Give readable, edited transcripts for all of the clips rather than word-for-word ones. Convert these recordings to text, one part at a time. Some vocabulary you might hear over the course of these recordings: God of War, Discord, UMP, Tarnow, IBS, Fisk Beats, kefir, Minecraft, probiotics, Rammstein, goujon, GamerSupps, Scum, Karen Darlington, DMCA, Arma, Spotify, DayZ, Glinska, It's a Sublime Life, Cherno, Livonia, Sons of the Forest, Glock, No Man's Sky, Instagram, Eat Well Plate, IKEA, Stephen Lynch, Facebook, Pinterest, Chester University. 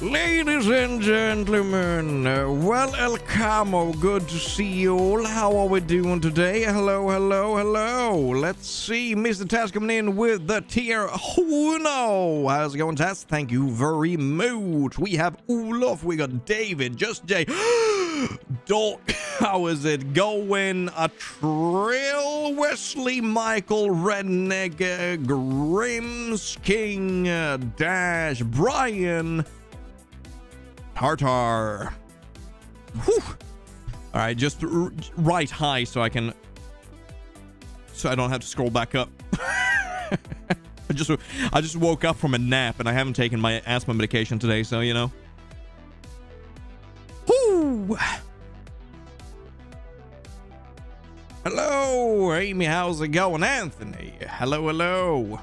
Ladies and gentlemen, welcome, good to see you all. How are we doing today? Hello. Let's see, Mr. Taz coming in with the tier 1. How's it going, Taz? Thank you very much. We have Olaf, we got David, Just Jay. Dog, how is it going? A Trill, Wesley, Michael, Redneck, Grims, King, Dash, Brian, Tartar. Whew. All right, just write hi so I can, so I don't have to scroll back up. I just woke up from a nap and I haven't taken my asthma medication today, so you know. Whew. Hello, Amy, how's it going? Anthony, hello.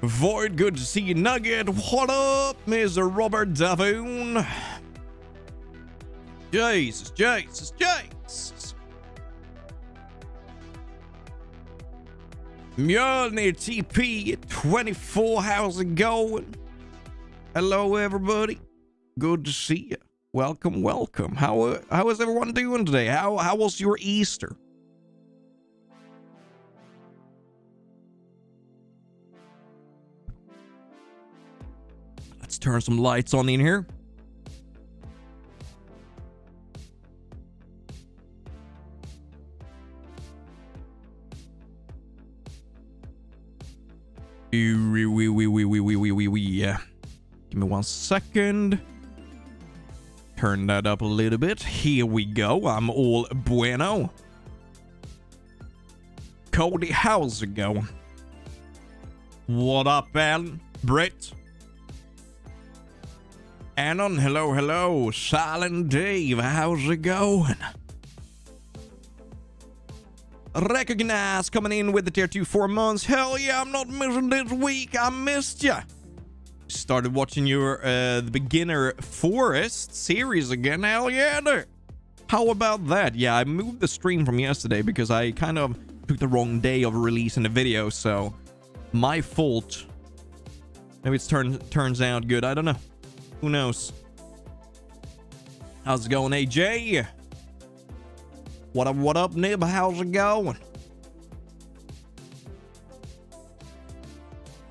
Void, good to see you, Nugget. What up, Mr. Robert Davoon? Jesus. Mjolnir TP 24, how's it going? Hello, everybody. Good to see you. Welcome. How is everyone doing today? How was your Easter? Let's turn some lights on in here. Yeah. Give me one second. Turn that up a little bit. Here we go. I'm all bueno. Cody, how's it going? What up, Alan? Britt? Anon, hello. Silent Dave, how's it going? Recognize coming in with the tier 2 4 months. Hell yeah, I'm not missing this week. I missed ya. Started watching your the beginner forest series again. Hell yeah, dude. How about that? Yeah, I moved the stream from yesterday because I kind of took the wrong day of releasing the video, so my fault. Maybe it turns out good. I don't know. Who knows? How's it going, AJ? What up, Nib? How's it going?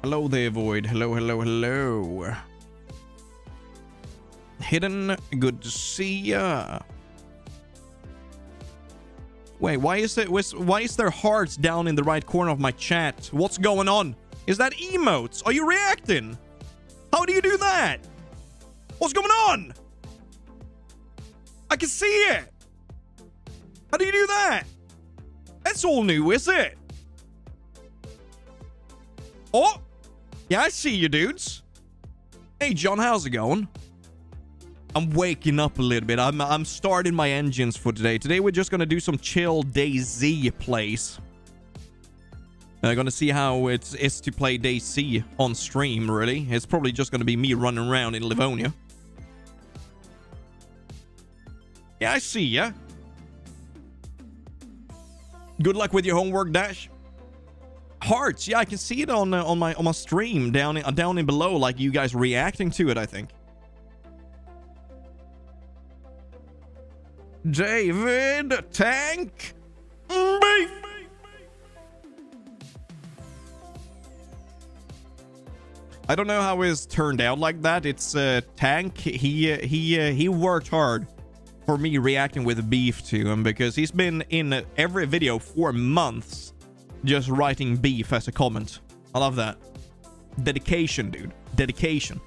Hello there, Void. Hello, hello, hello. Hidden, good to see ya. Wait, why is there hearts down in the right corner of my chat? What's going on? Is that emotes? Are you reacting? How do you do that? What's going on? I can see it. How do you do that? That's all new, is it? Oh, yeah, I see you dudes. Hey, John, how's it going? I'm waking up a little bit. I'm starting my engines for today. Today we're just gonna do some chill DayZ plays. I'm gonna see how it is to play DayZ on stream. Really, it's probably just gonna be me running around in Livonia. Yeah, I see ya. Good luck with your homework, Dash. Hearts, yeah, I can see it on my stream down in below, like you guys reacting to it. I think. David Tank Beef. I don't know how it's turned out like that. It's Tank. He worked hard for me reacting with beef to him because he's been in every video for months, just writing beef as a comment. I love that dedication, dude. Dedication.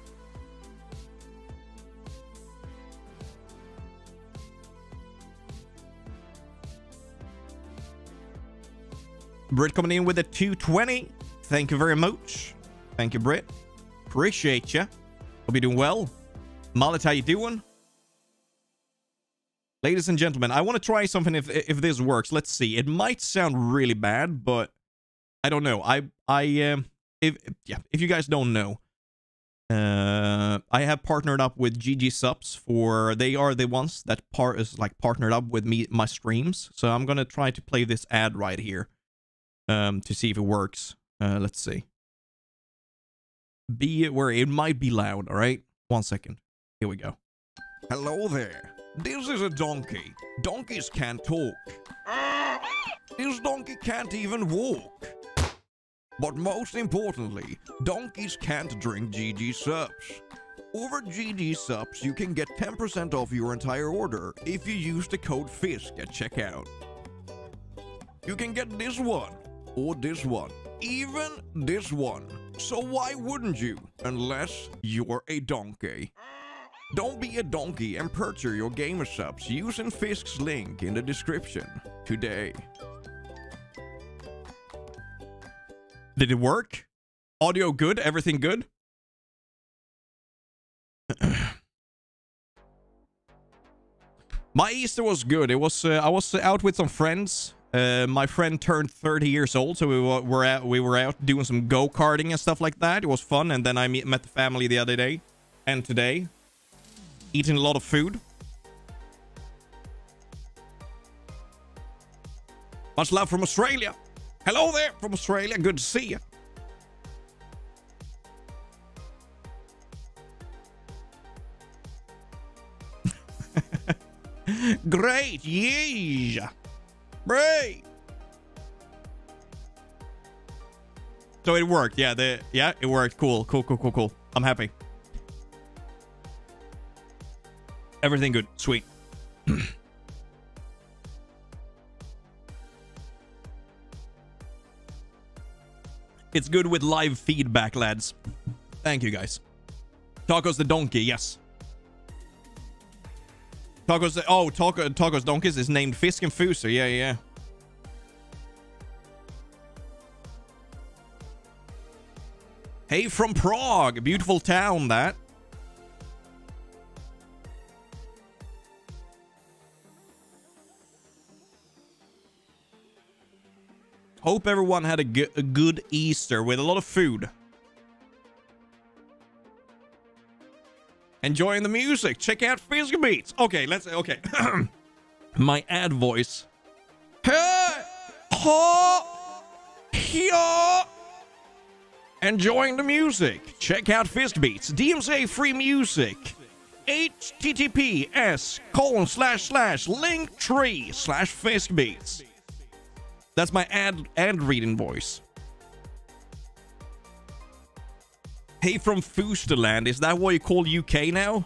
Britt coming in with a 220. Thank you very much. Thank you, Britt. Appreciate you. Hope you're doing well. Mullet, how you doing? Ladies and gentlemen, I want to try something if this works. Let's see. It might sound really bad, but I don't know. If you guys don't know, I have partnered up with GamerSupps for they are the ones that partnered up with me my streams. So I'm gonna try to play this ad right here. To see if it works. Let's see. Be where it might be loud, all right? 1 second. Here we go. Hello there. This is a donkey. Donkeys can't talk. This donkey can't even walk. But most importantly, donkeys can't drink GamerSupps. Over GamerSupps, you can get 10% off your entire order if you use the code FISK at checkout. You can get this one. Or this one, even this one. So why wouldn't you? Unless you're a donkey. Don't be a donkey and purchase your GamerSupps using Fisk's link in the description today. Did it work? Audio good? Everything good? My Easter was good. It was I was out with some friends. My friend turned 30 years old, so we were out doing some go-karting and stuff like that. It was fun, and then I met the family the other day and today. Eating a lot of food. Much love from Australia. Hello there from Australia. Good to see you. Great. Yeah. Bray. So it worked. Yeah, it worked. Cool. Cool. I'm happy. Everything good. Sweet. It's good with live feedback, lads. Thank you guys. Tacos the donkey. Yes. Tacos, oh, Tacos Donkeys is named Fisk and Fuser. Yeah. Hey, from Prague. Beautiful town, that. Hope everyone had a good Easter with a lot of food. Enjoying the music. Check out Fisk Beats. Okay, okay. My ad voice. Hey! Ho! Hyo! enjoying the music, check out Fisk Beats, DMCA free music, https://linktree/Fisk Beats. That's my ad reading voice. Hey, from Foosterland, is that what you call UK now?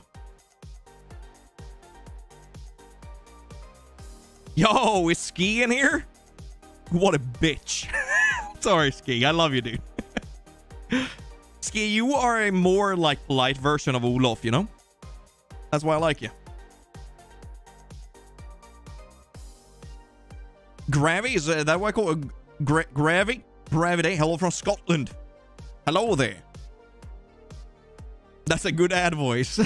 Yo, is Ski in here? What a bitch. Sorry, Ski. I love you, dude. Ski, you are a more, like, polite version of Olof, you know? That's why I like you. Gravy? Is that what I call it? Gravy? Gravity? Hello from Scotland. Hello there. That's a good ad voice.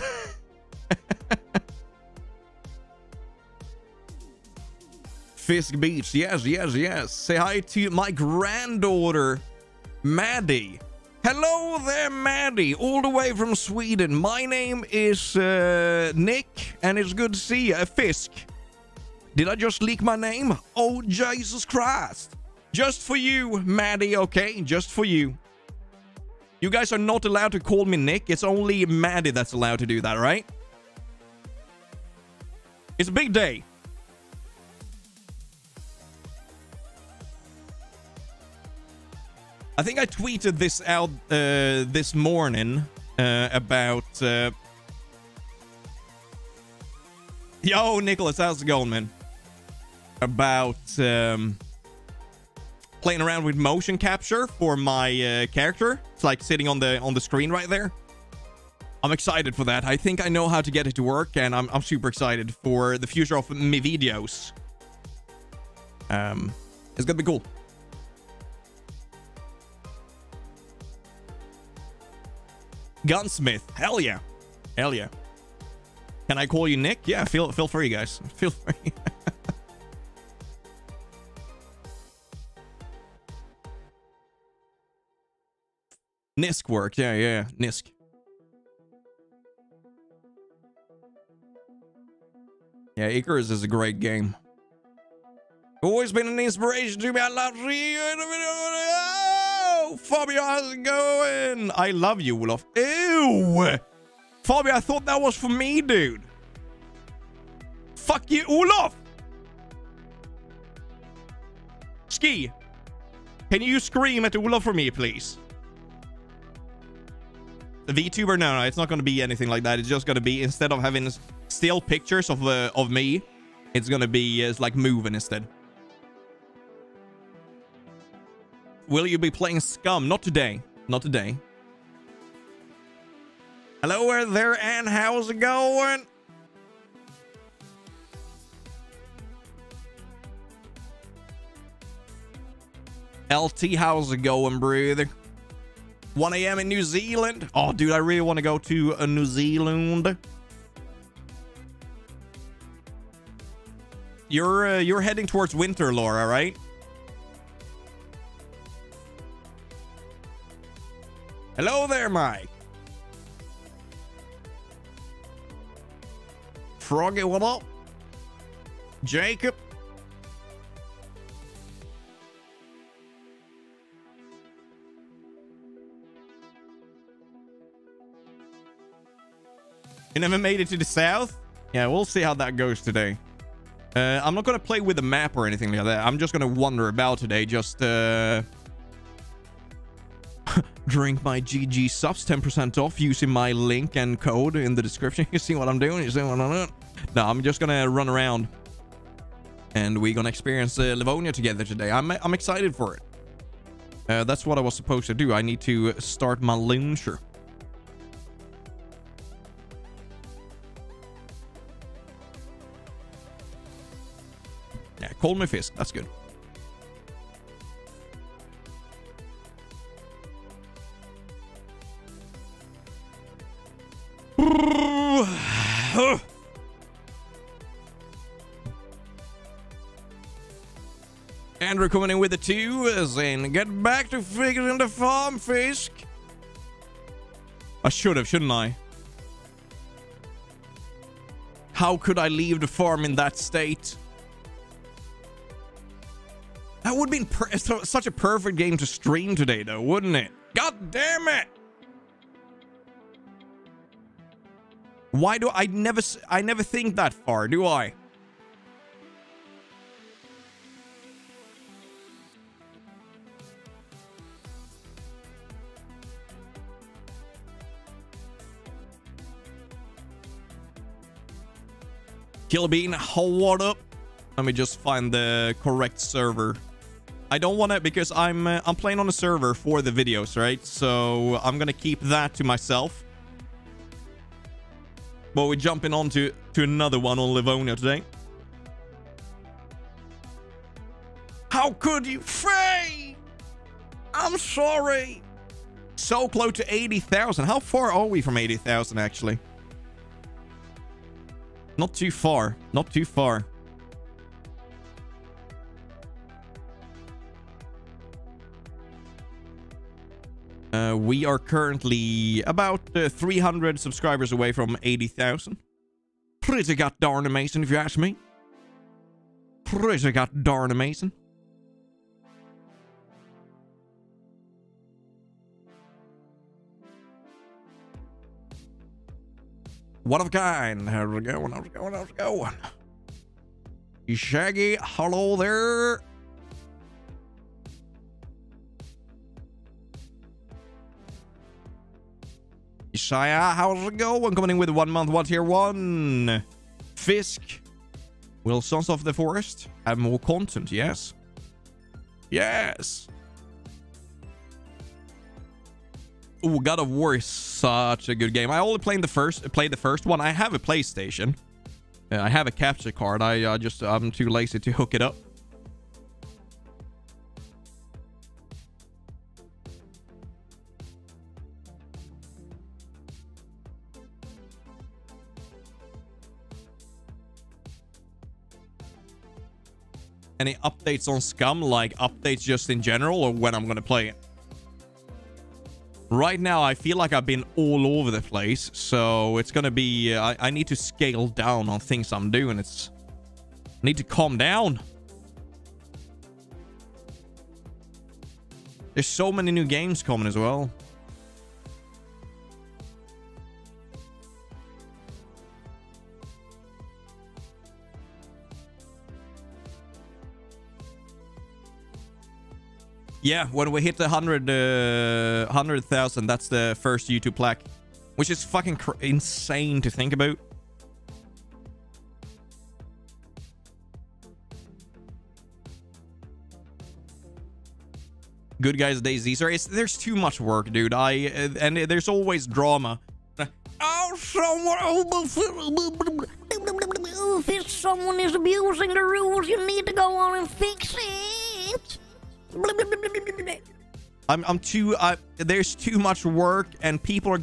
Fisk Beach. Yes, yes, yes. Say hi to my granddaughter, Maddie. Hello there, Maddie. All the way from Sweden. My name is Nick, and it's good to see you. Fisk. Did I just leak my name? Oh, Jesus Christ. Just for you, Maddie, okay? Just for you. You guys are not allowed to call me Nick. It's only Maddie that's allowed to do that, right? It's a big day. I think I tweeted this out this morning about... Yo, Nicholas, how's it going, man? About playing around with motion capture for my character. It's like sitting on the screen right there. I'm excited for that. I think I know how to get it to work, and I'm super excited for the future of my videos. It's gonna be cool. Gunsmith, hell yeah, hell yeah. Can I call you Nick? Yeah, feel free, guys. Feel free. Nisk worked, yeah, Nisk. Yeah, Icarus is a great game. Always been an inspiration to me. I love you in the video. Oh, Fabio, how's it going? I love you, Olof. Ew! Fabio, I thought that was for me, dude. Fuck you, Olof! Ski, can you scream at Olof for me, please? The VTuber? No, it's not going to be anything like that. It's just going to be, instead of having still pictures of me, it's going to be like moving instead. Will you be playing Scum? Not today. Not today. Hello there, and how's it going? LT, how's it going, brother? 1 a.m. in New Zealand. Oh, dude, I really want to go to New Zealand. You're heading towards winter, Laura, right? Hello there, Mike. Froggy, what up? Jacob. You never made it to the south? Yeah, we'll see how that goes today. I'm not going to play with the map or anything like that. I'm just going to wander about today. Just... drink my GG subs 10% off using my link and code in the description. You see what I'm doing? You see what I'm doing? No, I'm just gonna run around, and we're gonna experience Livonia together today. I'm excited for it. That's what I was supposed to do. I need to start my launcher. Yeah, call me Fisk. That's good. Andrew coming in with the 2, saying, get back to figuring the farm, Fisk. I should have, shouldn't I? How could I leave the farm in that state? That would have been such a perfect game to stream today, though, wouldn't it? God damn it! Why do I never think that far, do I? Killer Bean, what up? Let me just find the correct server. I don't want to, because I'm playing on a server for the videos, right? So I'm gonna keep that to myself. But we're jumping on to another one on Livonia today. How could you, Frey? I'm sorry. So close to 80,000. How far are we from 80,000 actually? Not too far. Not too far. We are currently about 300 subscribers away from 80,000. Pretty goddamn amazing, if you ask me. Pretty goddamn amazing. What of a kind. How's it going? How's it going? How's it going? Shaggy, hello there. Shia, how's it going? Coming in with 1 month, what tier one? Fisk. Will Sons of the Forest have more content? Yes. Yes. Ooh, God of War is such a good game. I only played the first one. I have a PlayStation. I have a capture card. I'm too lazy to hook it up. Any updates on Scum, like updates just in general, or when I'm gonna play it? Right now, I feel like I've been all over the place, so it's gonna be... I need to scale down on things I'm doing. I need to calm down. There's so many new games coming as well. Yeah, when we hit the 100,000, that's the first YouTube plaque, which is fucking insane to think about. Good guys, DayZ. There's too much work, dude. And there's always drama. Oh, if someone is abusing the rules, you need to go on and fix it. There's too much work, and people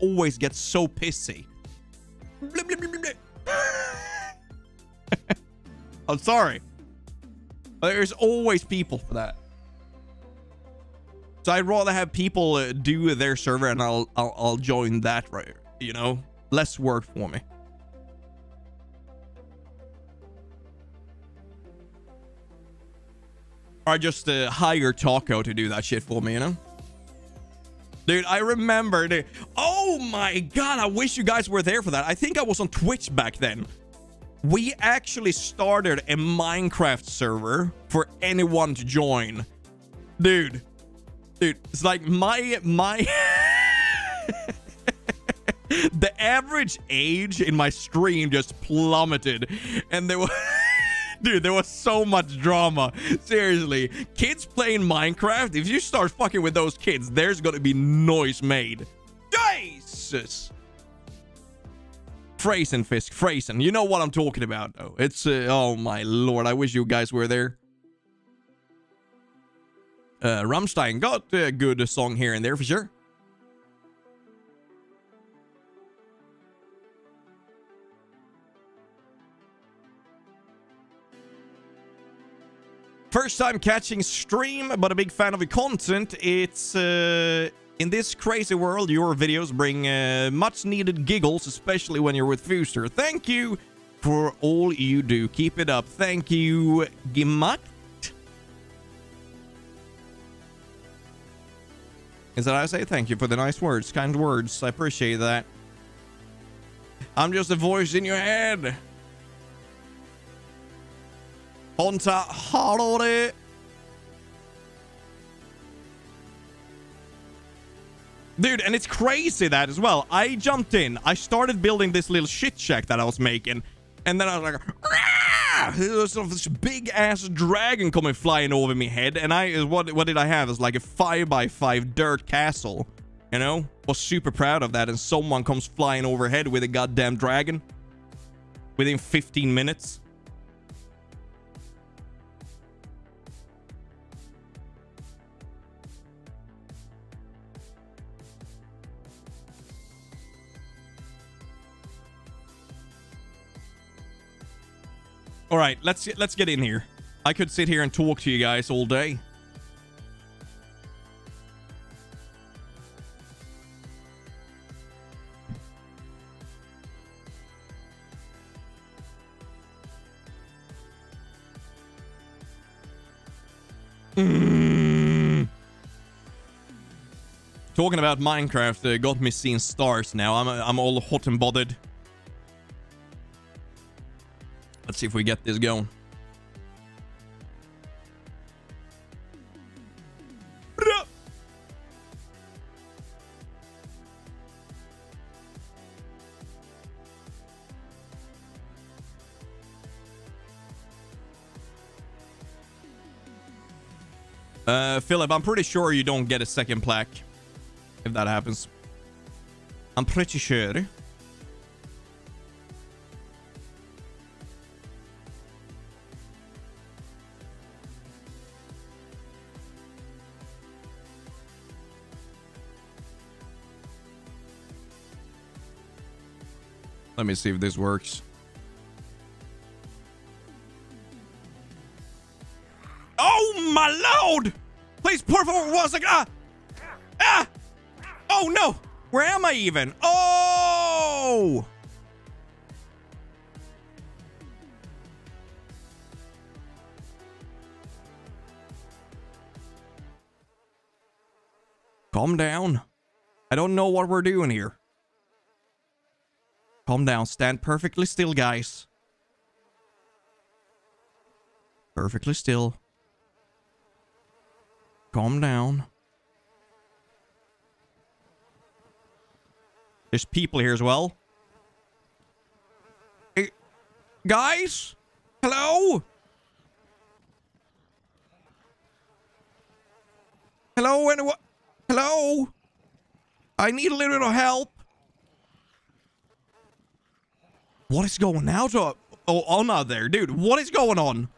always get so pissy. I'm sorry. There's always people for that. So I'd rather have people do their server, and I'll join that, right? You know, less work for me. Or just hire Taco to do that shit for me, you know? Dude, I remember... Oh my god, I wish you guys were there for that. I think I was on Twitch back then. We actually started a Minecraft server for anyone to join. Dude. Dude, it's like my... The average age in my stream just plummeted. And there were... Dude, there was so much drama. Seriously. Kids playing Minecraft. If you start fucking with those kids, there's gonna be noise made. Jesus. Freysen, Fisk. Freysen. You know what I'm talking about, though. It's... oh, my lord. I wish you guys were there. Rammstein got a good song here and there, for sure. First time catching stream, but a big fan of the content. It's in this crazy world, your videos bring much needed giggles, especially when you're with Fuster. Thank you for all you do. Keep it up. Thank you, Gimat. is that I say thank you for the nice words, kind words. I appreciate that. I'm just a voice in your head. Honta Harore. Dude, and it's crazy that as well. I jumped in. I started building this little shit shack that I was making. And then I was like, ah! There's this big-ass dragon coming flying over me head. And I, what did I have? It's like a 5x5 dirt castle. You know? Was super proud of that. And someone comes flying overhead with a goddamn dragon. Within 15 minutes. All right, let's get in here. I could sit here and talk to you guys all day. Talking about Minecraft got me seeing stars now. I'm all hot and bothered. Let's see if we get this going. Philip, I'm pretty sure you don't get a second plaque if that happens. I'm pretty sure. Let me see if this works. Oh my lord! Please, por favor, one second. Ah! Ah! Oh no! Where am I even? Oh! Calm down. I don't know what we're doing here. Calm down. Stand perfectly still, guys. Perfectly still. Calm down. There's people here as well. Hey, guys? Hello? Hello, anyone? Hello? I need a little bit of help. What is going on out there? Dude, what is going on?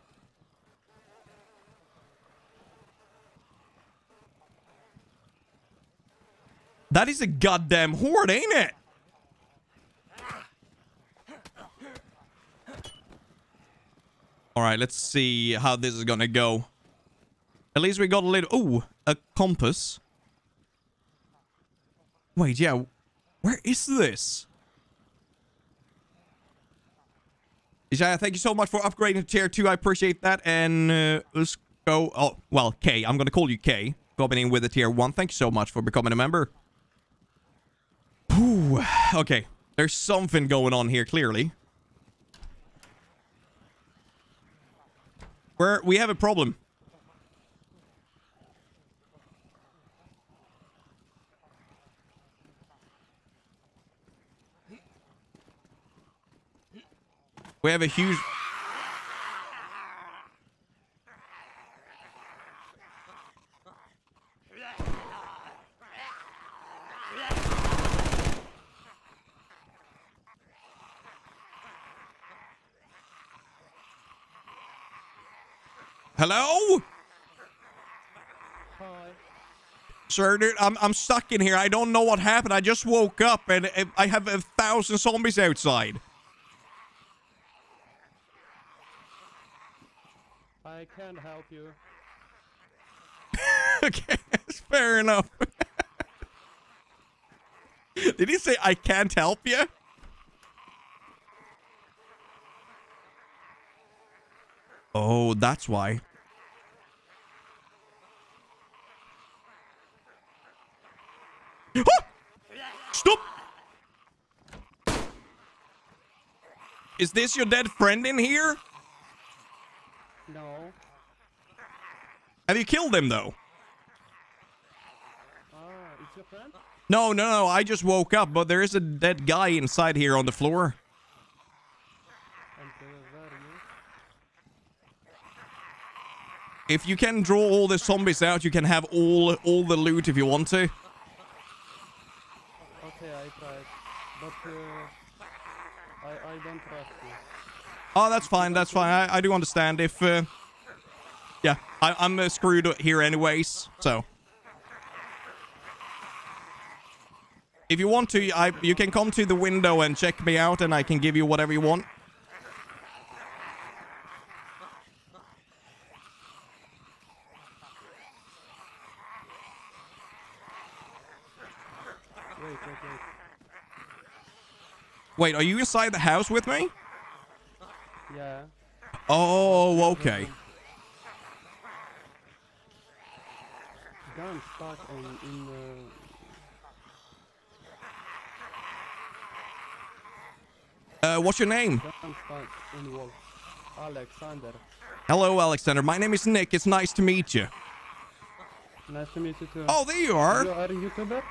That is a goddamn horde, ain't it? Alright, let's see how this is gonna go. At least we got a little... Ooh, a compass. Wait, yeah. Where is this? Isaiah, thank you so much for upgrading to tier 2. I appreciate that. And let's go. Oh, well, K. I'm going to call you K. Coming in with a tier 1. Thank you so much for becoming a member. Ooh, okay. There's something going on here, clearly. We have a problem. We have a huge... Hello? Hi. Sir, dude, I'm stuck in here. I don't know what happened. I just woke up and I have 1,000 zombies outside. I can't help you. Okay, that's fair enough. Did he say, I can't help you? Oh, that's why. Is this your dead friend in here? No. Have you killed him, though? It's your friend? No, no, no. I just woke up, but there is a dead guy inside here on the floor. If you can draw all the zombies out, you can have all the loot if you want to. Okay, I tried, but I don't trust you. Oh, that's fine. That's fine. I do understand. If yeah, I'm screwed here anyways. So if you want to, you can come to the window and check me out, and I can give you whatever you want. Wait, are you inside the house with me? Yeah. Oh, okay. Gun stuck in the... what's your name? Gun stuck in the wall. Alexander. Hello, Alexander. My name is Nick. It's nice to meet you. Nice to meet you too. Oh, there you are. You are a YouTuber?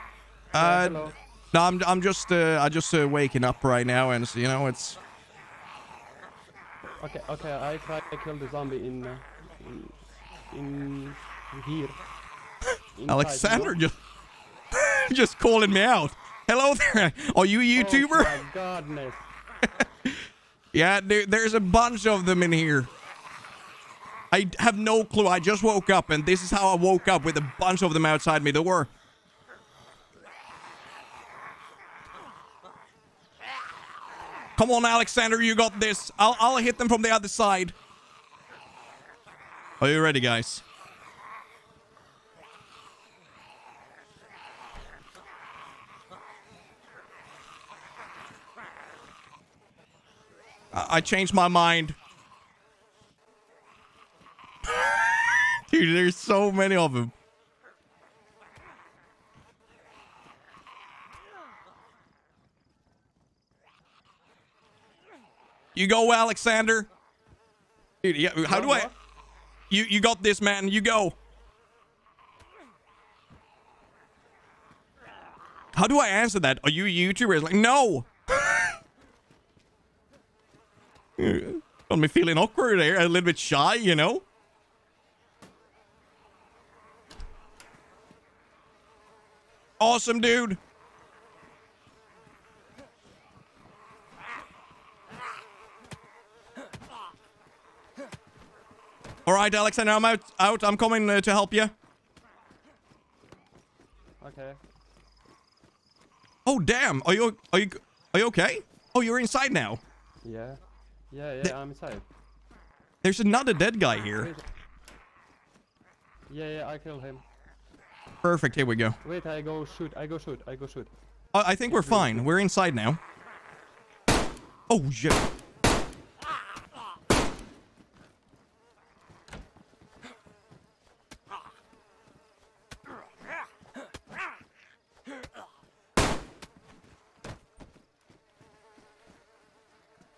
Hello. No, I'm just I just waking up right now, and you know it's. Okay, okay. I tried to kill the zombie in here. Inside. Alexander just calling me out. Hello there. Are you a YouTuber? Oh my goodness. Yeah, there's a bunch of them in here. I have no clue. I just woke up, and this is how I woke up, with a bunch of them outside me. There were. Come on, Alexander, you got this. I'll hit them from the other side. Are you ready, guys? I changed my mind. Dude, there's so many of them. You go, Alexander. Dude, yeah, how do I? You got this, man. You go. How do I answer that? Are you a YouTuber? It's like, no. Got me feeling awkward there, a little bit shy, you know. Awesome, dude. All right, Alexander, I'm out. I'm coming to help you. Okay. Oh damn! Are you okay? Oh, you're inside now. Yeah, yeah, I'm inside. There's another dead guy here. Yeah, yeah, I killed him. Perfect. Here we go. Wait, I go shoot. I think we're fine. We're inside now. Oh shit.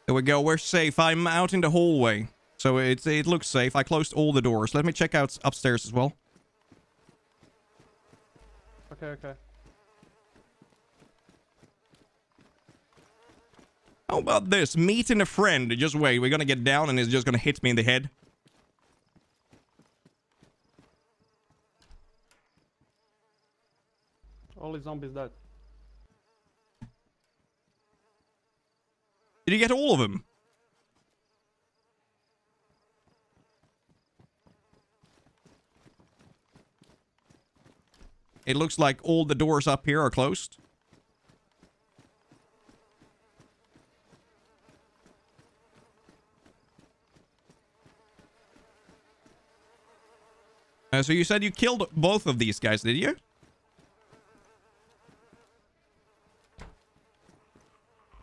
There we go. We're safe. I'm out in the hallway, so it looks safe. I closed all the doors. Let me check out upstairs as well. Okay, okay. How about this? Meeting a friend. Just wait. We're gonna get down, and it's just gonna hit me in the head. All the zombies dead. Did you get all of them? It looks like all the doors up here are closed. So you said you killed both of these guys, did you?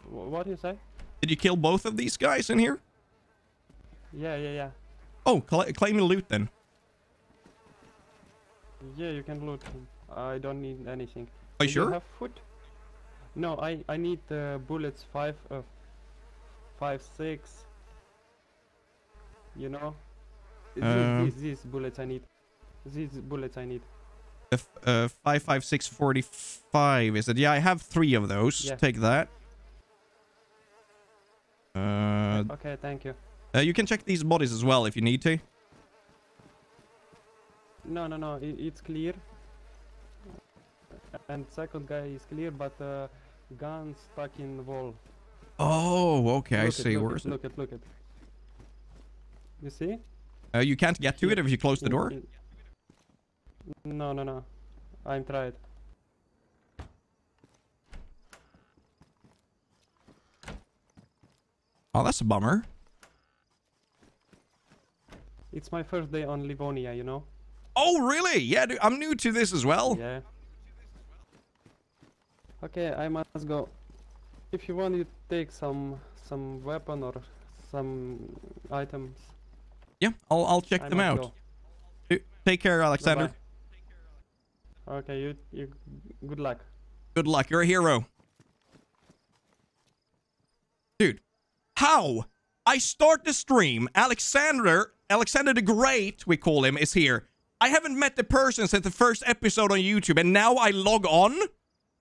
What do you say? Did you kill both of these guys in here? Yeah, yeah, yeah. Oh, claim the loot then. Yeah, you can loot. I don't need anything. Are you sure? Do you have food? No, I need bullets, five 5, 6. You know, these bullets I need. These bullets I need. 5.56 45 is it? Yeah, I have 3 of those. Yeah. Take that. Okay, thank you. You can check these bodies as well if you need to. No, no, no. It's clear. And second guy is clear, but gun stuck in the wall. Oh, okay. I see. Where's it? Look at, look at. You see? You can't get to it if you close the door? No, no, no. I'm tried. Oh, that's a bummer. It's my first day on Livonia, you know? Oh, really? Yeah, dude, I'm new to this as well. Yeah. Okay, I must go. If you want, you take some weapon or some items. Yeah, I'll check them out. Take care, Alexander. Bye -bye. Okay, you good luck. Good luck. You're a hero. Dude, how? I start the stream, Alexander the Great, we call him, is here. I haven't met the person since the first episode on YouTube, and now I log on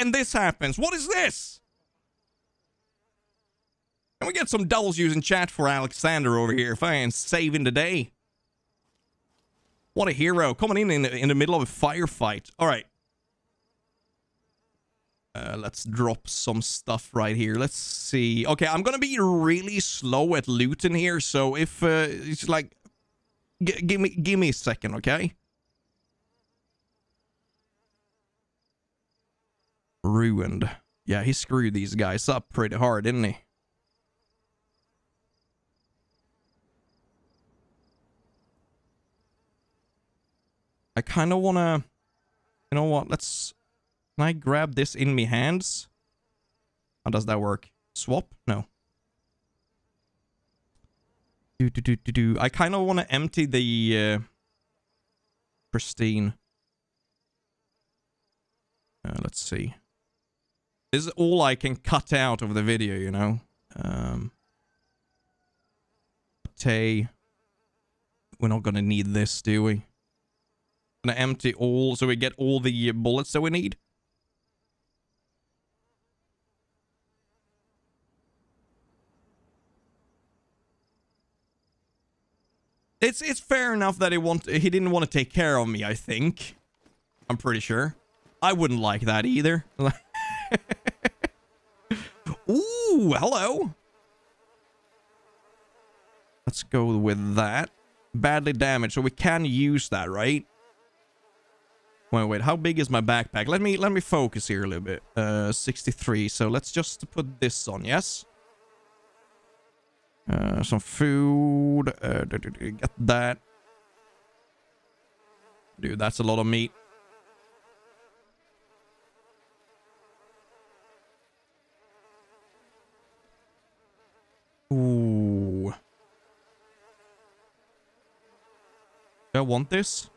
and this happens. What is this? Can we get some doubles using chat for Alexander over here? If I am saving the day. What a hero. Coming in the middle of a firefight. All right. Let's drop some stuff right here. Let's see. Okay, I'm going to be really slow at looting here. So if it's like... Give me a second, okay? Ruined. Yeah, he screwed these guys up pretty hard, didn't he? I kind of want to... You know what? Let's... Can I grab this in my hands? How does that work? Swap? No. I kind of want to empty the... pristine. Let's see. This is all I can cut out of the video, you know? We're not going to need this, do we? Gonna empty all so we get all the bullets that we need. It's fair enough that he didn't want to take care of me, I think. I'm pretty sure. I wouldn't like that either. Ooh, hello. Let's go with that. Badly damaged, so we can use that, right? Wait, how big is my backpack? Let me focus here a little bit. 63, so let's just put this on, yes? Some food, get that. Dude, that's a lot of meat. Ooh. Do I want this?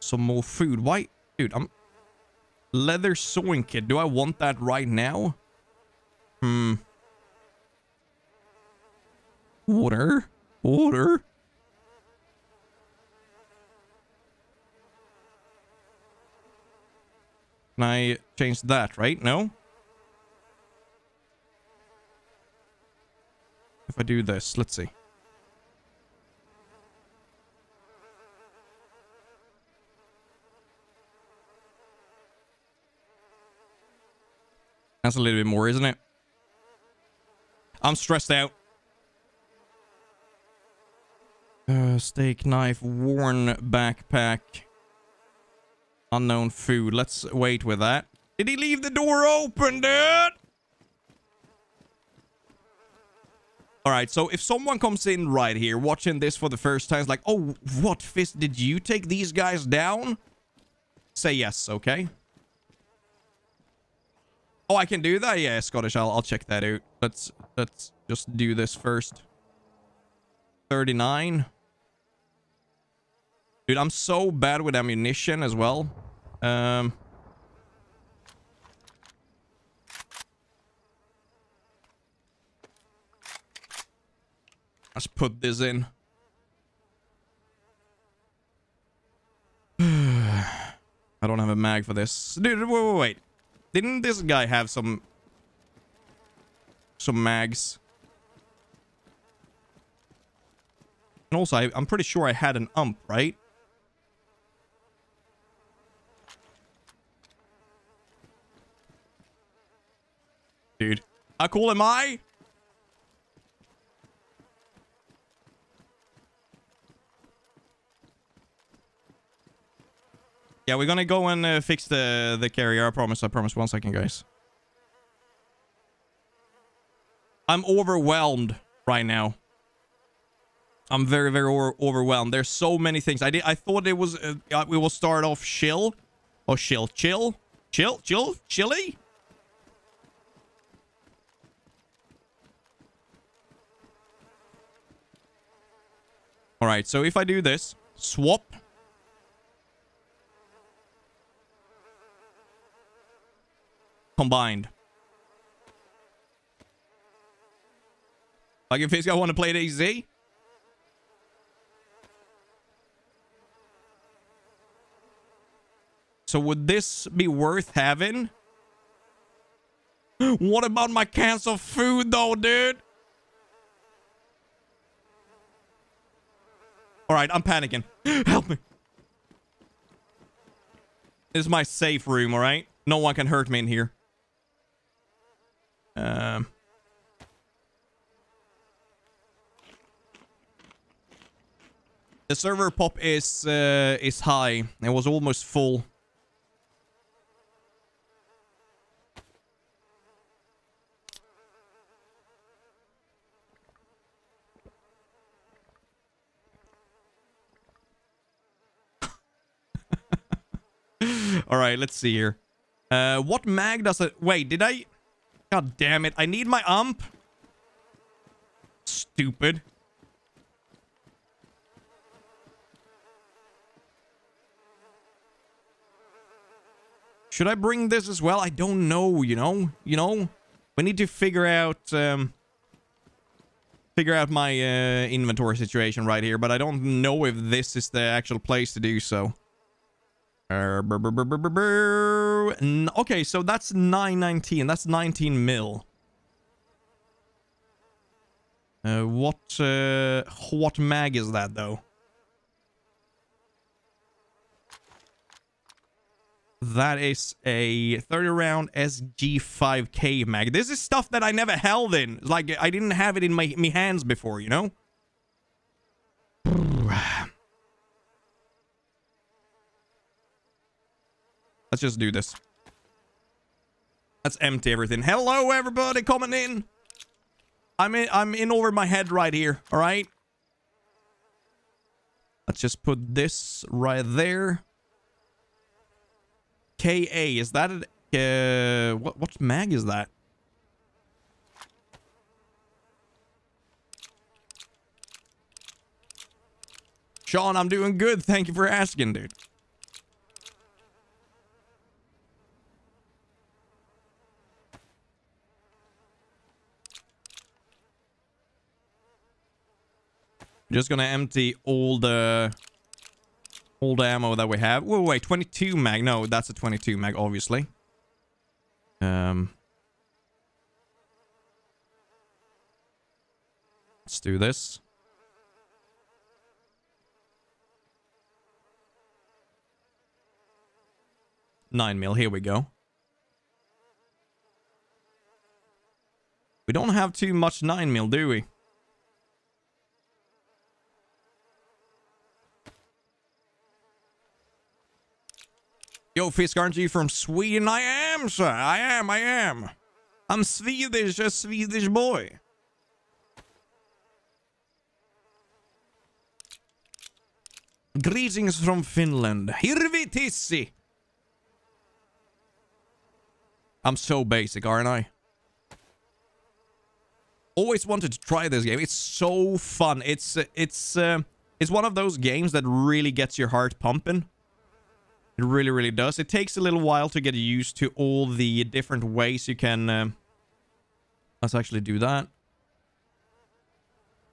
Some more food. Why? Dude, I'm... Leather sewing kit. Do I want that right now? Water. Water. Can I change that, right? No? If I do this, let's see. That's a little bit more, isn't it? I'm stressed out. Steak knife, worn backpack. Unknown food. Let's wait with that. Did he leave the door open, dude? Alright, so if someone comes in right here, watching this for the first time, it's like, oh, what, Fist? Did you take these guys down? Say yes, okay? Oh, I can do that? Yeah, Scottish. I'll check that out. Let's just do this first. 39. Dude, I'm so bad with ammunition as well. Let's put this in. I don't have a mag for this. Dude, wait. Didn't this guy have some mags? And also, I'm pretty sure I had an ump, right? Dude, how cool am I? Yeah, we're gonna go and fix the carrier. I promise. One second, guys. I'm overwhelmed right now. I'm very, very overwhelmed. There's so many things. I thought it was. We will start off chilly. All right. So if I do this, swap. Combined. Like if Fisk, I want to play DayZ. So would this be worth having? What about my cans of food though, dude? All right, I'm panicking. Help me. This is my safe room, all right? No one can hurt me in here. The server pop is high. It was almost full. All right, let's see here. What mag does it? Wait, did I? God damn it! I need my ump. Stupid. Should I bring this as well? I don't know. You know. We need to figure out my inventory situation right here. But I don't know if this is the actual place to do so. Okay, so that's 919. That's 19 mil. What mag is that though? That is a 30 round SG5K mag. This is stuff that I never held in. Like I didn't have it in my hands before, you know? Let's just do this. Let's empty everything. Hello, everybody coming in. I'm in over my head right here. All right. Let's just put this right there. KA, is that a, what mag is that? Sean, I'm doing good. Thank you for asking, dude. Just gonna empty all the ammo that we have. Whoa, wait, 22 mag. No, that's a 22 mag, obviously. Let's do this. Nine mil. Here we go. We don't have too much 9 mil, do we? Yo, Fisk, aren't you from Sweden? I am, sir. I am. I'm Swedish, a Swedish boy. Greetings from Finland. Hirvitissi. I'm so basic, aren't I? Always wanted to try this game. It's so fun. It's one of those games that really gets your heart pumping. It really, really does. It takes a little while to get used to all the different ways you can... let's actually do that.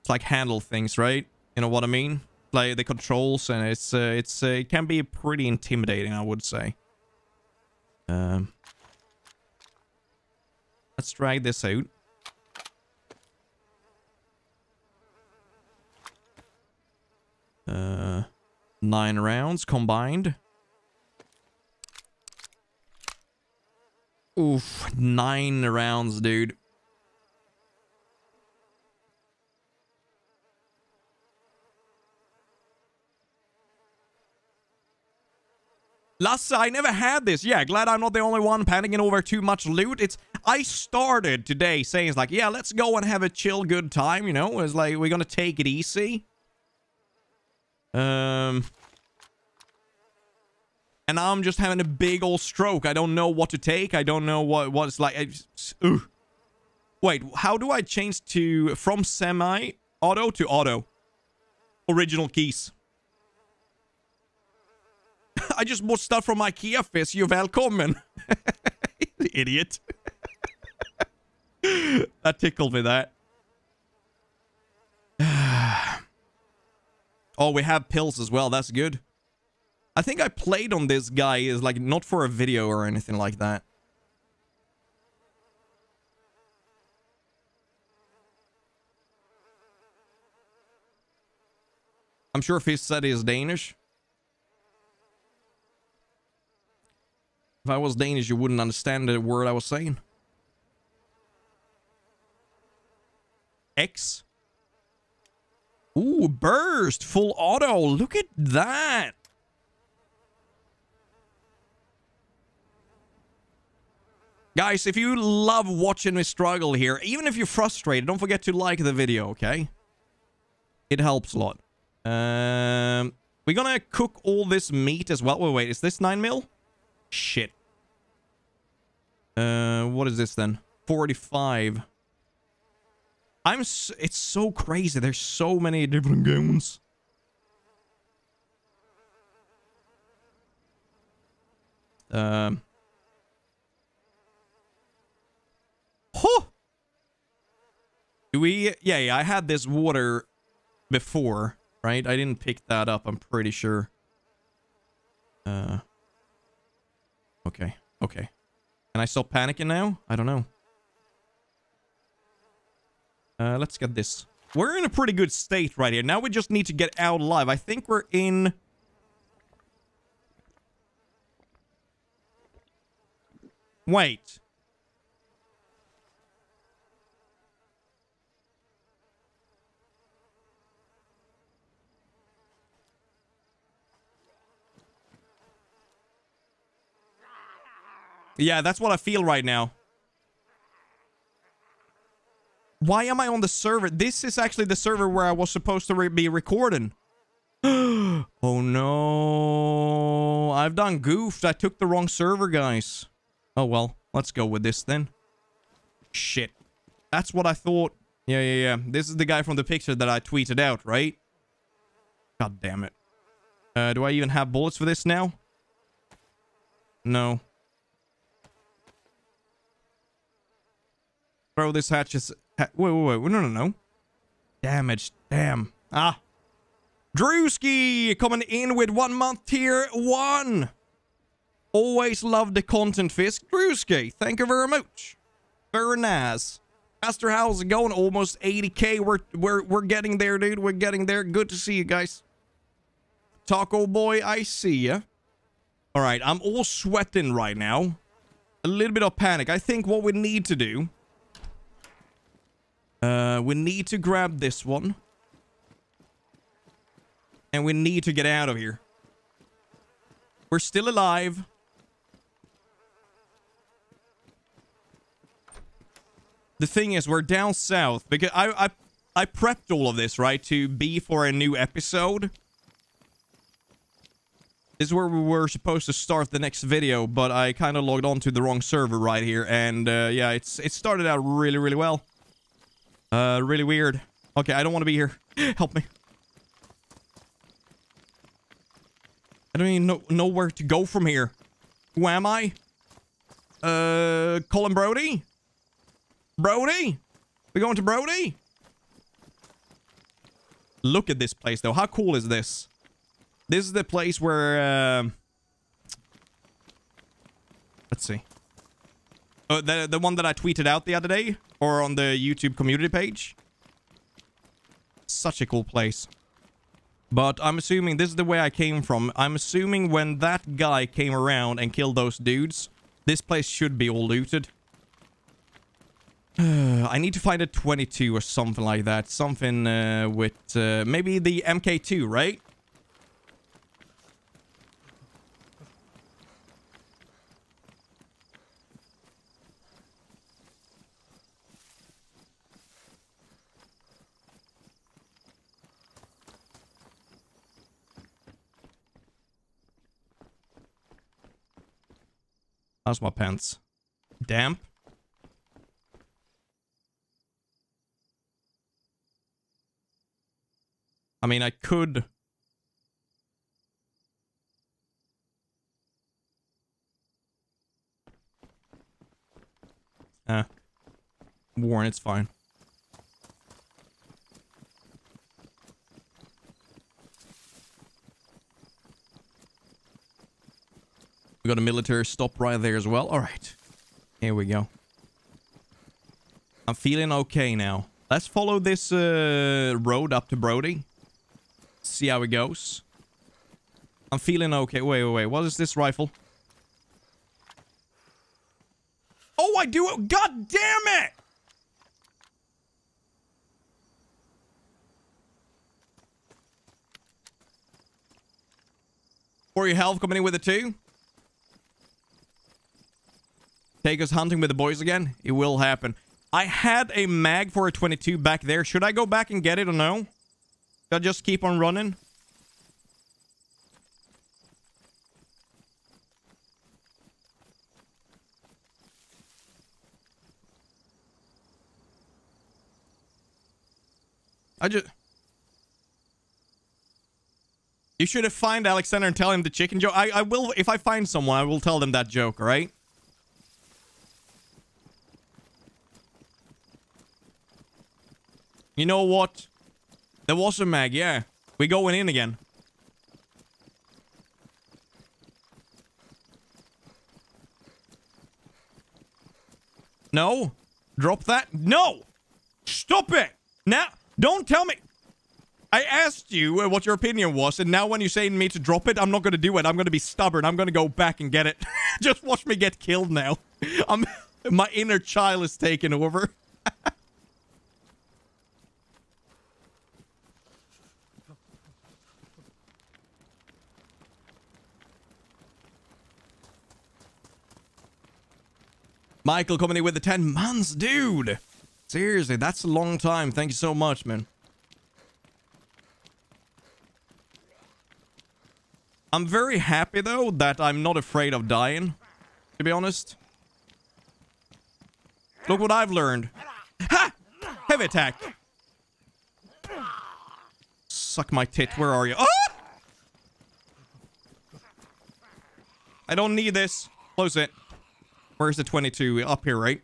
It's like handle things, right? You know what I mean? Like the controls, and it can be pretty intimidating, I would say. Let's drag this out. Nine rounds combined. Oof, 9 rounds, dude. Lasse, I never had this. Yeah, glad I'm not the only one panicking over too much loot. It's... I started today saying, it's like, yeah, let's go and have a chill, good time, you know? It's like, we're gonna take it easy. And now I'm just having a big old stroke. I don't know what to take. I don't know what it's like. Wait, how do I change to... from semi-auto to auto? Original keys. I just bought stuff from IKEA, Fisk. You're welcome. Idiot. That tickled me, that. Oh, we have pills as well. That's good. I think I played on this guy, is like, not for a video or anything like that. I'm sure Fisk said he's Danish. If I was Danish, you wouldn't understand the word I was saying. X. Ooh, burst. Full auto. Look at that. Guys, if you love watching me struggle here, even if you're frustrated, don't forget to like the video, okay? It helps a lot. We're gonna cook all this meat as well. Wait, is this 9mm? Shit. What is this then? 45. It's so crazy. There's so many different games. Huh. Do we... Yeah, I had this water before, right? I didn't pick that up, I'm pretty sure. Okay. Can I stop panicking now? I don't know. Let's get this. We're in a pretty good state right here. Now we just need to get out alive. I think we're in... Wait. Yeah, that's what I feel right now. Why am I on the server? This is actually the server where I was supposed to be recording. Oh no. I've done goofed. I took the wrong server, guys. Oh well, let's go with this then. Shit. That's what I thought. Yeah. This is the guy from the picture that I tweeted out, right? God damn it. Do I even have bullets for this now? No. Throw this hatchet. Wait. No. Damage. Damn. Ah. Drewski coming in with 1 month tier 1. Always love the content, Fisk. Drewski, thank you very much. Very nice. Pastor, how's it going? Almost 80k. We're getting there, dude. We're getting there. Good to see you guys. Taco boy, I see ya. All right, I'm all sweating right now. A little bit of panic. I think what we need to do... we need to grab this one. And we need to get out of here. We're still alive. The thing is, we're down south. Because I prepped all of this, right? To be for a new episode. This is where we were supposed to start the next video. But I kind of logged on to the wrong server right here. And yeah, it started out really, really well. Really weird. Okay, I don't want to be here. Help me. I don't even know where to go from here. Who am I? Colin Brody? Brody? We're going to Brody? Look at this place, though. How cool is this? This is the place where... Let's see. The one that I tweeted out the other day, or on the YouTube community page. Such a cool place. But I'm assuming this is the way I came from. I'm assuming when that guy came around and killed those dudes, this place should be all looted. I need to find a 22 or something like that. Something with... maybe the MK2, right? How's my pants? Damp? I mean, I could... Warren, it's fine. We got a military stop right there as well. All right. Here we go. I'm feeling okay now. Let's follow this road up to Brody. See how it goes. I'm feeling okay. Wait. What is this rifle? Oh, I do it. God damn it. For your health, coming in with a 2. Take us hunting with the boys again. It will happen. I had a mag for a 22 back there. Should I go back and get it or no? Should I just keep on running? You should have found Alexander and tell him the chicken joke. I will, if I find someone, I will tell them that joke, all right? You know what? There was a mag, yeah. We're going in again. No. Drop that. No! Stop it! Now, don't tell me. I asked you what your opinion was, and now when you're saying me to drop it, I'm not going to do it. I'm going to be stubborn. I'm going to go back and get it. Just watch me get killed now. My inner child is taking over. Michael coming in with the 10 months, dude. Seriously, that's a long time. Thank you so much, man. I'm very happy, though, that I'm not afraid of dying, to be honest. Look what I've learned. Ha! Heavy attack. Suck my tit. Where are you? Oh! I don't need this. Close it. Where's the 22? Up here, right?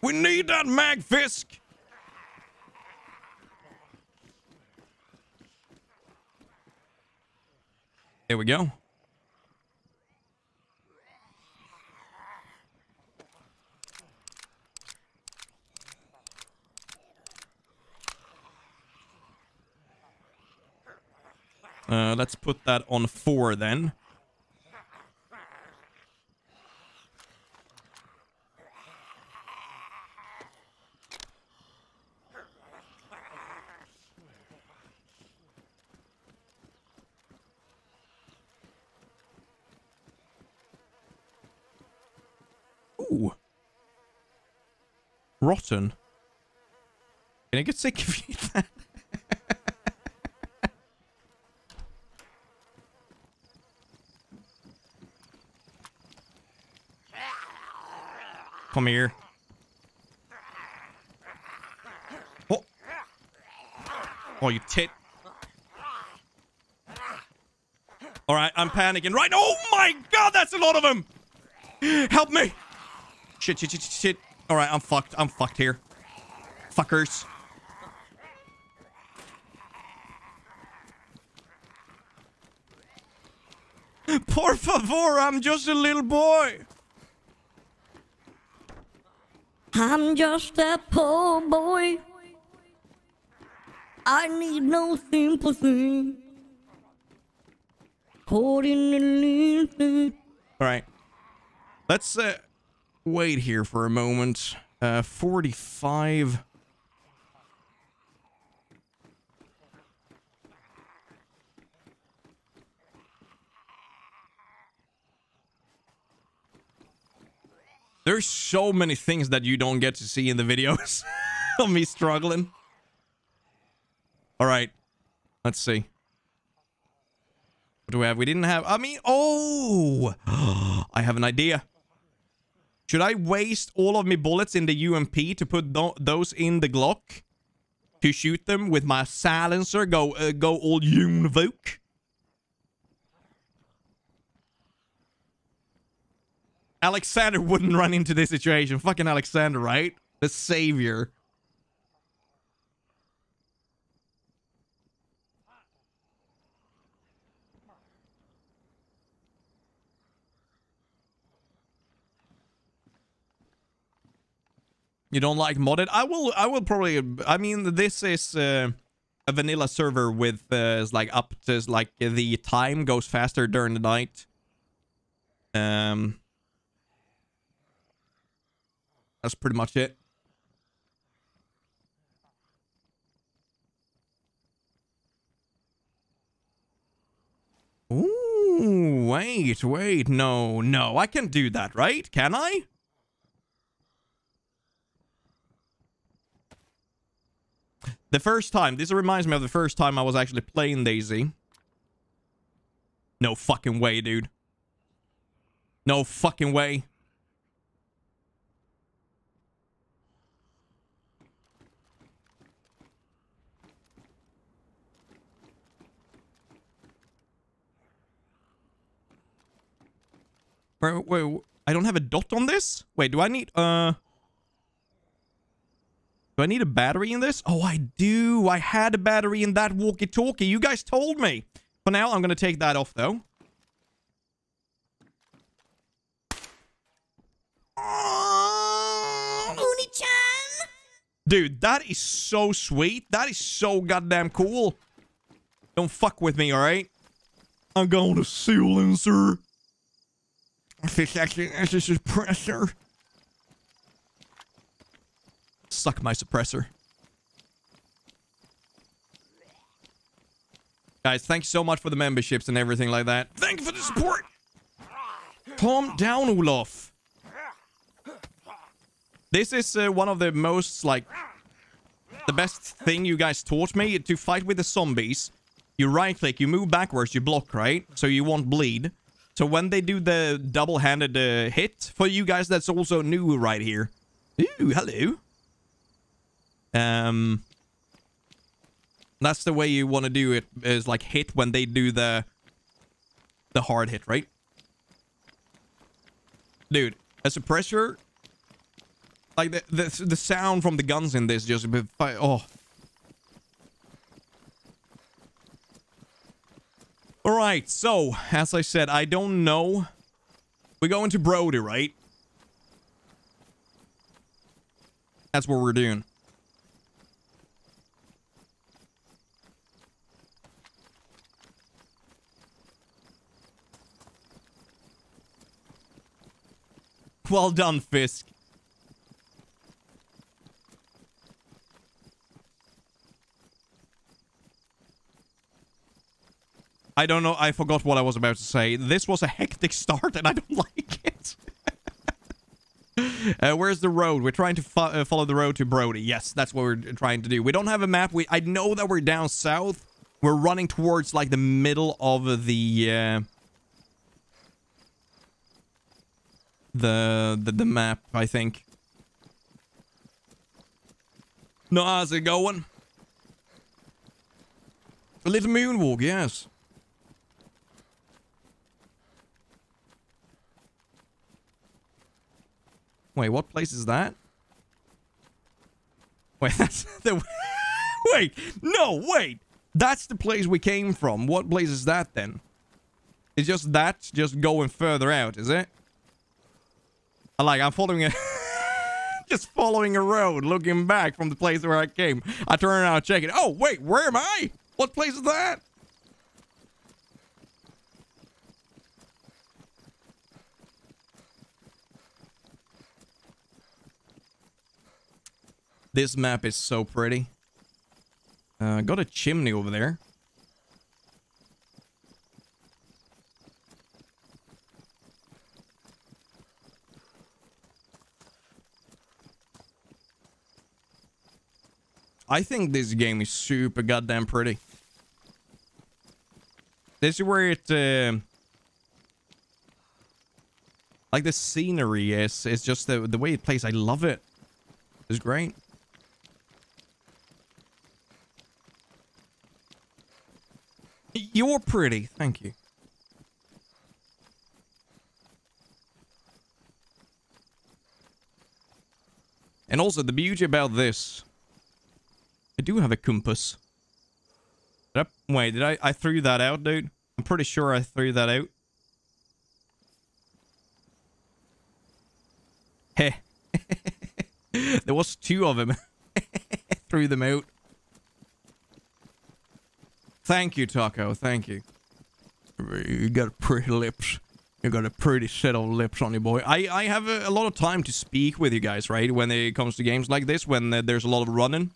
We need that mag, Fisk! There we go. Let's put that on 4 then. Rotten. Can I get sick if you eat that? Come here. Oh, you tit. All right, I'm panicking right now. Oh my god, that's a lot of them. Help me. Shit, shit, shit, shit. All right, I'm fucked. I'm fucked here. Fuckers. Por favor, I'm just a little boy. I'm just a poor boy. I need no sympathy. Alright. Let's wait here for a moment. 45. There's so many things that you don't get to see in the videos of me struggling. All right, let's see. What do we have? We didn't have, I mean, oh, I have an idea. Should I waste all of my bullets in the UMP to put those in the Glock to shoot them with my silencer? Go all Unvoke. Alexander wouldn't run into this situation. Fucking Alexander, right? The savior. You don't like modded? I will probably. I mean, this is a vanilla server with like up to like the time goes faster during the night. That's pretty much it. Ooh, wait, wait. No, no. I can do that, right? Can I? The first time. This reminds me of the first time I was actually playing DayZ. No fucking way, dude. No fucking way. Wait, I don't have a dot on this? Wait, do I need, do I need a battery in this? Oh, I do. I had a battery in that walkie-talkie. You guys told me. For now, I'm gonna take that off, though. Oh, Oni-chan! Dude, that is so sweet. That is so goddamn cool. Don't fuck with me, alright? I'm gonna silencer. This is suppressor. Suck my suppressor. Guys, thanks so much for the memberships and everything like that. Thank you for the support. Calm down, Olaf. This is one of the most, like, the best thing you guys taught me to fight with the zombies. You right-click, you move backwards, you block, right? So you won't bleed. So when they do the double-handed hit, for you guys, that's also new right here. Ooh, hello. That's the way you want to do it, is like hit when they do the hard hit, right? Dude, a suppressor, like the sound from the guns in this just a bit, oh. Alright, so, as I said, I don't know. We're going to Brody, right? That's what we're doing. Well done, Fisk. I don't know. I forgot what I was about to say. This was a hectic start, and I don't like it. Where's the road? We're trying to follow the road to Brody. Yes, that's what we're trying to do. We don't have a map. I know that we're down south. We're running towards, like, the middle of the map, I think. No, how's it going? A little moonwalk, yes. Wait, what place is that? Wait, that's the... Wait, no, wait! That's the place we came from. What place is that, then? It's just that, just going further out, is it? I'm following a... just following a road, looking back from the place where I came. I turn around and check it. Oh, wait, where am I? What place is that? This map is so pretty. Got a chimney over there. I think this game is super goddamn pretty. This is where it... like the scenery is. It's just the way it plays. I love it. It's great. You're pretty. Thank you. And also the beauty about this. I do have a compass. Did I, wait, did I threw that out, dude? I'm pretty sure I threw that out. Heh. There was 2 of them. Threw them out. Thank you, Taco. Thank you. You got pretty lips. You got a pretty set of lips on you, boy. I have a lot of time to speak with you guys, right? When it comes to games like this, when there's a lot of running.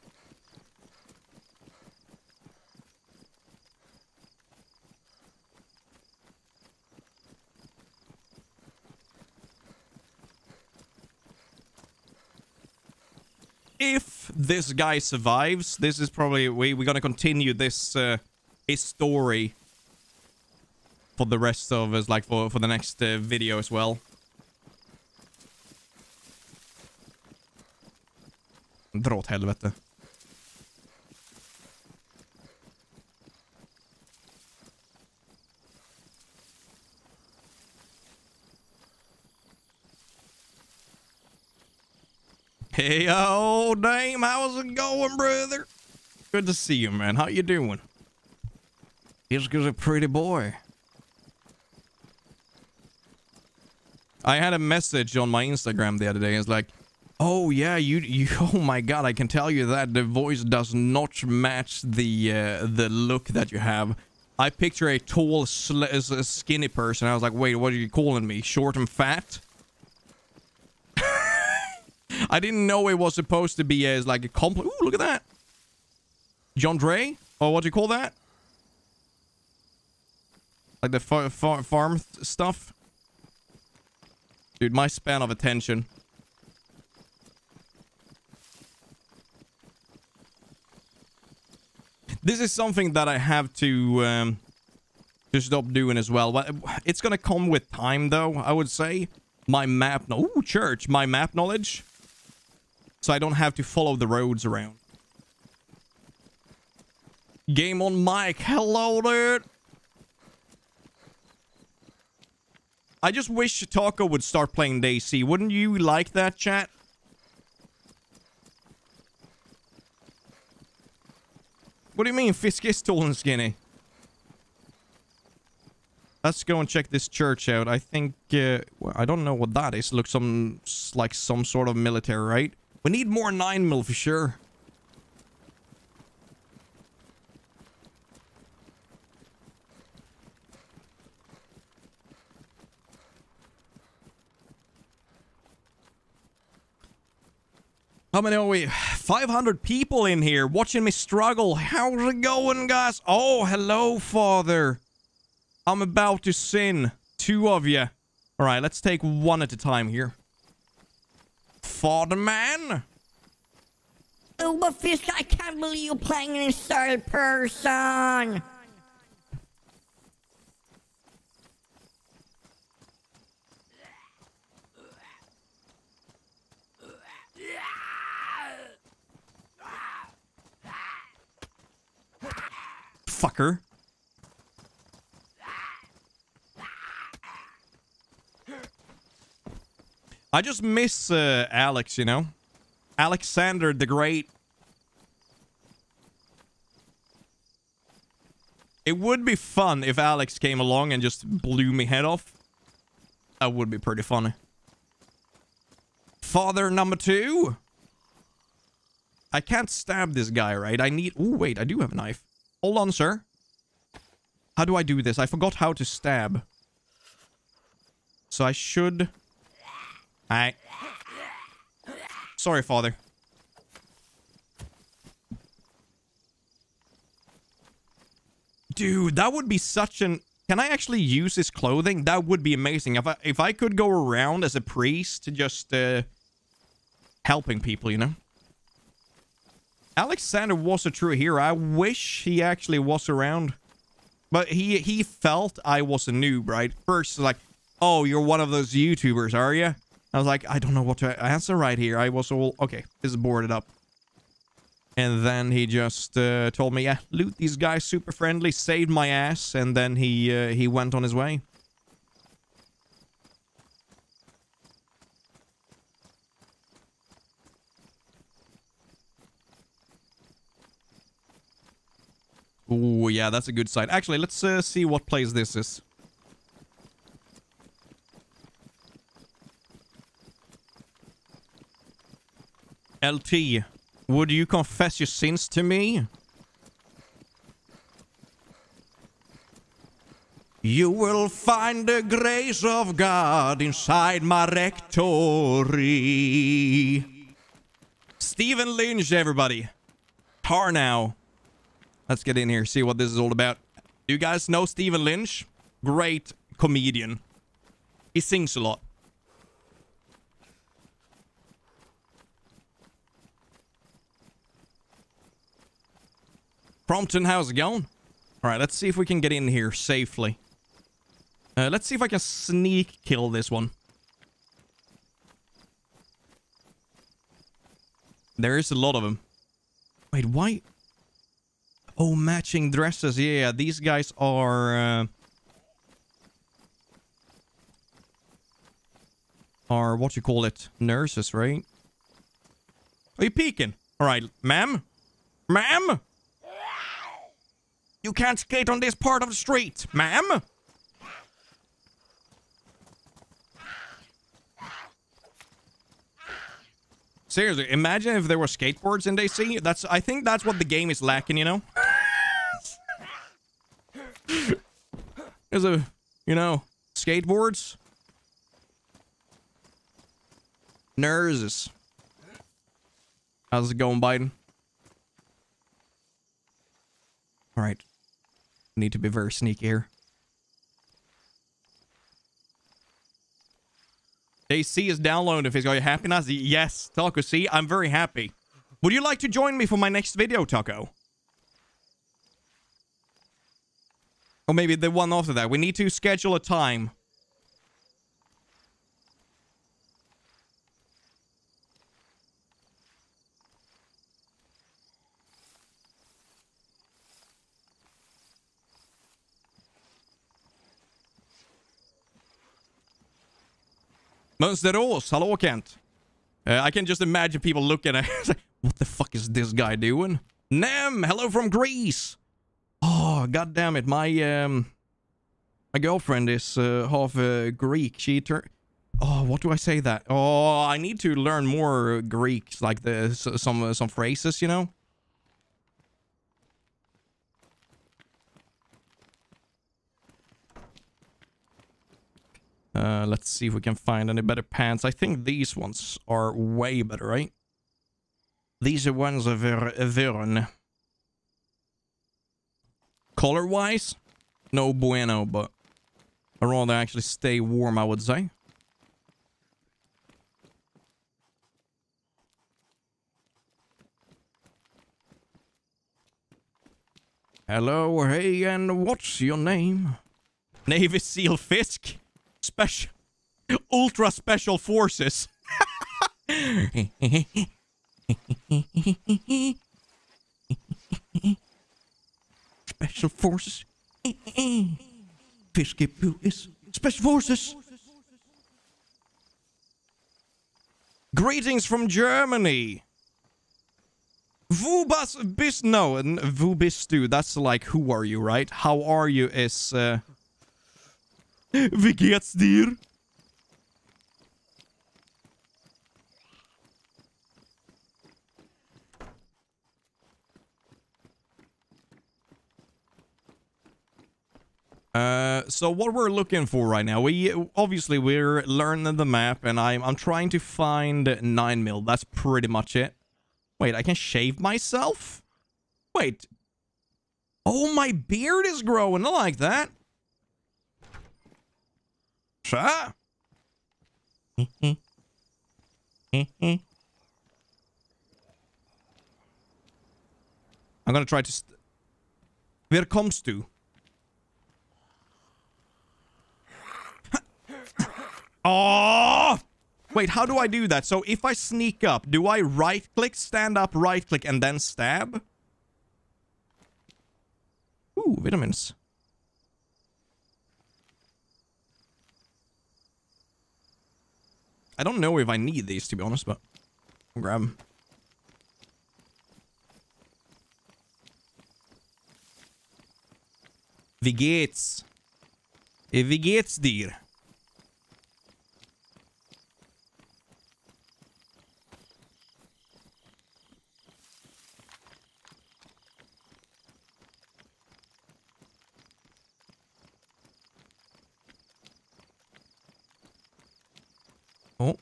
If this guy survives, this is probably... We're gonna continue this his story for the rest of us, like for the next video as well. Dra åt helvete. Hey, old dame, how's it going, brother? Good to see you, man. How you doing? Iska's a pretty boy. I had a message on my Instagram the other day. It's like, oh yeah, you. Oh my God, I can tell you that the voice does not match the look that you have. I picture a tall, skinny person. I was like, wait, what are you calling me? Short and fat? I didn't know it was supposed to be as like a compliment. Ooh, look at that. John Dre? Or what do you call that? Like the farm stuff? Dude, my span of attention. This is something that I have to stop doing as well. But it's gonna come with time, though, I would say. My map... No ooh, church. My map knowledge... So I don't have to follow the roads around. Game on mic. Hello, dude. I just wish Taco would start playing DayZ. Wouldn't you like that, chat? What do you mean Fisk is tall and skinny? Let's go and check this church out. I think... well, I don't know what that is. Looks like some sort of military, right? We need more 9mm for sure. How many are we? 500 people in here watching me struggle. How's it going, guys? Oh, hello, Father. I'm about to sin. 2 of you. All right, let's take 1 at a time here. Father man. Oh, but Fisk, I can't believe you're playing in third person. Fucker. I just miss Alex, you know? Alexander the Great. It would be fun if Alex came along and just blew me head off. That would be pretty funny. Father number 2. I can't stab this guy, right? I need... Ooh, wait, I do have a knife. Hold on, sir. How do I do this? I forgot how to stab. So I should... Alright. Sorry, Father. Dude, that would be such an... Can I actually use his clothing? That would be amazing. If I could go around as a priest to just... helping people, you know? Alexander was a true hero. I wish he actually was around. But he felt I was a noob, right? First, like... Oh, you're one of those YouTubers, are you? I was like, I don't know what to answer right here. I was all... Okay, this is boarded up. And then he just told me, yeah, loot these guys, super friendly, saved my ass. And then he went on his way. Ooh, yeah, that's a good site. Actually, let's see what place this is. LT, would you confess your sins to me? You will find the grace of God inside my rectory. Stephen Lynch, everybody. Tar now. Let's get in here, see what this is all about. Do you guys know Stephen Lynch? Great comedian. He sings a lot. Prompton, how's it going? All right, let's see if we can get in here safely. Let's see if I can sneak kill this one. There is a lot of them. Wait, why? Oh, matching dresses. Yeah, these guys are what you call it? Nurses, right? Are you peeking? All right, ma'am? Ma'am? You can't skate on this part of the street, ma'am. Seriously, imagine if there were skateboards in DayZ. That's, I think that's what the game is lacking, you know? There's a, you know, skateboards. Nurses. How's it going, Biden? All right. Need to be very sneaky here. DayZ is downloaded. Fisk, are you happy now? Yes, Taco. See, I'm very happy. Would you like to join me for my next video, Taco? Or maybe the one after that. We need to schedule a time. Mönsterås, hello Kent. I can just imagine people looking at it. What the fuck is this guy doing? Nem, hello from Greece. Oh, god damn it. My girlfriend is half Greek. She Oh, what do I say that? Oh, I need to learn more Greek, like the some phrases, you know. Let's see if we can find any better pants. I think these ones are way better, right? These are ones of Vern. Color-wise, no bueno, but I'd rather actually stay warm, I would say. Hello, hey, and what's your name? Navy SEAL Fisk. Special, ultra special forces. Special forces. Fisk is special forces. Greetings from Germany. Wo bist no, and wo bist du? That's like who are you, right? How are you is Wie geht's dir? So what we're looking for right now, we're learning the map, and I'm trying to find 9mm. That's pretty much it. Wait, I can shave myself? Wait. Oh, my beard is growing. I like that. Sure. I'm gonna try to... Where comes to? Oh! Wait, how do I do that? So if I sneak up, do I right-click, stand up, right-click, and then stab? Ooh, vitamins. I don't know if I need these, to be honest, but I'll grab them. Wie geht's? Wie geht's dir? Oh.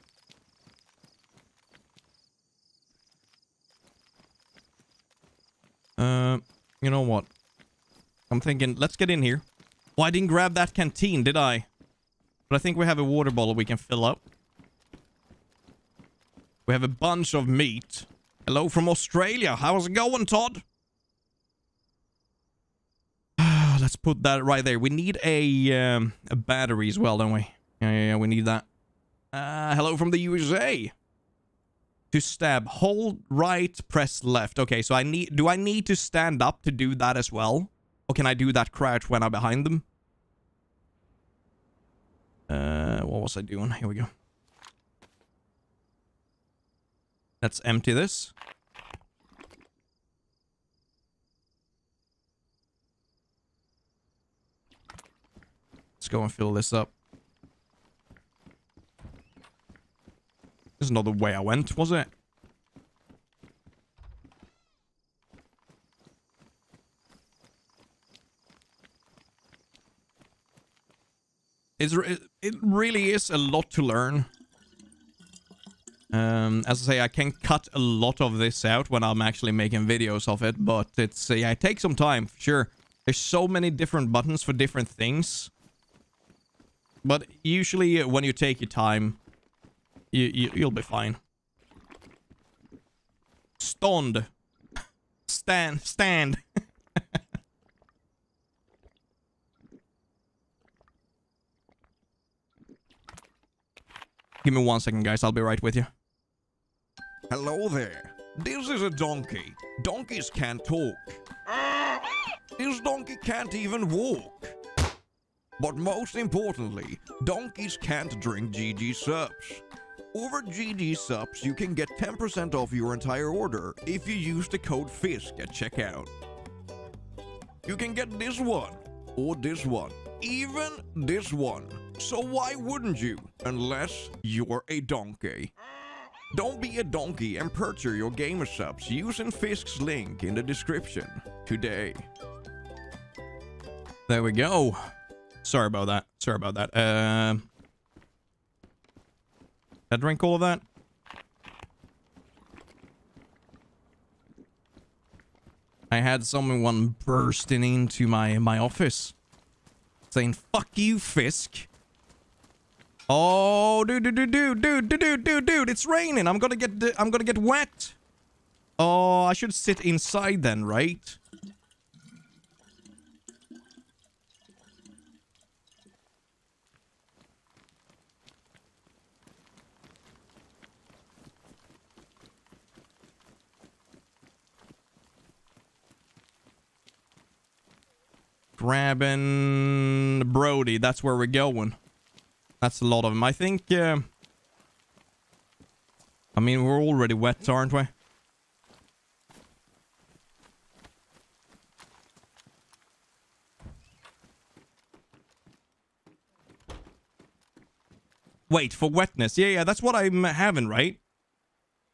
You know what? I'm thinking, let's get in here. Well, I didn't grab that canteen, did I? But I think we have a water bottle we can fill up. We have a bunch of meat. Hello from Australia. How's it going, Todd? Let's put that right there. We need a battery as well, don't we? Yeah, we need that. Hello from the USA. To stab, hold right, press left. Okay, so I need... Do I need to stand up to do that as well? Or can I do that crouch when I'm behind them? What was I doing? Here we go. Let's empty this. Let's go and fill this up. There's not the way I went, was it? It really is a lot to learn. As I say, I can cut a lot of this out when I'm actually making videos of it, but it's yeah, it takes some time, for sure. There's so many different buttons for different things. But usually when you take your time, You'll be fine. Stand. Give me 1 second, guys. I'll be right with you. Hello there. This is a donkey. Donkeys can't talk. This donkey can't even walk. But most importantly, donkeys can't drink GamerSupps. Over GamerSupps, you can get 10% off your entire order if you use the code FISK at checkout. You can get this one, or this one, even this one. So why wouldn't you, unless you're a donkey? Don't be a donkey and purchase your GamerSupps using FISK's link in the description today. There we go. Sorry about that. Did I drink all of that? I had someone bursting into my office saying, "Fuck you, Fisk." Oh, dude, it's raining. I'm gonna get wet. Oh, I should sit inside then, right? Grabbing Brody, that's where we're going. That's a lot of them. I think I mean, we're already wet, aren't we? Wait, for wetness. Yeah, that's what I'm having, right?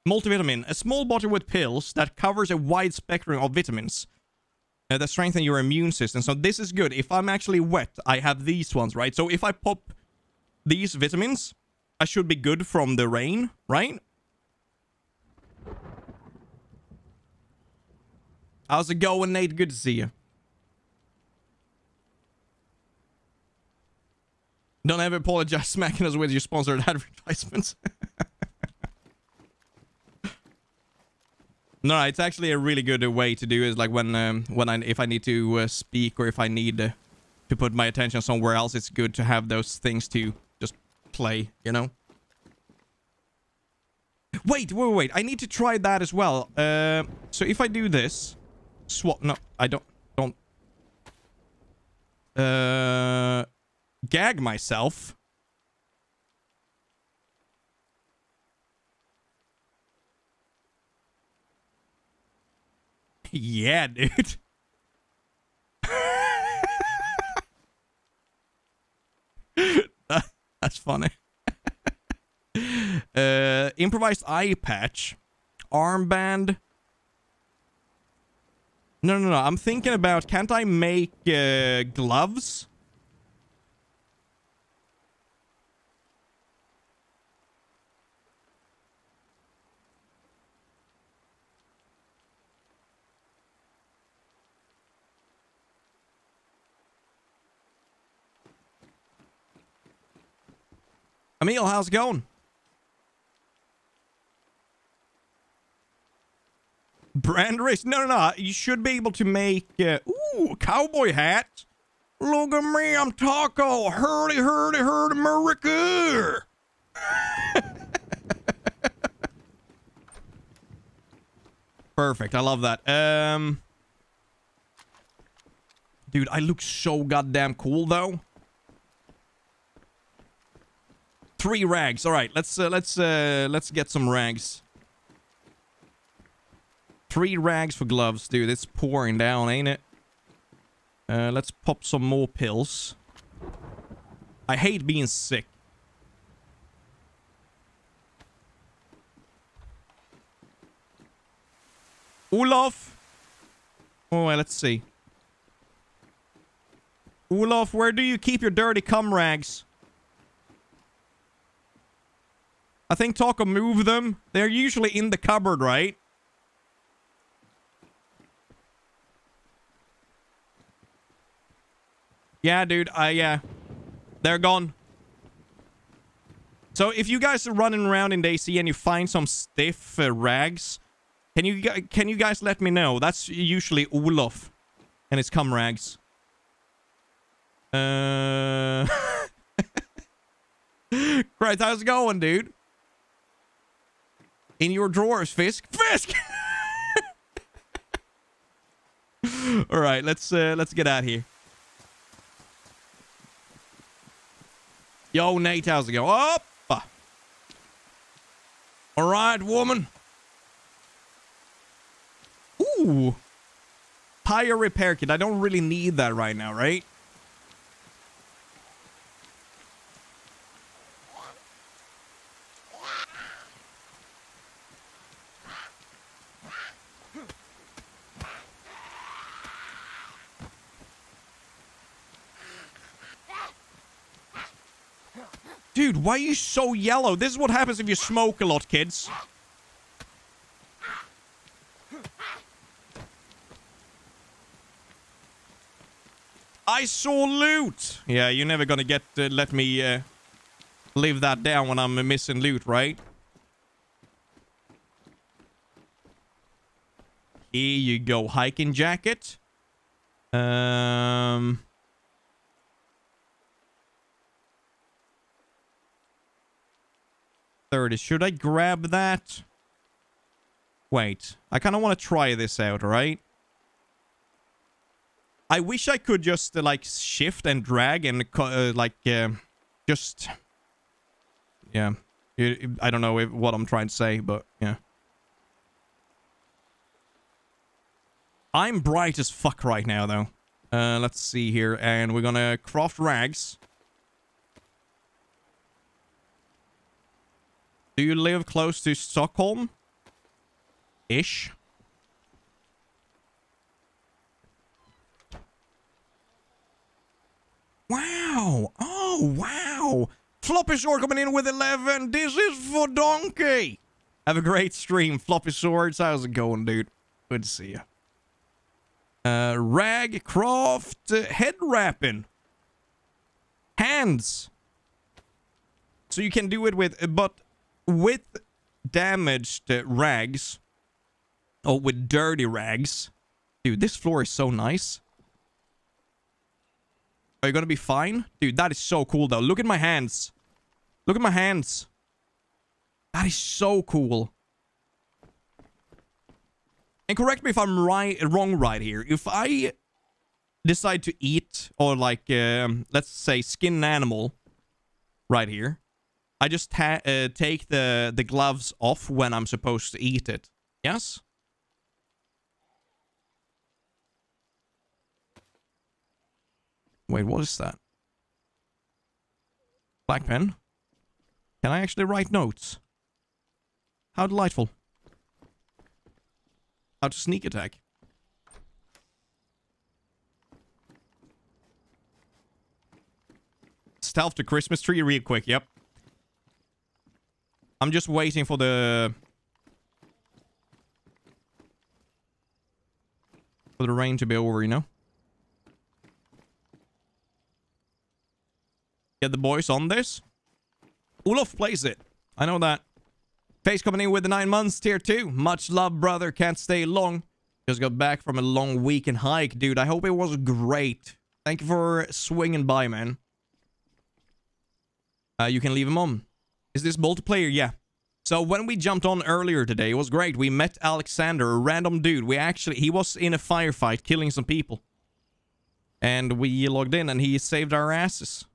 Multivitamin. A small bottle with pills that covers a wide spectrum of vitamins that strengthen your immune system. So this is good. If I'm actually wet, I have these ones, right? So if I pop these vitamins, I should be good from the rain, right? How's it going, Nate? Good to see you. Don't ever apologize smacking us with your sponsored advertisements. No, it's actually a really good way to do it. Is like if I need to speak, or if I need to put my attention somewhere else, it's good to have those things to just play, you know. Wait! I need to try that as well. So if I do this, swap. No, I don't. Gag myself. Yeah, dude. That's funny. Improvised eye patch. Armband. No. I'm thinking about, can't I make gloves? Emil, how's it going? Brand risk. No. You should be able to make... ooh, cowboy hats. Look at me, I'm Taco. Hurdy, America. Perfect. I love that. Dude, I look so goddamn cool, though. 3 rags. All right, let's get some rags. 3 rags for gloves, dude. It's pouring down, ain't it? Let's pop some more pills. I hate being sick. Olaf. Oh, let's see. Olaf, where do you keep your dirty cum rags? I think Taco moved them. They're usually in the cupboard, right? Yeah, dude. They're gone. So if you guys are running around in DayZ and you find some stiff rags, can you guys let me know? That's usually Olaf and his cum rags. Right, how's it going, dude? In your drawers, Fisk. Fisk! All right, let's get out of here. Yo, Nate, how's it going? Oppa. All right, woman. Ooh, tire repair kit. I don't really need that right now, right? Dude, why are you so yellow? This is what happens if you smoke a lot, kids. I saw loot! Yeah, you're never gonna get let me live that down when I'm missing loot, right? Here you go, hiking jacket. Should I grab that? Wait, I kind of want to try this out, right? I wish I could just like shift and drag and just yeah, I don't know what I'm trying to say, but yeah. I'm bright as fuck right now, though. Let's see here, and we're gonna craft rags. Do you live close to Stockholm? Ish. Wow! Oh, wow! Floppysaur coming in with 11. This is for Donkey. Have a great stream, Floppysaur. How's it going, dude? Good to see you. Rag craft head wrapping. Hands. So you can do it with, but with damaged rags, or with dirty rags. Dude, this floor is so nice. Are you gonna be fine? Dude, that is so cool though. Look at my hands. Look at my hands. That is so cool. And correct me if I'm wrong right here. If I decide to eat, or like, let's say skin an animal right here, I just take the gloves off when I'm supposed to eat it. Yes? Wait, what is that? Black pen? Can I actually write notes? How delightful. How to sneak attack. Stealth the Christmas tree real quick, yep. I'm just waiting for the... for the rain to be over, you know? Get the boys on this. Olof plays it. I know that. Face coming in with the 9 months, tier 2. Much love, brother. Can't stay long. Just got back from a long weekend hike, dude. I hope it was great. Thank you for swinging by, man. You can leave him on. Is this multiplayer? Yeah. So when we jumped on earlier today, it was great. We met Alexander, a random dude. He was in a firefight, killing some people. And we logged in, and he saved our asses.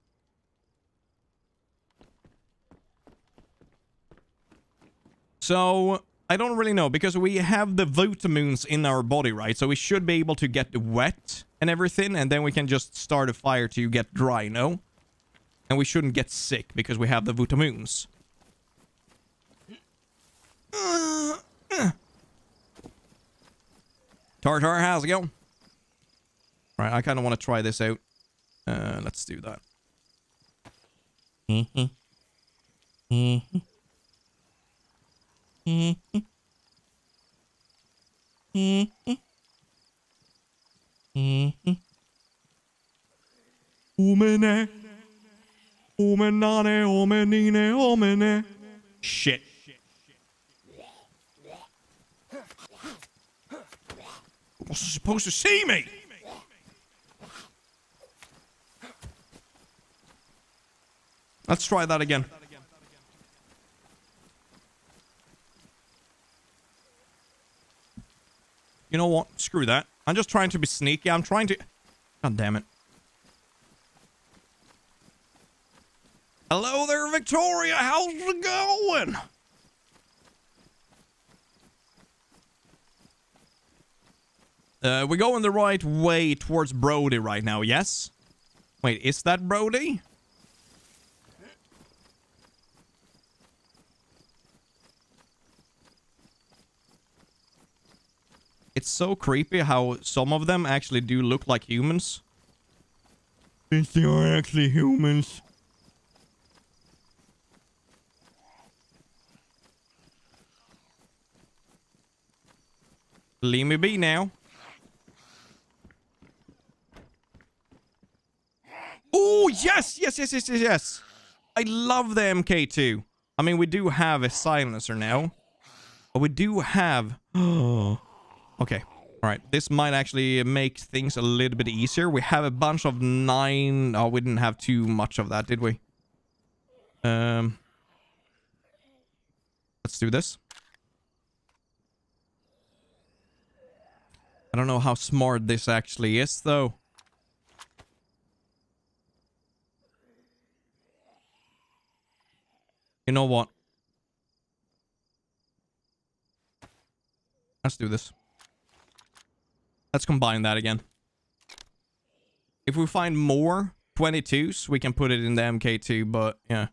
So, I don't really know, because we have the vitamins in our body, right? So we should be able to get wet and everything, and then we can just start a fire to get dry, no? And we shouldn't get sick, because we have the vitamins. Tartar, how's it going? Right, I kind of want to try this out. Let's do that. Shit. It wasn't supposed to see me. Let's try that again. You know what? Screw that. I'm just trying to be sneaky. I'm trying to... God damn it. Hello there, Victoria. How's it going? We're going the right way towards Brody right now, yes? Wait, is that Brody? It's so creepy how some of them actually do look like humans. Since they are actually humans. Leave me be now. Oh, yes, yes, yes, yes, yes, yes. I love the MK2. I mean, we do have a silencer now. But we do have... Oh... Okay, all right. This might actually make things a little bit easier. We have a bunch of 9... Oh, we didn't have too much of that, did we? Let's do this. I don't know how smart this actually is, though. You know what? Let's do this. Let's combine that again. If we find more 22s, we can put it in the MK2, but yeah.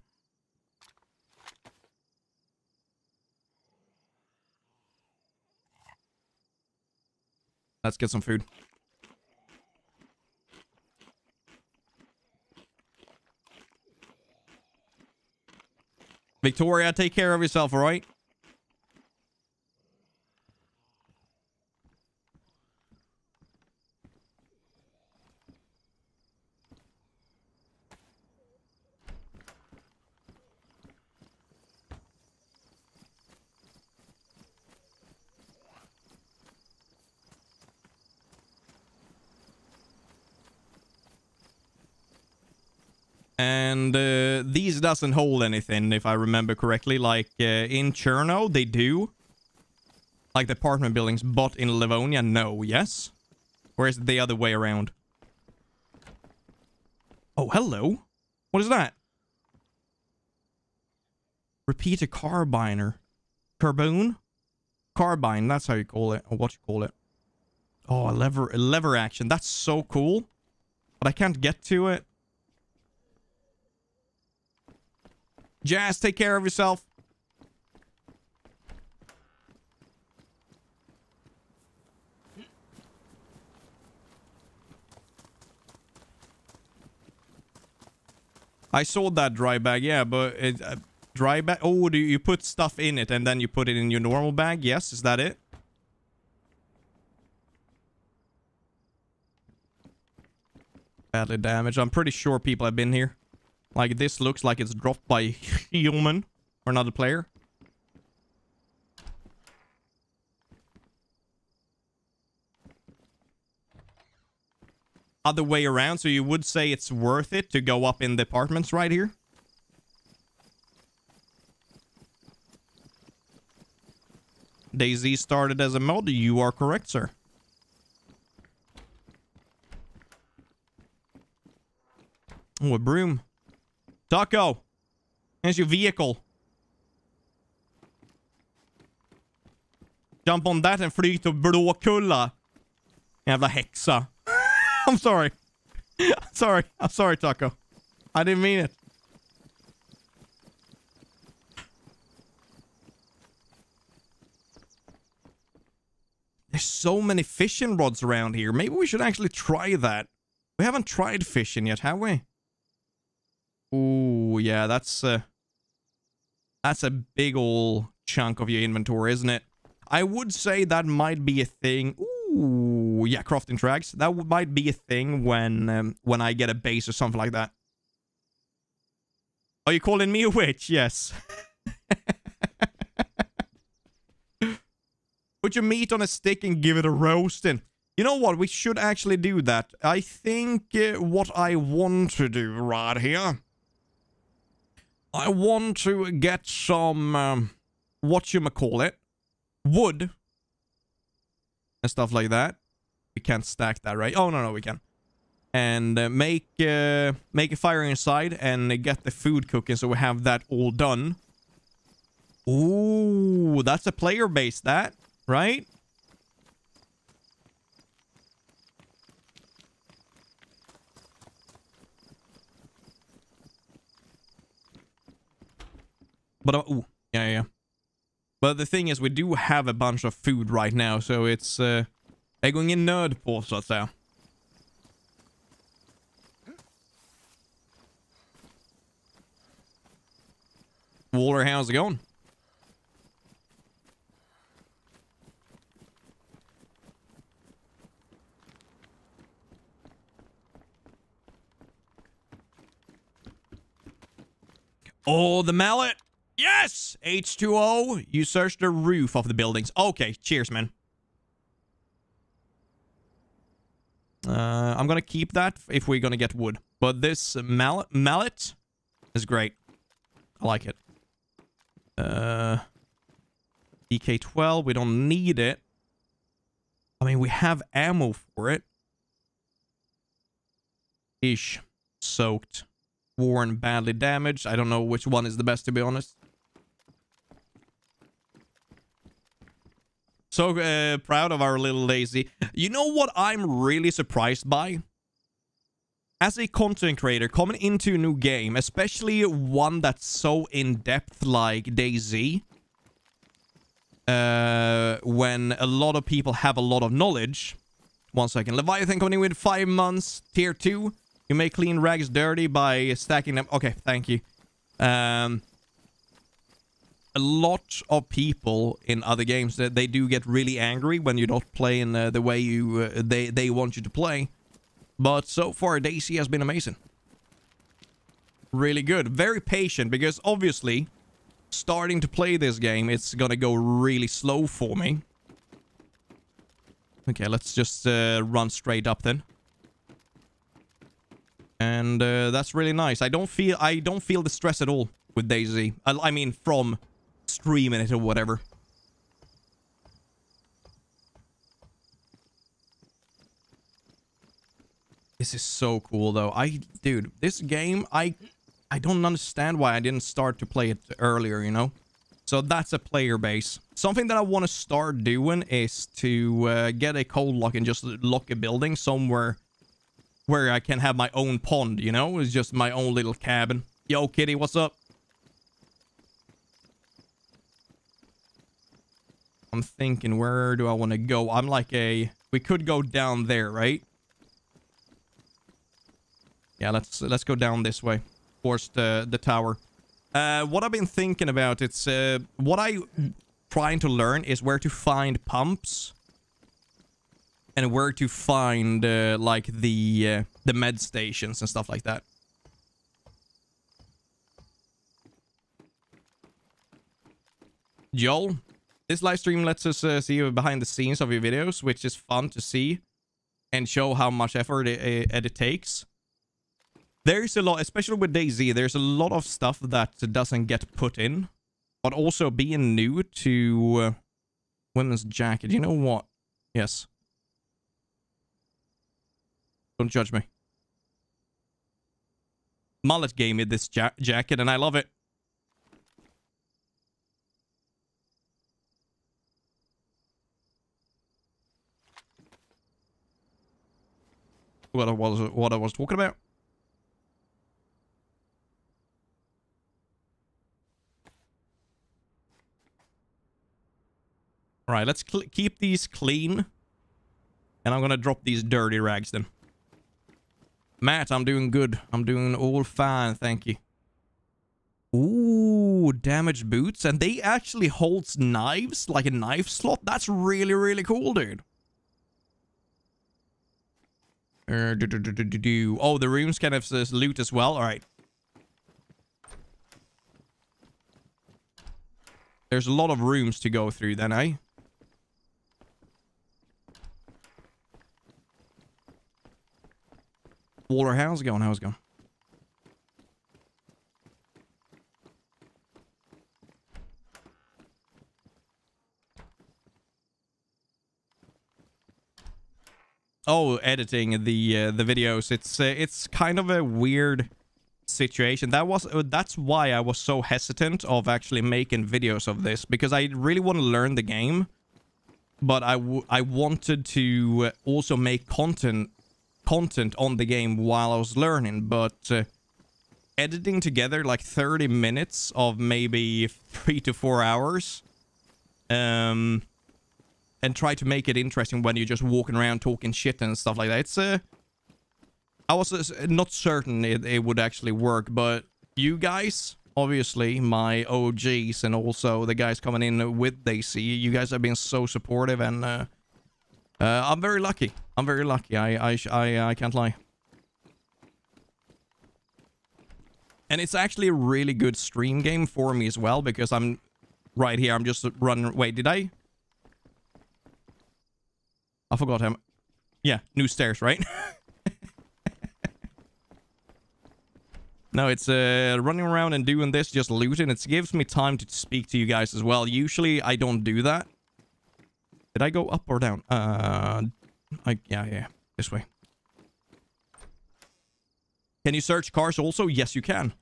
Let's get some food. Victoria, take care of yourself, all right? And these doesn't hold anything, if I remember correctly. Like, in Cherno, they do. Like the apartment buildings, but in Livonia, no. Yes? Or is it the other way around? Oh, hello. What is that? Repeat a carbiner. Carbone? Carbine, that's how you call it. Or what you call it. Oh, a lever action. That's so cool. But I can't get to it. Jazz, take care of yourself. I sold that dry bag, yeah, but it, dry bag. Oh, do you put stuff in it and then you put it in your normal bag? Yes, is that it? Badly damaged. I'm pretty sure people have been here. Like, this looks like it's dropped by a human or another player. Other way around, so you would say it's worth it to go up in the apartments right here. DayZ started as a mod. You are correct, sir. Oh, a broom. Taco, here's your vehicle. Jump on that and fly to Blåkulla. Jävla häxa. I'm sorry. I'm sorry, Taco. I didn't mean it. There's so many fishing rods around here. Maybe we should actually try that. We haven't tried fishing yet, have we? Ooh, yeah, that's a big ol' chunk of your inventory, isn't it? I would say that might be a thing. Ooh, yeah, crafting tracks. That might be a thing when I get a base or something like that. Are you calling me a witch? Yes. Put your meat on a stick and give it a roasting. You know what? We should actually do that. I think what I want to do right here... I want to get some, whatchamacallit, wood, and stuff like that. We can't stack that, right? Oh, no, we can. And make a fire inside and get the food cooking so we have that all done. Ooh, that's a player base, that, right? But, ooh, yeah. But the thing is, we do have a bunch of food right now, so it's... they're going in nerd pause, so there. Waller, how's it going? Oh, the mallet! Yes! H2O, you search the roof of the buildings. Okay, cheers, man. I'm gonna keep that if we're gonna get wood. But this mallet is great. I like it. DK12, we don't need it. I mean, we have ammo for it. Ish. Soaked. Worn, badly damaged. I don't know which one is the best, to be honest. So proud of our little DayZ. You know what I'm really surprised by? As a content creator, coming into a new game, especially one that's so in-depth like DayZ, when a lot of people have a lot of knowledge. One second. Leviathan coming in with 5 months. Tier 2. You may clean rags dirty by stacking them. Okay, thank you. A lot of people in other games, they do get really angry when you're not playing the way you they want you to play. But so far, DayZ has been amazing. Really good. Very patient, because obviously, starting to play this game, it's gonna go really slow for me. Okay, let's just run straight up then. And that's really nice. I don't feel the stress at all with DayZ. I mean, from streaming it or whatever. This is so cool, though. Dude, this game, I don't understand why I didn't start to play it earlier, you know? So that's a player base. Something that I want to start doing is to get a cold lock and just lock a building somewhere where I can have my own pond, you know? It's just my own little cabin. Yo, kitty, what's up? I'm thinking, where do I want to go? I'm like a... We could go down there, right? Yeah, let's go down this way. Towards the tower. What I've been thinking about, it's what I'm trying to learn is where to find pumps and where to find like the med stations and stuff like that. Joel, this live stream lets us see behind the scenes of your videos, which is fun to see and show how much effort it takes. There's a lot, especially with DayZ, there's a lot of stuff that doesn't get put in. But also being new to women's jacket. You know what? Yes. Don't judge me. Mullet gave me this jacket and I love it. What I was talking about? Alright, let's keep these clean. And I'm gonna drop these dirty rags then. Matt, I'm doing good. I'm doing all fine, thank you. Ooh, damaged boots. And they actually hold knives, like a knife slot. That's really, really cool, dude. Oh, the rooms kind of says loot as well. Alright. There's a lot of rooms to go through then, eh? Water, how's it going? How's it going? Oh, editing the videos. It's kind of a weird situation. That's why I was so hesitant of actually making videos of this, because I really want to learn the game, but I wanted to also make content on the game while I was learning. But editing together like 30 minutes of maybe 3 to 4 hours, and try to make it interesting when you're just walking around talking shit and stuff like that. It's I was not certain it would actually work, but you guys, obviously, my OGs, and also the guys coming in with DayZ, you guys have been so supportive, and I'm very lucky. I'm very lucky, I can't lie. And it's actually a really good stream game for me as well, because I'm right here, I'm just running... Wait, did I? I forgot him. Yeah, new stairs, right? No, it's running around and doing this, just looting. It gives me time to speak to you guys as well. Usually, I don't do that. Did I go up or down? Yeah, this way. Can you search cars also? Yes, you can.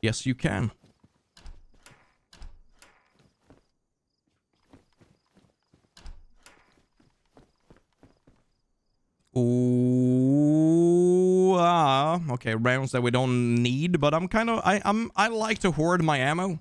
Yes, you can. Ooh, okay, rounds that we don't need, but I'm kind of, I like to hoard my ammo.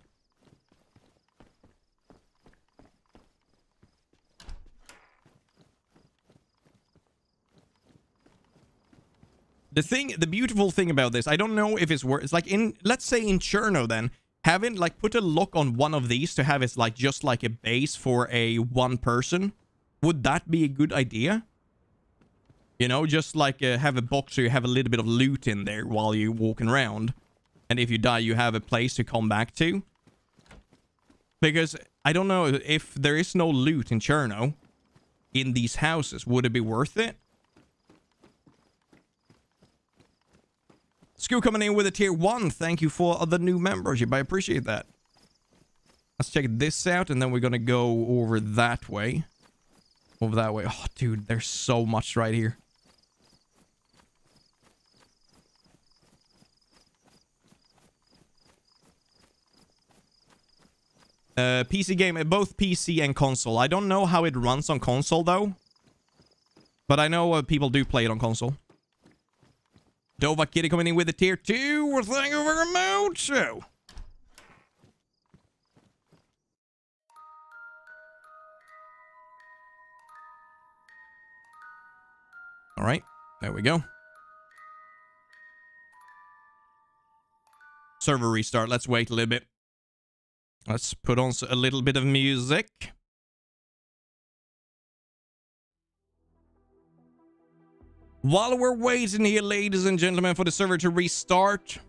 The thing, the beautiful thing about this, I don't know if it's worth, it's like in, let's say in Cherno then, having like put a lock on one of these to have it's like just like a base for a one person, would that be a good idea? You know, just like have a box so you have a little bit of loot in there while you're walking around. And if you die, you have a place to come back to. Because I don't know if there is no loot in Cherno, in these houses, would it be worth it? Scoo coming in with a tier 1. Thank you for the new membership. I appreciate that. Let's check this out, and then we're going to go over that way. Over that way. Oh, dude, there's so much right here. PC game, both PC and console. I don't know how it runs on console, though. But I know people do play it on console. Dova Kitty coming in with a tier 2. Well, thank you very much. So. All right, there we go. Server restart. Let's wait a little bit. Let's put on a little bit of music. While we're waiting here, ladies and gentlemen, for the server to restart,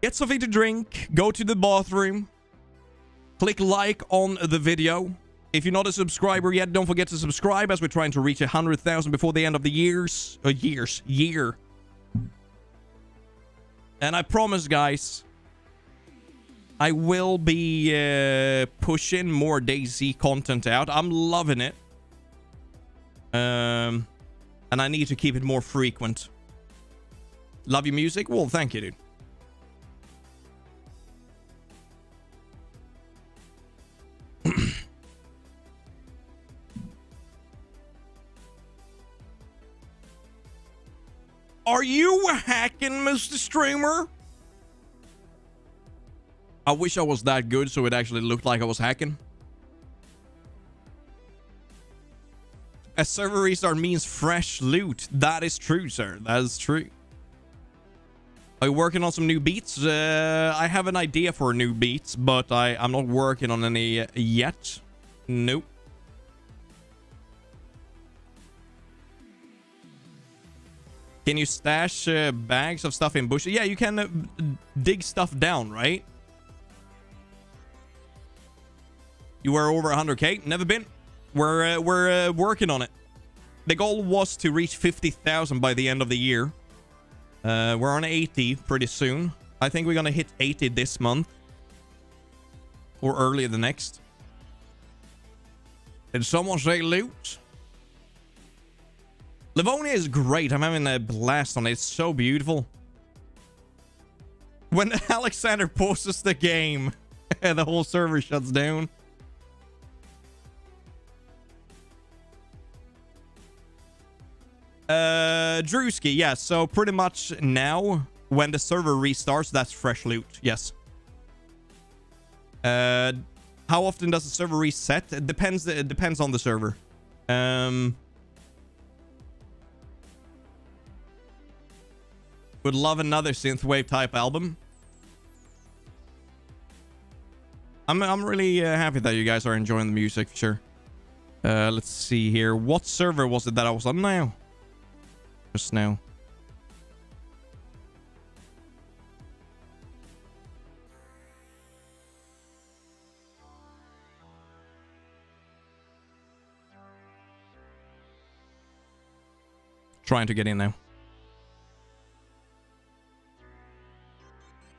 get something to drink, go to the bathroom, click like on the video. If you're not a subscriber yet, don't forget to subscribe, as we're trying to reach 100,000 before the end of the year. And I promise, guys, I will be pushing more DayZ content out. I'm loving it. And I need to keep it more frequent. Love your music. Well, thank you, dude. Are you hacking, Mr. Streamer? I wish I was that good so it actually looked like I was hacking. A server restart means fresh loot. That is true, sir. That is true. Are you working on some new beats? I have an idea for new beats, but I'm not working on any yet. Nope. Can you stash bags of stuff in bushes? Yeah, you can dig stuff down, right? You were over 100k? Never been. We're working on it. The goal was to reach 50,000 by the end of the year. We're on 80 pretty soon. I think we're going to hit 80 this month. Or early the next. Did someone say loot? Livonia is great. I'm having a blast on it. It's so beautiful. When Alexander pauses the game, the whole server shuts down. Drewski, yeah, so pretty much now, when the server restarts, that's fresh loot, yes. How often does the server reset? It depends on the server. Would love another synthwave type album. I'm really happy that you guys are enjoying the music, for sure. Let's see here. What server was it that I was on now? Now trying to get in now.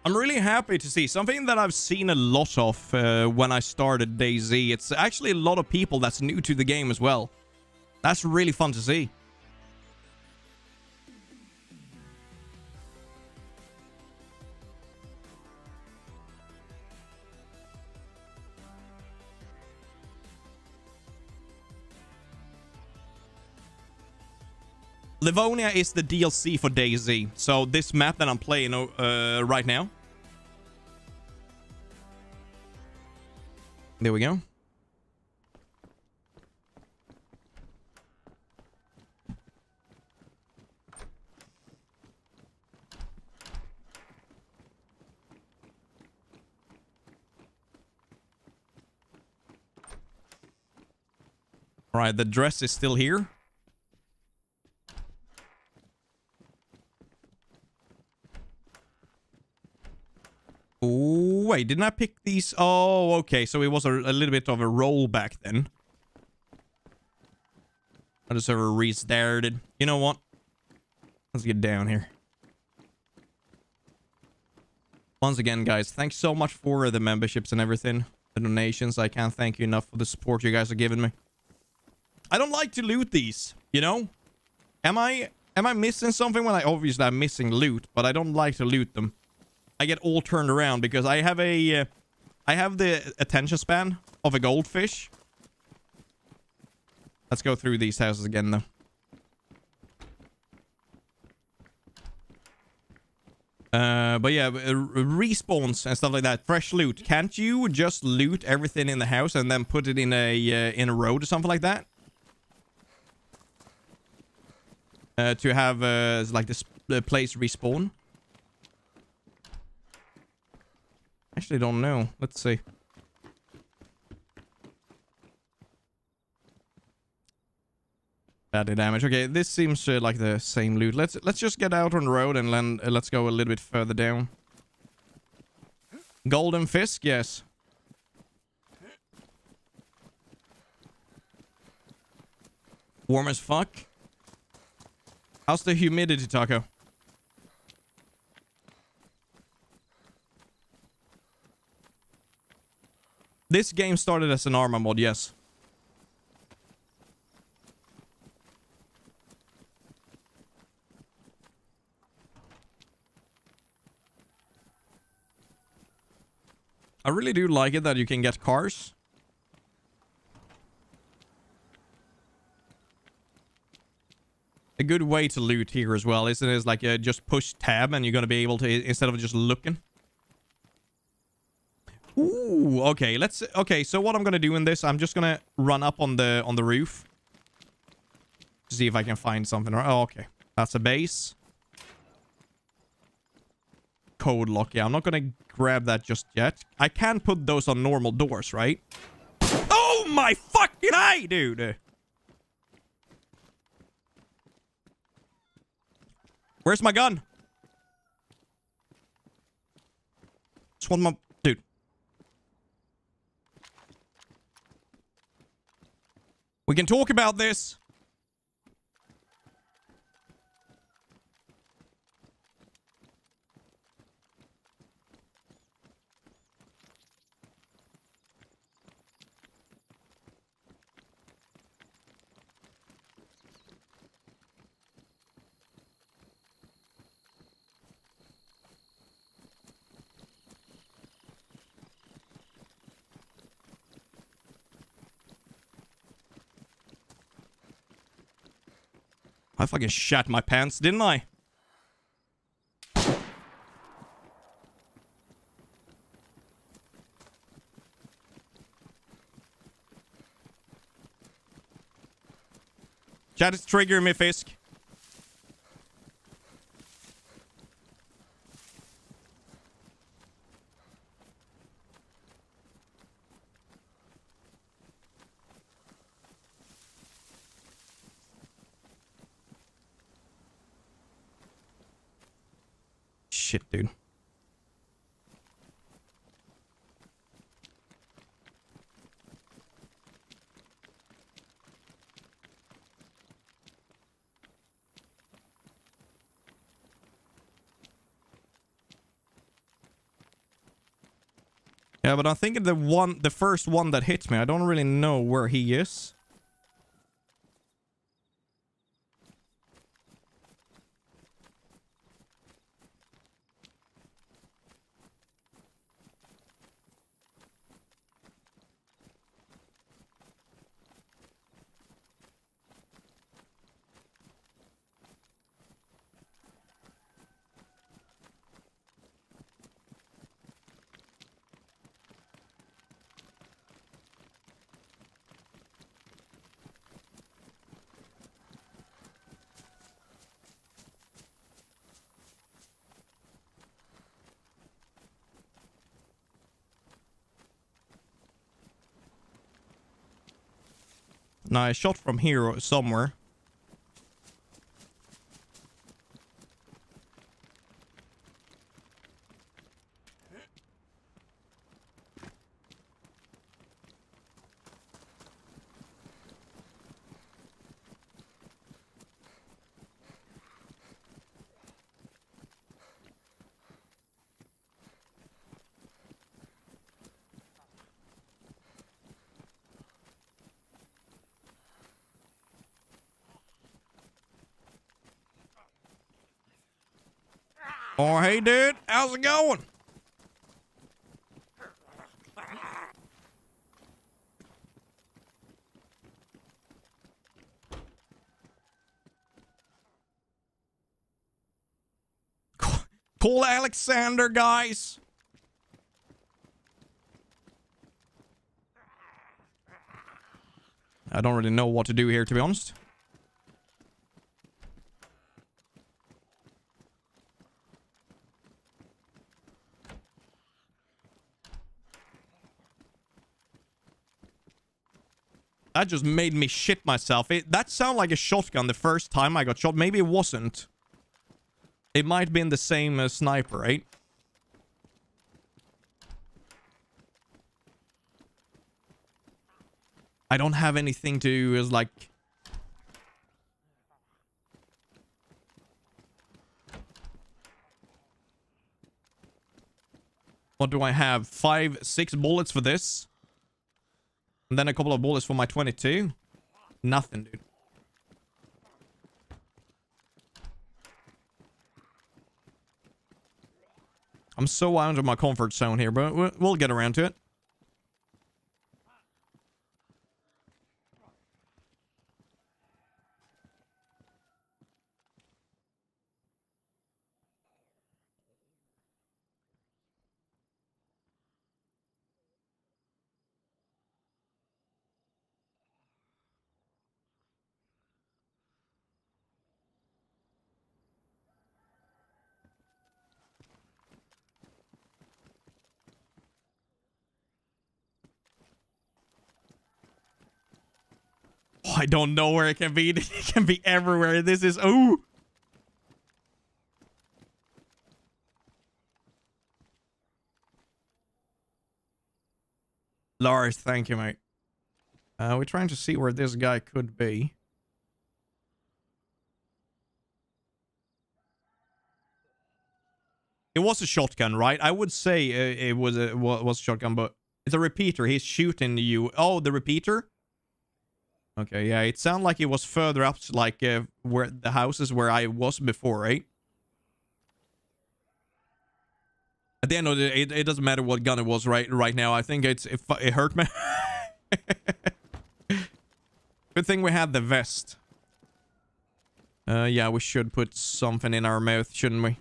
I'm really happy to see something that I've seen a lot of when I started DayZ. It's actually a lot of people that's new to the game as well. That's really fun to see. Livonia is the DLC for DayZ. So this map that I'm playing right now. There we go. All right, the dress is still here. Ooh, wait, didn't I pick these? Oh, okay, so it was a little bit of a rollback then. I just ever restarted. You know what? Let's get down here. Once again, guys, thanks so much for the memberships and everything. The donations, I can't thank you enough for the support you guys are giving me. I don't like to loot these, you know? Am I missing something? Well, obviously I'm missing loot, but I don't like to loot them. I get all turned around because I have a I have the attention span of a goldfish. Let's go through these houses again though. But yeah, respawns and stuff like that. Fresh loot. Can't you just loot everything in the house and then put it in a road or something like that? To have like this place respawn. Actually, don't know. Let's see. Badly damaged. Okay, this seems like the same loot. Let's just get out on the road and then let's go a little bit further down. Golden Fisk, yes. Warm as fuck. How's the humidity, Taco? This game started as an Arma mod, yes. I really do like it that you can get cars. A good way to loot here as well, isn't it? It's like just push tab and you're going to be able to, instead of just looking. Ooh, okay, let's... Okay, so what I'm going to do in this, I'm just going to run up on the roof. See if I can find something. Oh, okay. That's a base. Code lock. Yeah, I'm not going to grab that just yet. I can put those on normal doors, right? Oh my fucking eye, dude! Where's my gun? Just want my... Dude. We can talk about this. I fucking shat my pants, didn't I? Chat is triggering me, Fisk. Shit, dude. Yeah, but I think the first one that hit me, I don't really know where he is. Now, I shot from here or somewhere. Oh, hey, dude. How's it going? Call Alexander, guys. I don't really know what to do here, to be honest. That just made me shit myself. That sounded like a shotgun the first time I got shot. Maybe it wasn't. It might have been the same sniper, right? I don't have anything to like... What do I have? 5, 6 bullets for this. And then a couple of bullets for my 22. Nothing, dude. I'm so out of my comfort zone here, but we'll get around to it. I don't know where it can be. It can be everywhere. This is... Ooh! Lars, thank you, mate. We're trying to see where this guy could be. It was a shotgun, right? I would say it was a shotgun, but... It's a repeater. He's shooting you. Oh, the repeater? Okay, yeah, it sounded like it was further up, like where the houses where I was before, right? At the end of the day, it doesn't matter what gun it was right now. I think it hurt me. Good thing we had the vest. Yeah, we should put something in our mouth, shouldn't we?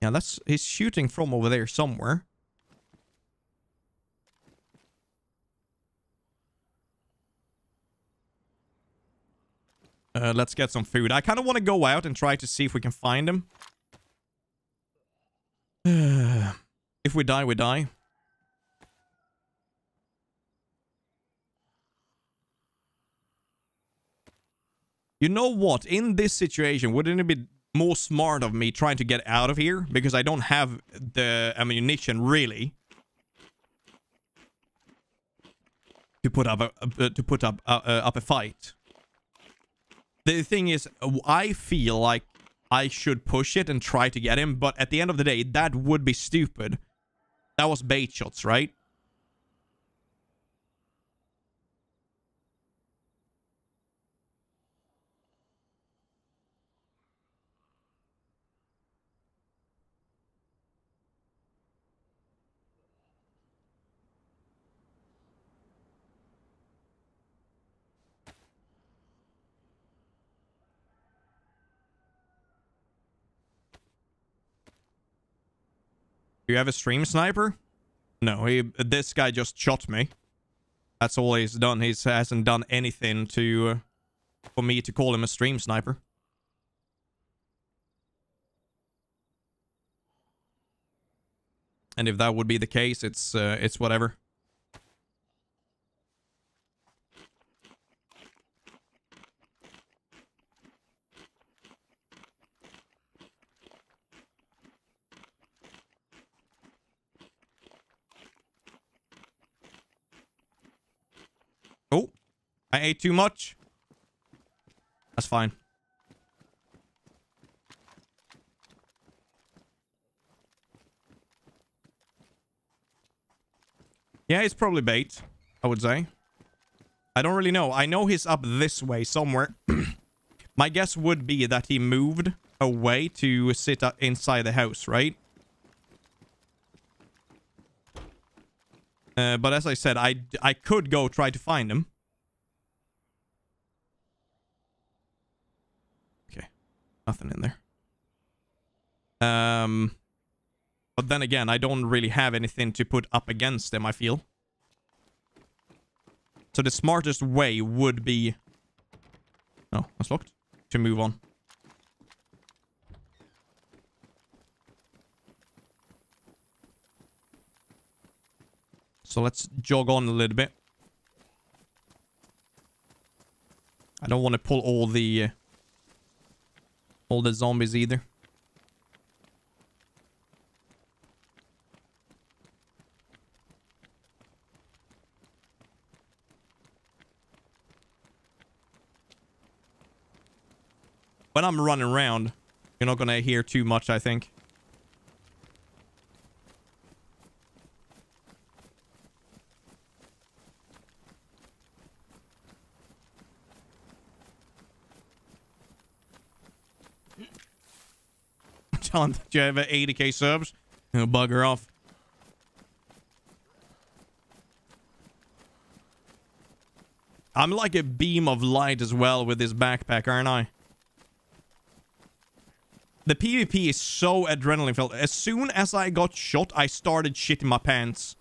Yeah, he's shooting from over there somewhere. Let's get some food. I kind of want to go out and try to see if we can find him. If we die, we die. You know what? In this situation, wouldn't it be... more smart of me trying to get out of here because I don't have the ammunition really to put up a fight. The thing is, I feel like I should push it and try to get him, but at the end of the day, that would be stupid. That was bait shots, right? Do you have a stream sniper? No, this guy just shot me. That's all he's done. He hasn't done anything for me to call him a stream sniper. And if that would be the case, it's whatever. Oh, I ate too much. That's fine. Yeah, it's probably bait, I would say. I don't really know. I know he's up this way somewhere. My guess would be that he moved away to sit inside the house, right? But as I said, I could go try to find him. Okay. Nothing in there. But then again, I don't really have anything to put up against them, I feel. So the smartest way would be... Oh, that's locked. To move on. So let's jog on a little bit. I don't want to pull all the zombies either. When I'm running around, you're not going to hear too much, I think. Tell him that you have 80k subs. He'll bugger off. I'm like a beam of light as well with this backpack, aren't I? The PvP is so adrenaline-filled. As soon as I got shot, I started shitting my pants.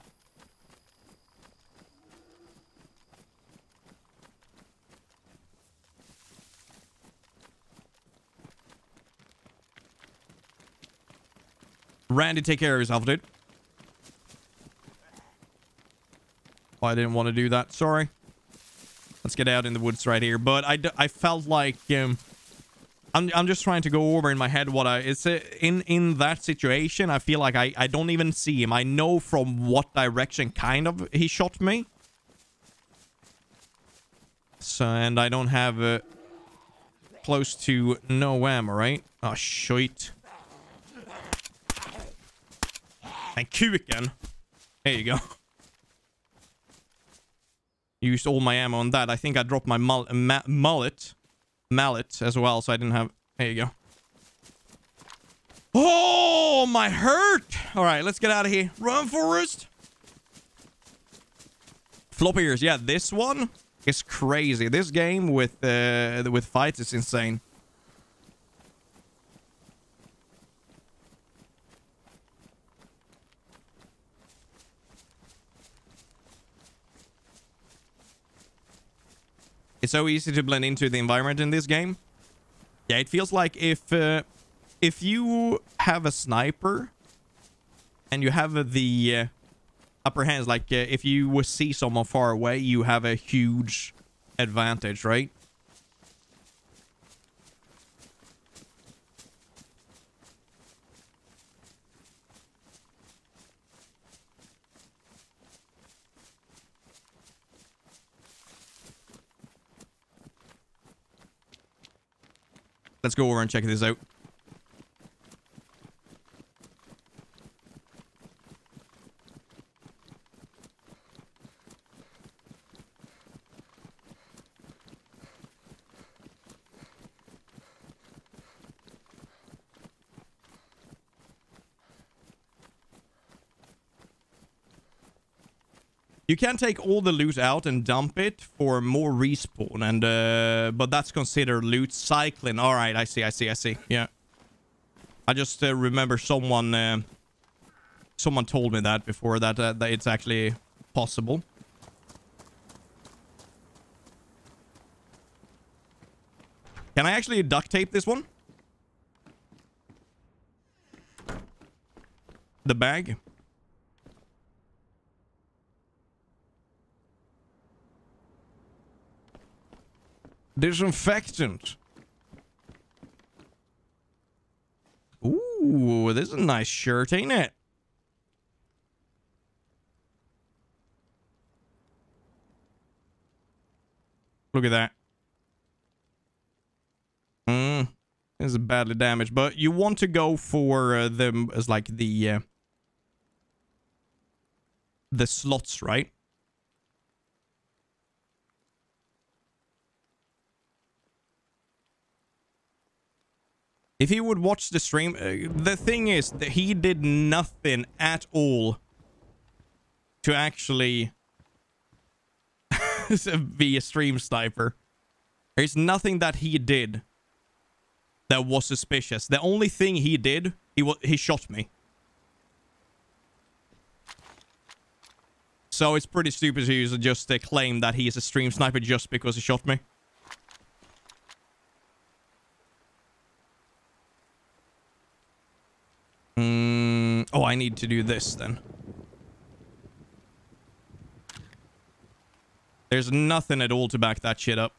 Randy, take care of yourself, dude. Oh, I didn't want to do that. Sorry. Let's get out in the woods right here. But I felt like... I'm just trying to go over in my head what in that situation. I feel like I don't even see him. I know from what direction kind of he shot me. So, and I don't have close to no ammo, right? Oh shit. Thank you again. There you go. Used all my ammo on that. I think I dropped my mallet as well, so I didn't have... There you go. Oh, my hurt! Alright, let's get out of here. Run, Forest! Floppy ears. Yeah, this one is crazy. This game with fights is insane. It's so easy to blend into the environment in this game. Yeah, it feels like if you have a sniper and you have the upper hands, like if you see someone far away, you have a huge advantage, right? Let's go over and check this out. You can take all the loot out and dump it for more respawn, and but that's considered loot cycling. All right, I see. Yeah, I just remember someone told me that before that it's actually possible. Can I actually duct tape this one? The bag. Disinfectant. Ooh, this is a nice shirt, ain't it? Look at that. It's badly damaged, but you want to go for them as like the slots, right? If he would watch the stream, the thing is that he did nothing at all to actually be a stream sniper. There's nothing that he did that was suspicious. The only thing he did, he shot me. So it's pretty stupid to just claim that he is a stream sniper just because he shot me. Oh, I need to do this then. There's nothing at all to back that shit up.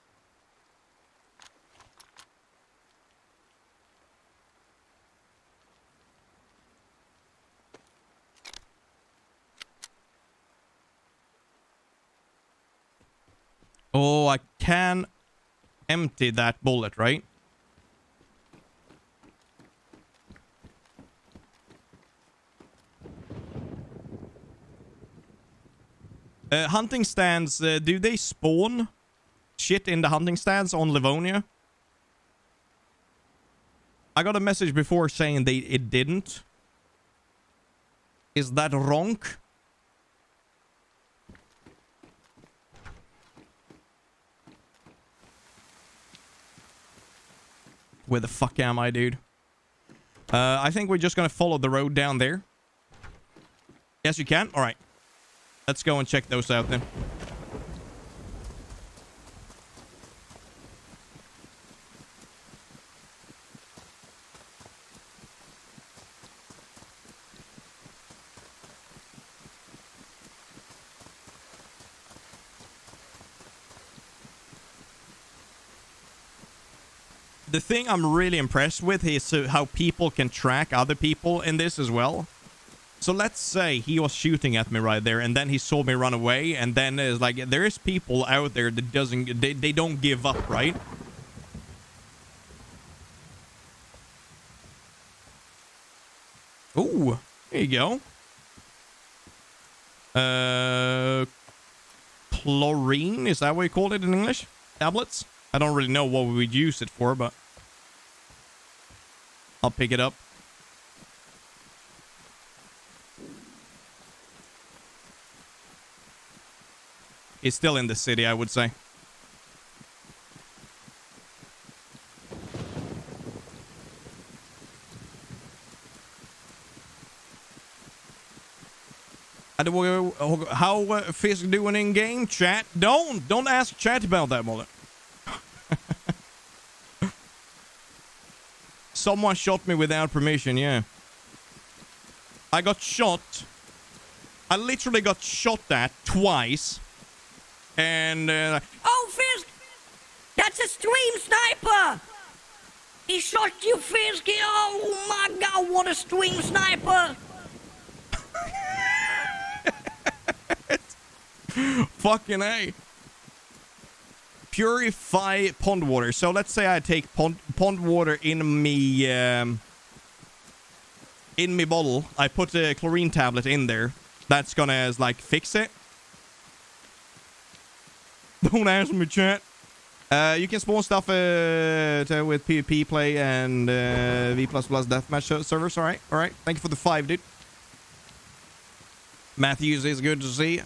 Oh, I can empty that bullet, right? Hunting stands, do they spawn shit in the hunting stands on Livonia? I got a message before saying it didn't. Is that wrong? Where the fuck am I, dude? I think we're just gonna follow the road down there. Yes, you can? Alright. Let's go and check those out then. The thing I'm really impressed with is how people can track other people in this as well. So let's say he was shooting at me right there, and then he saw me run away, and then it's like there is people out there that they don't give up, right? Ooh, there you go. Chlorine, is that what you call it in English? Tablets? I don't really know what we would use it for, but I'll pick it up. It's still in the city, I would say. How Fisk doing in game chat? Don't ask chat about that, mother. Someone shot me without permission, yeah. I got shot. I literally got shot at twice. And, oh, Fisk! That's a stream sniper! He shot you, Fisk! Oh my god, what a stream sniper! Fucking A. Purify pond water. So let's say I take pond water in me bottle. I put a chlorine tablet in there. That's gonna, like, fix it. Don't ask me, chat. You can spawn stuff with PvP play and V++ deathmatch servers. All right, all right. Thank you for the 5, dude. Matthews is good to see.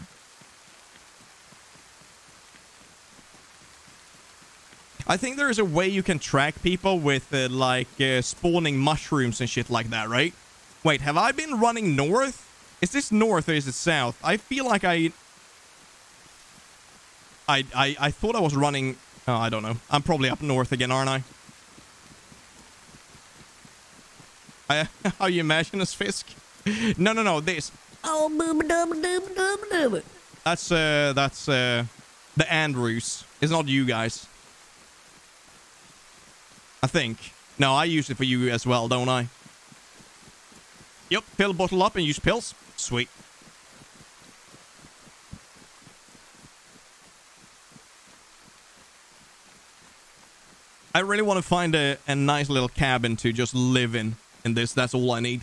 I think there is a way you can track people with spawning mushrooms and shit like that, right? Wait, have I been running north? Is this north or is it south? I feel like I thought I was running... Oh, I don't know. I'm probably up north again, aren't I? How you imagine us, Fisk? No, this. Oh, boom, boom, boom, boom, boom. That's the Andrews. It's not you guys. I think. No, I use it for you as well, don't I? Yep, pill bottle up and use pills. Sweet. I really want to find a nice little cabin to just live in this. That's all I need.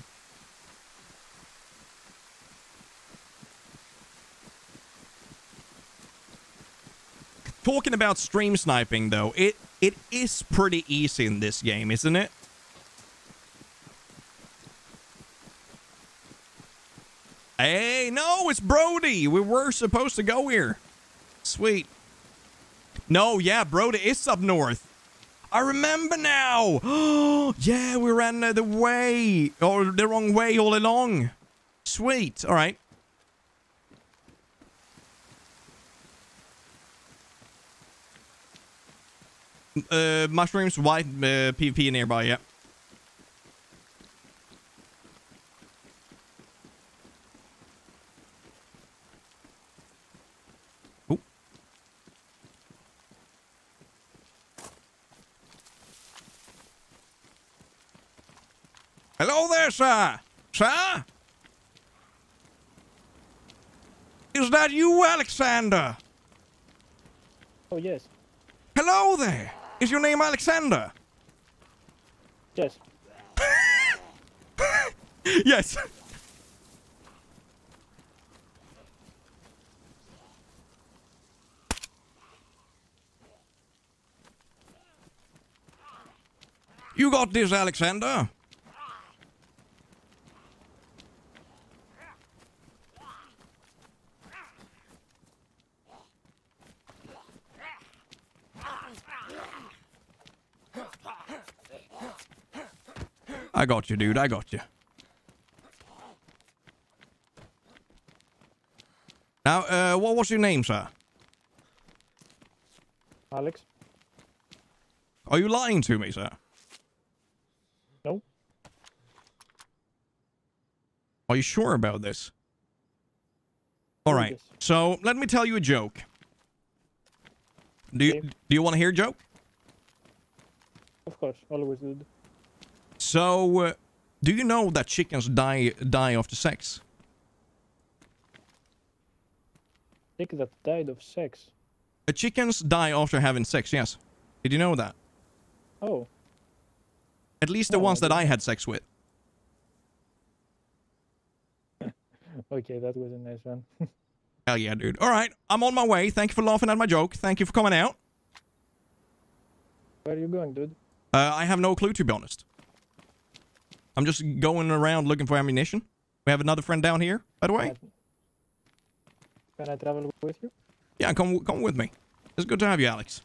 Talking about stream sniping, though, it is pretty easy in this game, isn't it? Hey, no, it's Brody. We were supposed to go here. Sweet. No, yeah, Brody is up north. I remember now. Oh, yeah, we ran the way, or the wrong way all along. Sweet. All right. Mushrooms, white, PvP nearby, yeah. Oh. Hello there, sir. Sir? Is that you, Alexander? Oh, yes. Hello there. Is your name Alexander? Yes. Yes. You got this, Alexander. I got you, dude. I got you. Now, what was your name, sir? Alex. Are you lying to me, sir? No. Are you sure about this? All right. Yes. So, let me tell you a joke. Do you want to hear a joke? Of course. Always do. So, do you know that chickens die after sex? Chickens that died of sex? Chickens die after having sex, yes. Did you know that? Oh. At least the ones that I had sex with. Okay, that was a nice one. Hell yeah, dude. Alright, I'm on my way. Thank you for laughing at my joke. Thank you for coming out. Where are you going, dude? I have no clue, to be honest. I'm just going around looking for ammunition. We have another friend down here, by the way. Can I travel with you? Yeah, come with me. It's good to have you, Alex.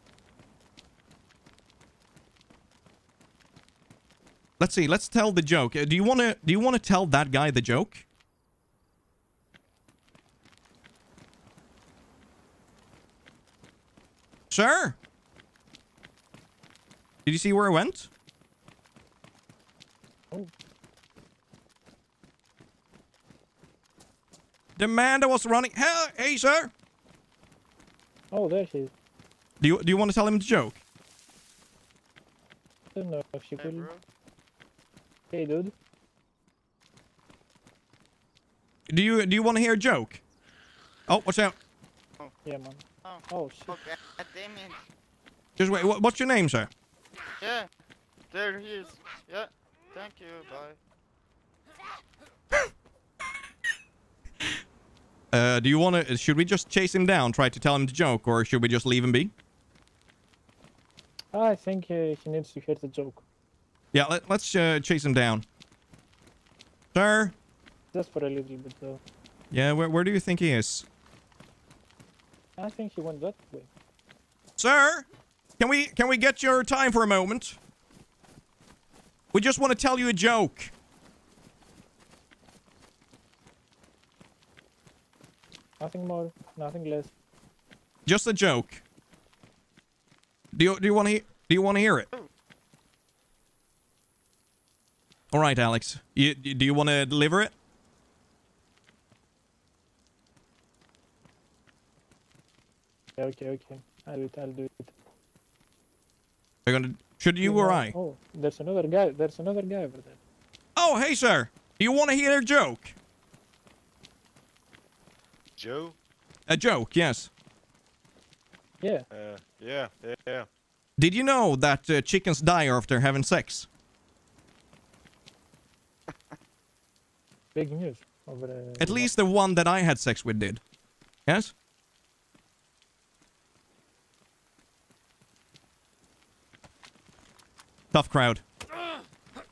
Let's see. Let's tell the joke. Do you want to tell that guy the joke? Sir? Did you see where I went? Oh. The man that was running. Hey, sir. Oh, there she is. Do you want to tell him the joke? I don't know if you could. Hey, dude. Do you want to hear a joke? Oh, watch out. Oh. Yeah, man. Oh, shit. Oh, damn it. Just wait. What's your name, sir? Yeah. There he is. Yeah. Thank you, bye. Do you want to... Should we just chase him down, try to tell him the joke, or should we just leave him be? I think he needs to hear the joke. Yeah, let's chase him down. Sir? Just for a little bit, though. Yeah, where do you think he is? I think he went that way. Sir? Can we get your time for a moment? We just want to tell you a joke. Nothing more, nothing less. Just a joke. Do you want to hear it? All right, Alex. Do you want to deliver it? Okay. I'll do it. You're gonna Should you or I? Oh, there's another guy. There's another guy over there. Oh, hey, sir. Do you want to hear a joke? Joe? A joke, yes. Yeah. Yeah. Did you know that chickens die after having sex? Big news. At least the one that I had sex with did. Yes? Tough crowd.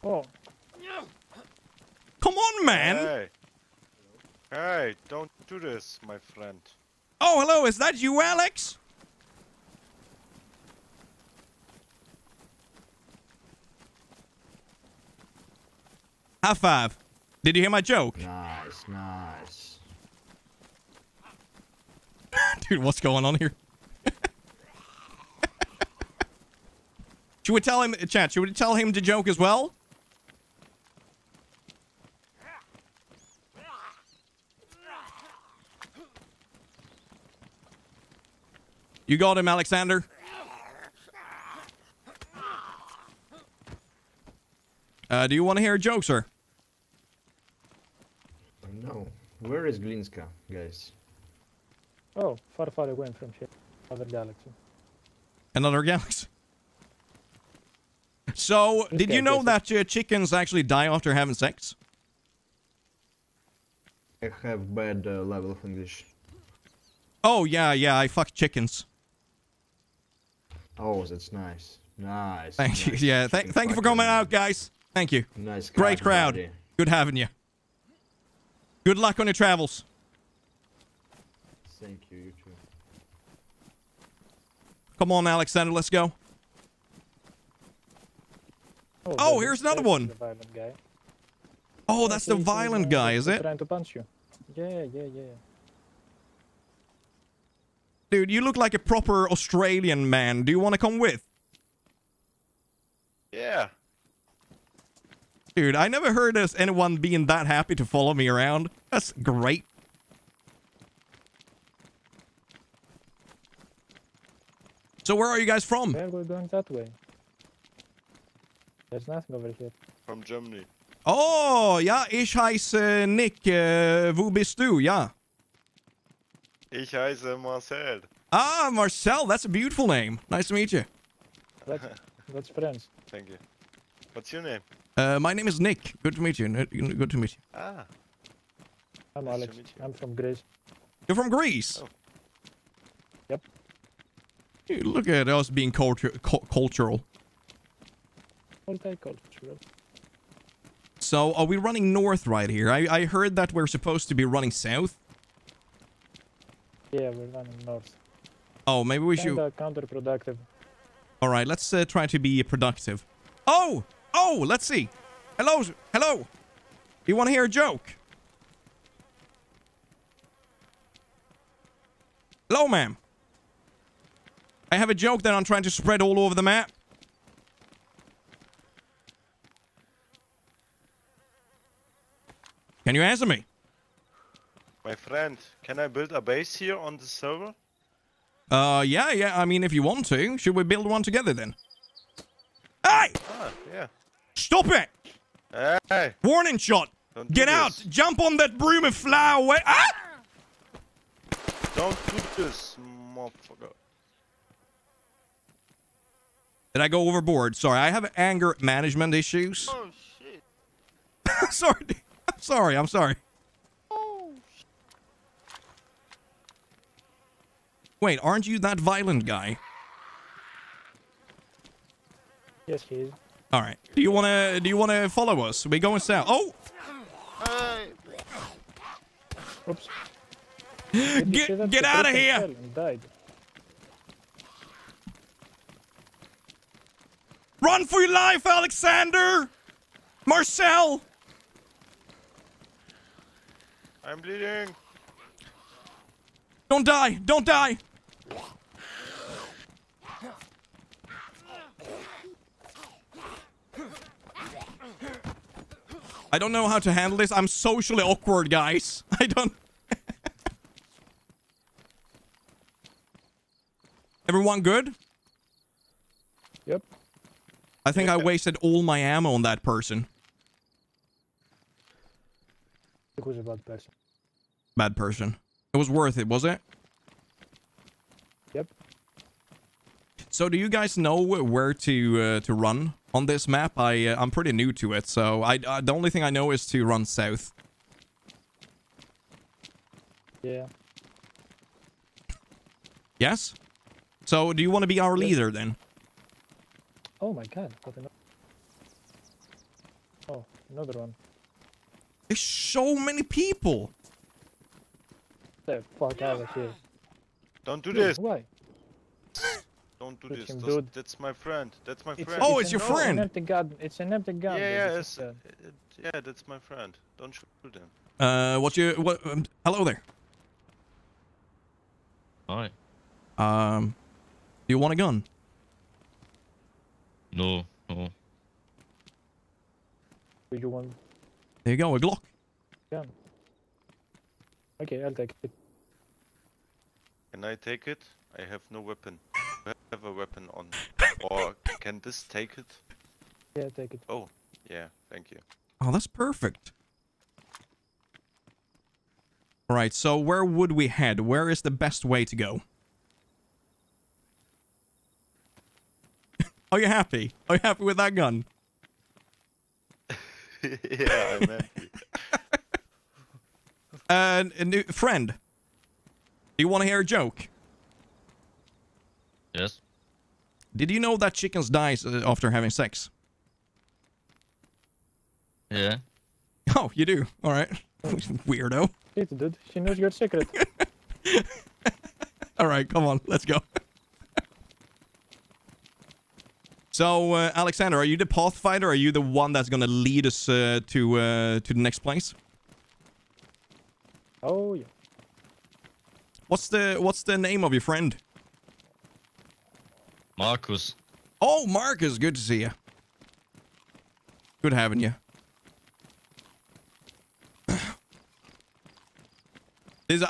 Oh. Come on, man! Hey. Hey, don't do this, my friend. Oh, hello, is that you, Alex? High five. Did you hear my joke? Nice. Dude, what's going on here? Should we tell him, chat, should we tell him the joke as well? You got him, Alexander. Do you want to hear a joke, sir? No. Where is Glinska, guys? Oh, far away from here. Another galaxy. Another galaxy? So, okay, did you know that chickens actually die after having sex? I have bad level of English. Oh, yeah, I fuck chickens. Oh, that's nice. Nice. Thank you. Yeah, thank you for coming out, guys. Thank you. Nice. Great crowd. Buddy. Good having you. Good luck on your travels. Thank you, you too. Come on, Alexander, let's go. Oh, here's another one. Oh, that's the violent guy, is it? Trying to punch you. Yeah. Dude, you look like a proper Australian man. Do you want to come with? Yeah. Dude, I never heard of anyone being that happy to follow me around. That's great. So where are you guys from? Where we're going that way. There's nothing over here. From Germany. Oh, ja, ich heiße Nick. Wo bist du? Ja. Ich heiße Marcel. Ah, Marcel, that's a beautiful name. Nice to meet you. That's friends. Thank you. What's your name? My name is Nick. Good to meet you. Good to meet you. Ah. I'm nice Alex. I'm from Greece. You're from Greece? Oh. Yep. Dude, look at us being cultural. Multicultural. So, are we running north right here? I heard that we're supposed to be running south. Yeah, we're running north. Oh, maybe we should... counterproductive. Alright, let's try to be productive. Oh, let's see. Hello. You want to hear a joke? Hello, ma'am. I have a joke that I'm trying to spread all over the map. Can you answer me? My friend, can I build a base here on the server? Yeah, I mean, if you want to. Should we build one together, then? Hey! Ah, yeah. Stop it! Hey! Warning shot! Don't get out! Jump on that broom and fly away! Ah! Don't do this, motherfucker. Did I go overboard? Sorry, I have anger management issues. Oh, shit. I'm sorry. Wait, aren't you that violent guy? Yes, he is. All right. Do you wanna follow us? We're going south. Oh! Oops. Get out of here! Run for your life, Alexander! Marcel! I'm bleeding. Don't die! I don't know how to handle this. I'm socially awkward, guys. Everyone good? Yep. I think I wasted all my ammo on that person. It was a bad person. Bad person. It was worth it, was it? Yep. So do you guys know where to run on this map? I'm pretty new to it, so I the only thing I know is to run south. Yeah. Yes? So do you want to be our leader then? Oh my god, what another... Oh, another one. There's so many people! The fuck out of here. Don't do this! Why? Don't do this. That's my friend. That's my friend. Oh, it's your friend! It's an empty gun. It's an empty gun. Yeah, that's my friend. Don't shoot him. Hello there. Hi. Do you want a gun? No, no. Do you want? There you go, a Glock. Yeah. Okay, I'll take it. Can I take it? I have no weapon. I have a weapon on. Or can this take it? Yeah, take it. Oh, yeah, thank you. Oh, that's perfect. Alright, so where would we head? Where is the best way to go? Are you happy? Are you happy with that gun? Yeah, I'm happy. A new friend. Do you want to hear a joke? Yes. Did you know that chickens die after having sex? Yeah. Oh, you do. All right. Weirdo. It's dude. She knows your secret. All right, come on, let's go. So, Alexander, are you the pathfinder? Are you the one that's gonna lead us to the next place? Oh yeah. What's the name of your friend? Marcus. Oh, Marcus, good to see you. Good having you.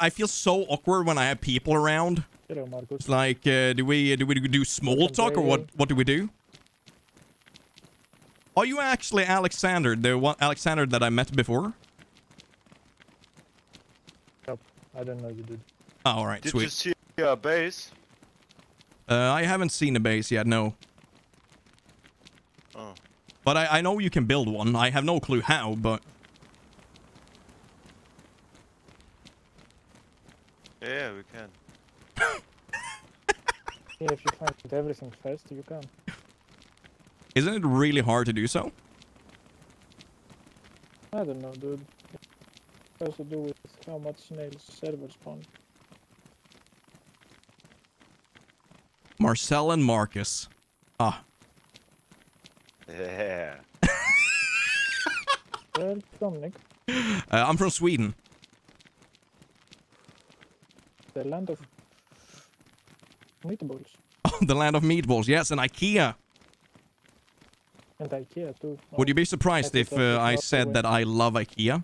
I feel so awkward when I have people around. Hello, Marcus. It's like, do we do small talk or what do we do? Are you actually Alexander, the one Alexander that I met before? Nope, I don't know you did. Oh, all right, sweet. Did you see a base? I haven't seen a base yet, no. Oh. But I know you can build one. I have no clue how, but... Yeah, we can. Yeah, if you find everything first, you can. Isn't it really hard to do so? I don't know, dude. It has to do with how much snails servers spawn. Marcel and Marcus. Ah. Yeah. Where's Dominic? I'm from Sweden. The land of meatballs. Oh, the land of meatballs, yes, and IKEA. And IKEA too. Oh, would you be surprised if I said that I love IKEA?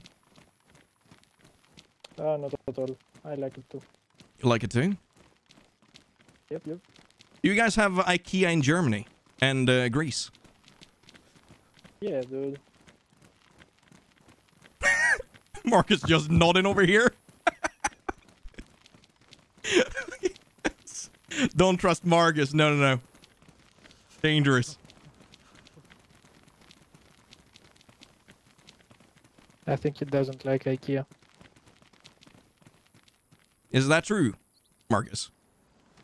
Not at all. I like it too. You like it too? Yep, yep. Do you guys have IKEA in Germany and Greece? Yeah, dude. Marcus just nodding over here. Yes. Don't trust Marcus. No, no, no. Dangerous. I think he doesn't like IKEA. Is that true, Marcus?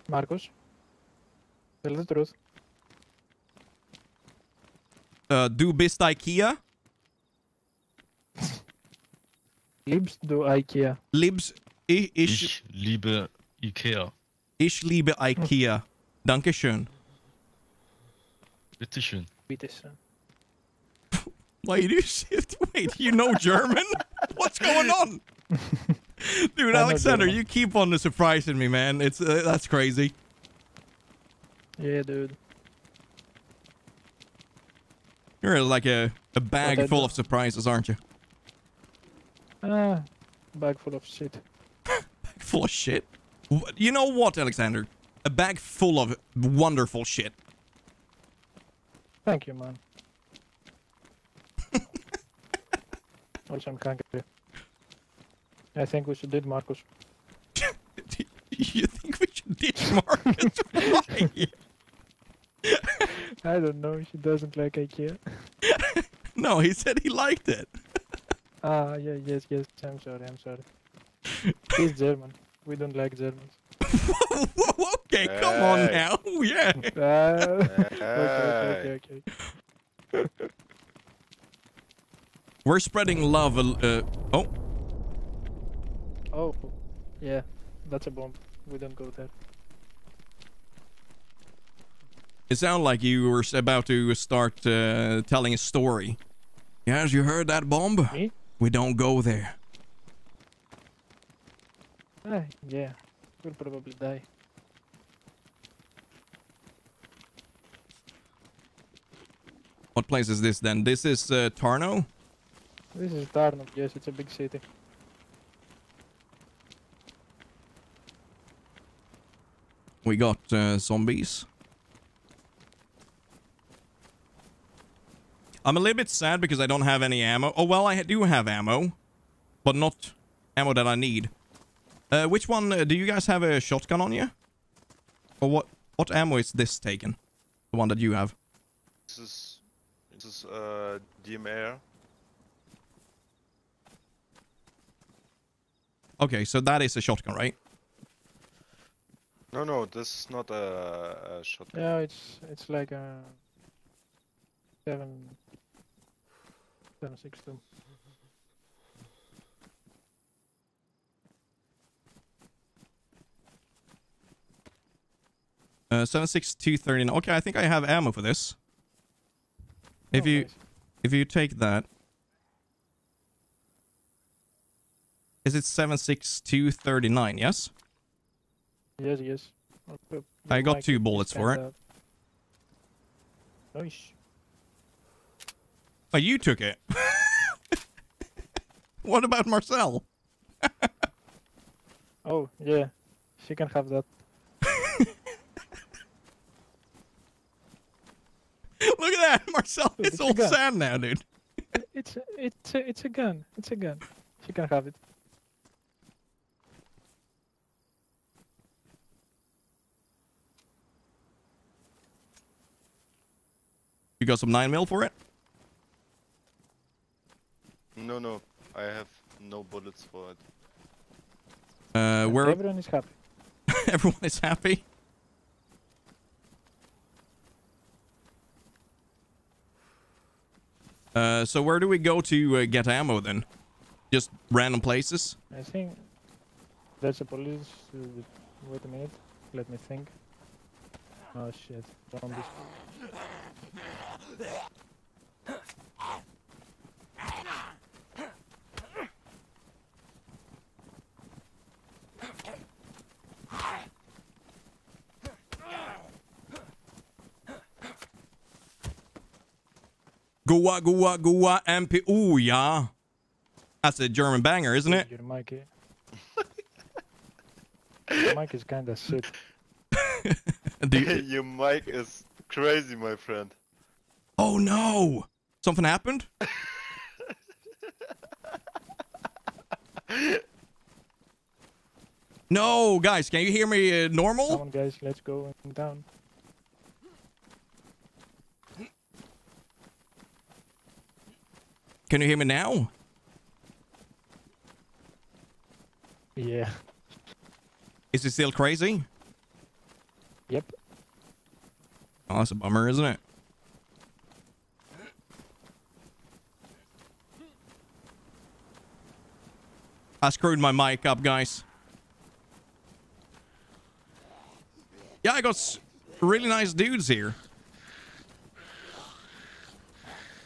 Marcus? Tell the truth. Du bist IKEA? Liebst du IKEA? Ich liebe IKEA. Ich liebe IKEA. Dankeschön. Bitteschön. Bitteschön. Why do you shift? Wait, you know German? What's going on? Dude, Alexander, you keep on surprising me, man. It's that's crazy. Yeah, dude. You're like a bag full of surprises, aren't you? Bag full of shit. Bag full of shit? You know what, Alexander? A bag full of wonderful shit. Thank you, man. Which I'm can't do. I think we should ditch Marcus. You think we should ditch Marcus? Why? I don't know, she doesn't like IKEA. No, he said he liked it. Ah, yeah, yes, I'm sorry. He's German. We don't like Germans. Okay, come on now, yeah. Okay. We're spreading love, Oh, yeah, that's a bomb. We don't go there. It sounded like you were about to start telling a story. Yes, you heard that bomb? Me? We don't go there. Yeah, we'll probably die. What place is this then? This is Tarnow? This is Tarnow, yes, it's a big city. We got zombies. I'm a little bit sad because I don't have any ammo. Oh, well, I do have ammo, but not ammo that I need. Which one? Do you guys have a shotgun on you? Or what? What ammo is this taken? The one that you have. This is DMR. Okay, so that is a shotgun, right? No, this is not a shotgun. Yeah, it's like a 7.62. .762 .39. Okay, I think I have ammo for this. If you, nice. If you take that, is it 7.62 .39? Yes. Yes. I got 2 bullets for it. Nice. Oh, you took it. What about Marcel? Oh, yeah. She can have that. Look at that! Marcel is all sad now, dude. It's a gun. It's a gun. She can have it. You got some 9mm for it? No, I have no bullets for it. Where everyone is happy. Everyone is happy. So where do we go to get ammo then? Just random places? I think there's a police. Wait a minute. Let me think. Oh shit! Zombies. Goa, Goa, Goa, MPU, yeah. That's a German banger, isn't it? Your mic, your mic is kinda sick. Your mic is crazy, my friend. Oh no! Something happened? No, guys, can you hear me normal? Come on, guys, let's go down. Can you hear me now? Yeah. Is it still crazy? Yep. Oh, that's a bummer, isn't it? I screwed my mic up, guys. Yeah, I got really nice dudes here.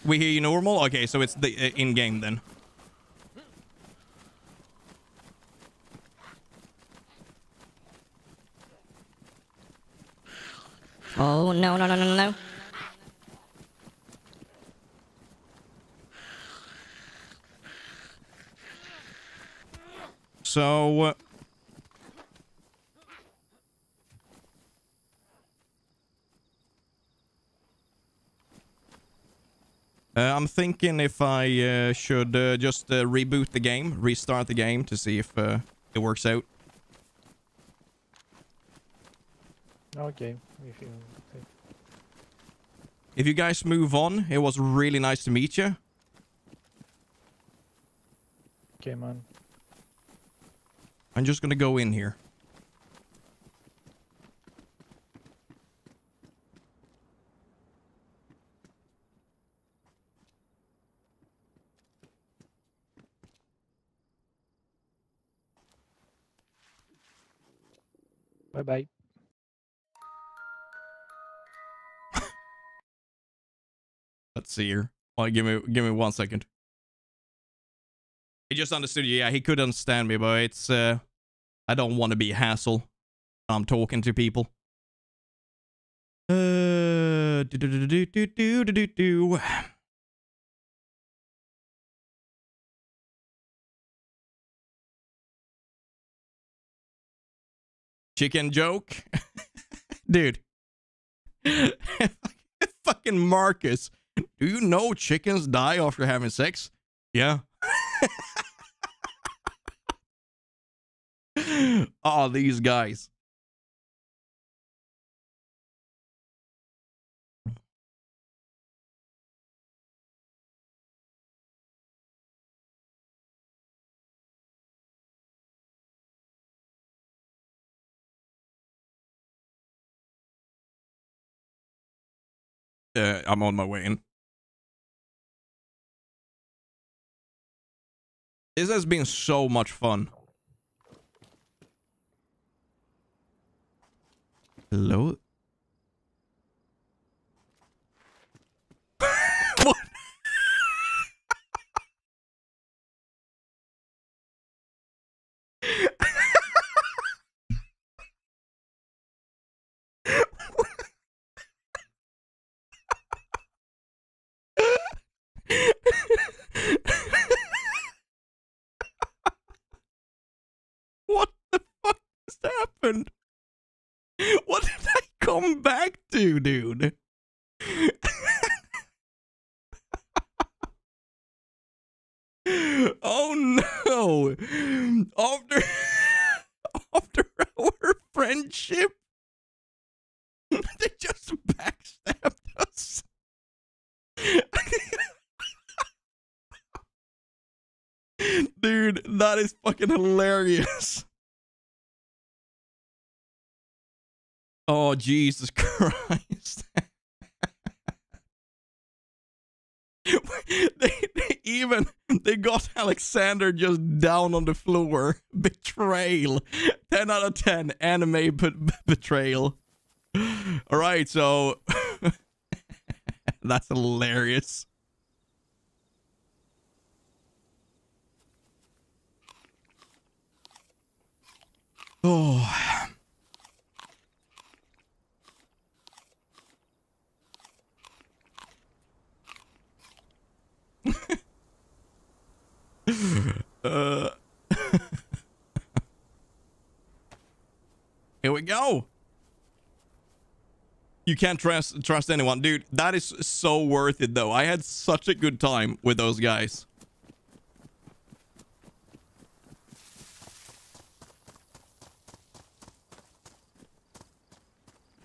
We hear you normal? Okay, so it's the in-game then. Oh, no. So... I'm thinking if I should just reboot the game, restart the game to see if it works out. Okay. If you guys move on, it was really nice to meet you. Okay, man. I'm just gonna go in here. Bye-bye. Let's see here. Like, give me 1 second. He just understood you. Yeah, he could understand me, but it's, I don't want to be a hassle. I'm talking to people. Chicken joke? Dude. Fucking Marcus. Do you know chickens die after having sex? Yeah. Oh, these guys. I'm on my way in. This has been so much fun. Hello? What? What the fuck has happened? What did I come back to, dude? Oh no! After our friendship, they just backstabbed us. Dude, that is fucking hilarious. Oh, Jesus Christ. they got Alexander just down on the floor. Betrayal. 10 out of 10 anime betrayal. All right, so that's hilarious. Oh. Here we go. You can't trust anyone, dude. That is so worth it, though. I had such a good time with those guys.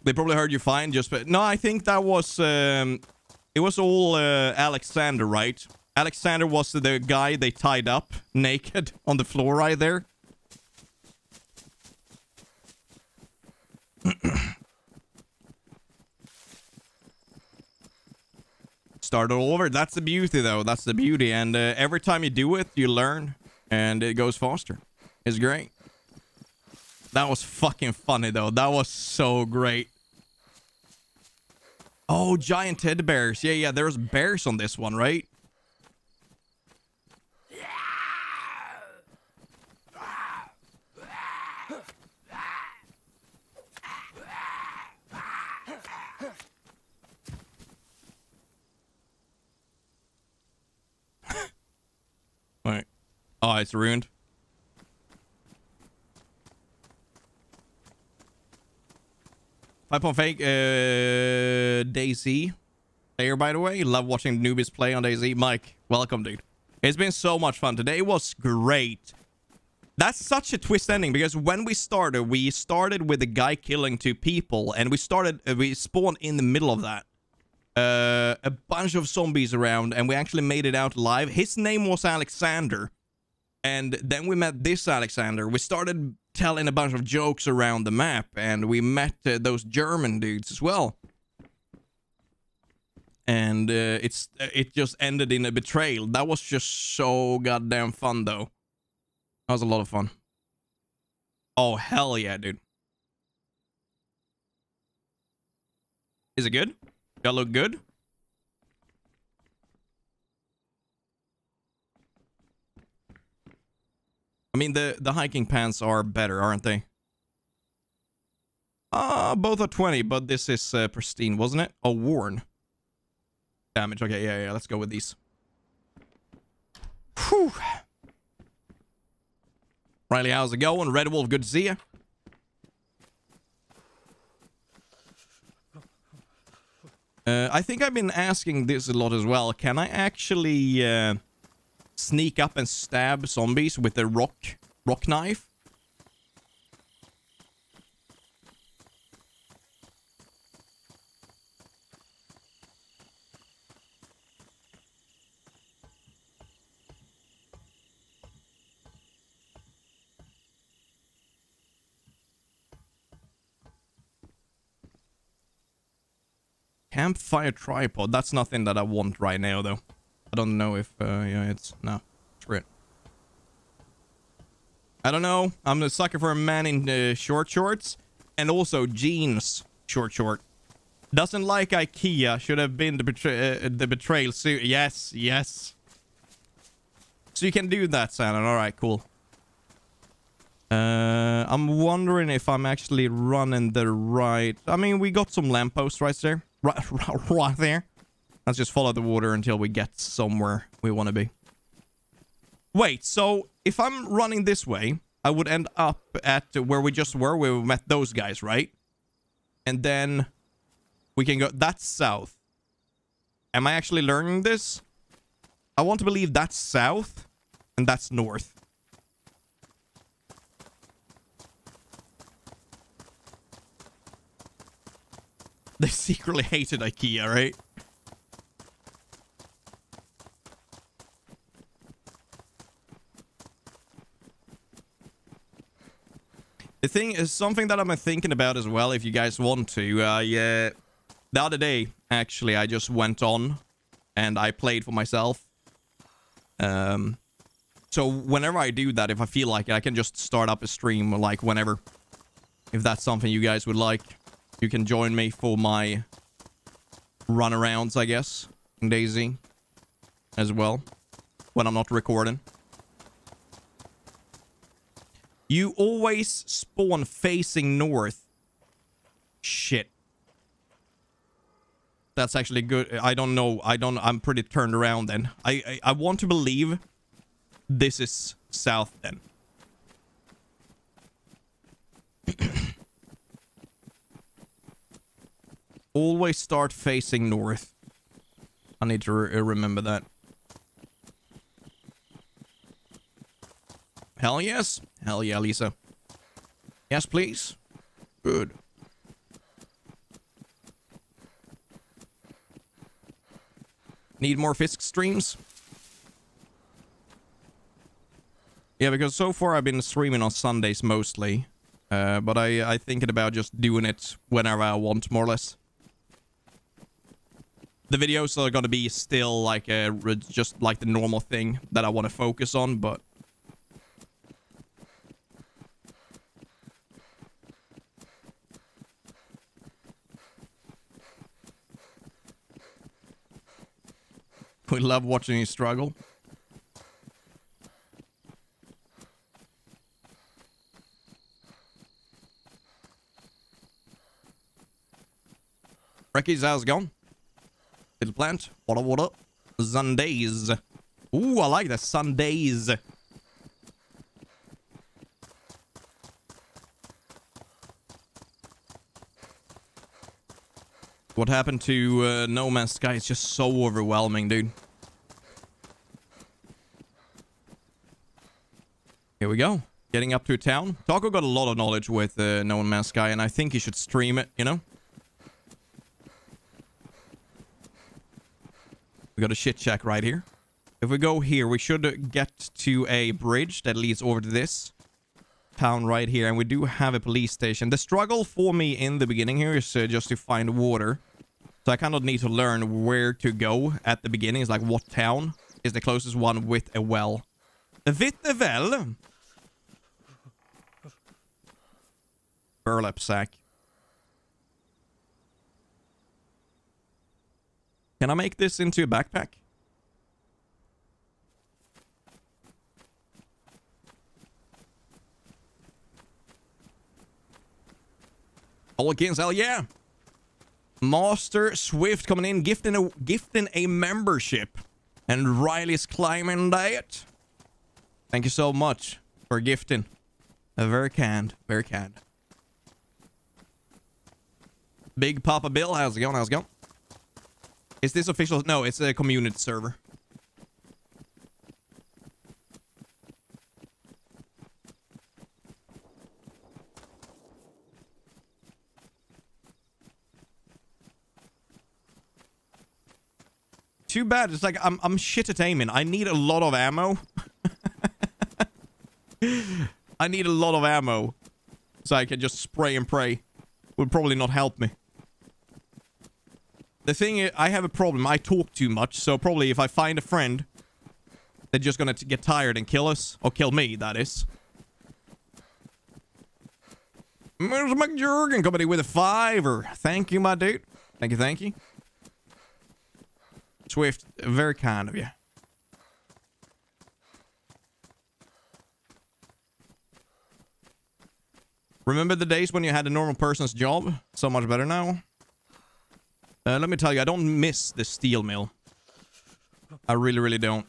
They probably heard you fine. Just no, I think that was it was all Alexander, right? Alexander was the guy they tied up naked on the floor right there. Start all over. That's the beauty, though. That's the beauty. And every time you do it, you learn. And it goes faster. It's great. That was fucking funny, though. That was so great. Oh, giant teddy bears. Yeah, yeah. There's bears on this one, right? Wait. Oh, it's ruined. Fake DayZ. player, by the way. Love watching newbies play on DayZ. Mike, welcome, dude. It's been so much fun. Today was great. That's such a twist ending, because when we started with a guy killing two people, and we spawned in the middle of that. A bunch of zombies around, and we actually made it out live. His name was Alexander. And then we met this Alexander. We started telling a bunch of jokes around the map, and we met those German dudes as well. And it just ended in a betrayal. That was just so goddamn fun, though. That was a lot of fun. Oh, hell yeah, dude. Is it good? Y'all look good? I mean, the hiking pants are better, aren't they? Both are 20, but this is pristine, wasn't it? Oh, worn. Damage. Okay, yeah, let's go with these. Whew. Riley, how's it going? Red Wolf, good to see you. I think I've been asking this a lot as well. Can I actually sneak up and stab zombies with a rock knife? Campfire tripod. That's nothing that I want right now, though. I don't know if yeah, it's no. Screw it. I don't know. I'm a sucker for a man in short shorts, and also jeans. Short short. Doesn't like IKEA. Should have been the betrayal suit. Yes, yes. So you can do that, Shannon. All right, cool. I'm wondering if I'm actually running the right. I mean, we got some lampposts right there. Right there. Let's just follow the water until we get somewhere we want to be. Wait, so if I'm running this way, I would end up at where we just were, where we met those guys, right? And then we can go... That's south. Am I actually learning this? I want to believe that's south and that's north. They secretly hated IKEA, right? The thing is, something that I'm thinking about as well, if you guys want to. Yeah, the other day, actually, I just went on and I played for myself. So whenever I do that, if I feel like it, I can just start up a stream, like, whenever. If that's something you guys would like. You can join me for my runarounds, I guess, in DayZ as well, when I'm not recording. You always spawn facing north. Shit. That's actually good. I don't know. I'm pretty turned around then. I want to believe this is south then. Always start facing north. I need to remember that. Hell yes. Hell yeah, Lisa. Yes, please. Good. Need more Fisk streams? Yeah, because so far I've been streaming on Sundays mostly. But I thinking about just doing it whenever I want, more or less. The videos are going to be still like just like the normal thing that I want to focus on, but... We love watching you struggle. Reckies, how's it going? Little plant. What up? Sundays. Ooh, I like the Sundays. What happened to No Man's Sky is just so overwhelming, dude. Here we go. Getting up to town. Taco got a lot of knowledge with No Man's Sky, and I think he should stream it, you know? We got a shit shack right here. If we go here, we should get to a bridge that leads over to this town right here. And we do have a police station. The struggle for me in the beginning here is just to find water. So I kind of need to learn where to go at the beginning. It's like what town is the closest one with a well. With a well. Burlap sack. Can I make this into a backpack? Holkins, hell yeah! Master Swift coming in, gifting a membership. And Riley's climbing diet. Thank you so much for gifting. Very kind, very kind. Big Papa Bill, how's it going? How's it going? Is this official? No, it's a community server. Too bad. It's like I'm shit at aiming. I need a lot of ammo. I need a lot of ammo. So I can just spray and pray. Would probably not help me. The thing is, I have a problem. I talk too much. So probably if I find a friend, they're just going to get tired and kill us. Or kill me, that is. There's McJurgen company with a fiver. Thank you, my dude. Thank you, thank you. Swift, very kind of you. Remember the days when you had a normal person's job? So much better now. Let me tell you, I don't miss the steel mill. I really, really don't.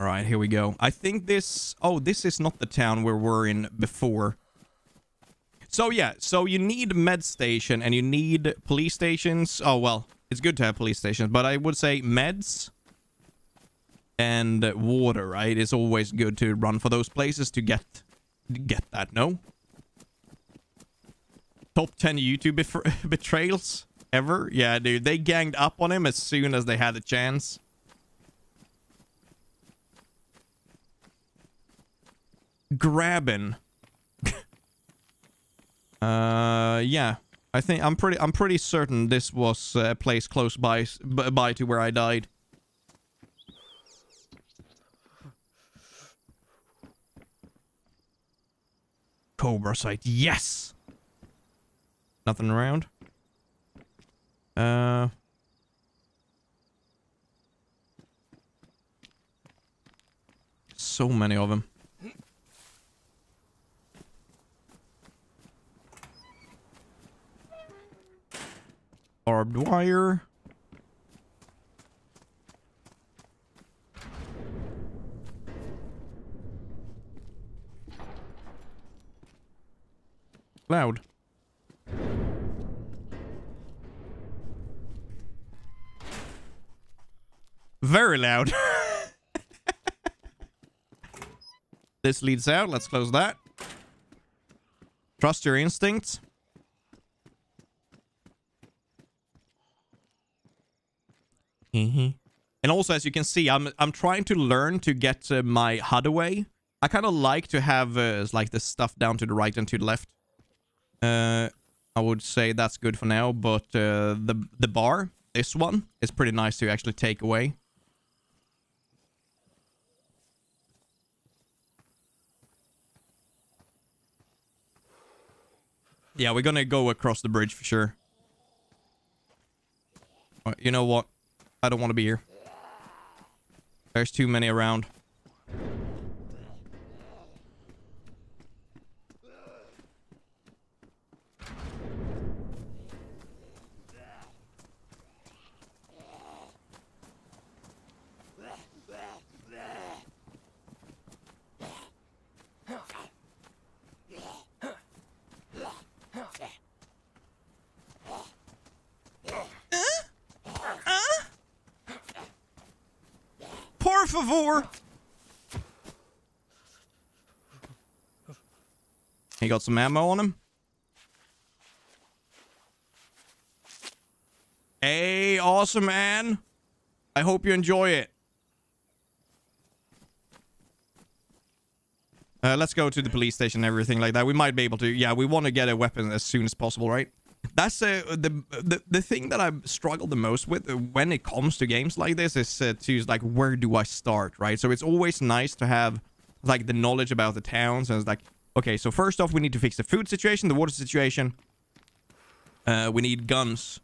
All right, here we go. I think this... Oh, this is not the town we were in before. So yeah, so you need med station and you need police stations. Oh, well, it's good to have police stations, but I would say meds and water, right? It's always good to run for those places to get that, no? Top 10 YouTube betrayals ever? Yeah, dude, they ganged up on him as soon as they had the chance. Grabbin'. Yeah, I think I'm pretty certain this was a place close by to where I died. Cobra site, yes. Nothing around. So many of them. Barbed wire. Loud. Very loud. This leads out. Let's close that. Trust your instincts. And also, as you can see, I'm trying to learn to get my HUD away. I kind of like to have like the stuff down to the right and to the left. I would say that's good for now, but the bar, this one, is pretty nice to actually take away. Yeah, we're gonna go across the bridge for sure. You know what? I don't want to be here. There's too many around. Por favor! He got some ammo on him. Hey, awesome, man. I hope you enjoy it. Let's go to the police station and everything like that. We might be able to... Yeah, we want to get a weapon as soon as possible, right? That's the thing that I've struggled the most with when it comes to games like this is to, like, where do I start, right? So it's always nice to have, like, the knowledge about the towns. And it's like, okay, so first off, we need to fix the food situation, the water situation. We need guns.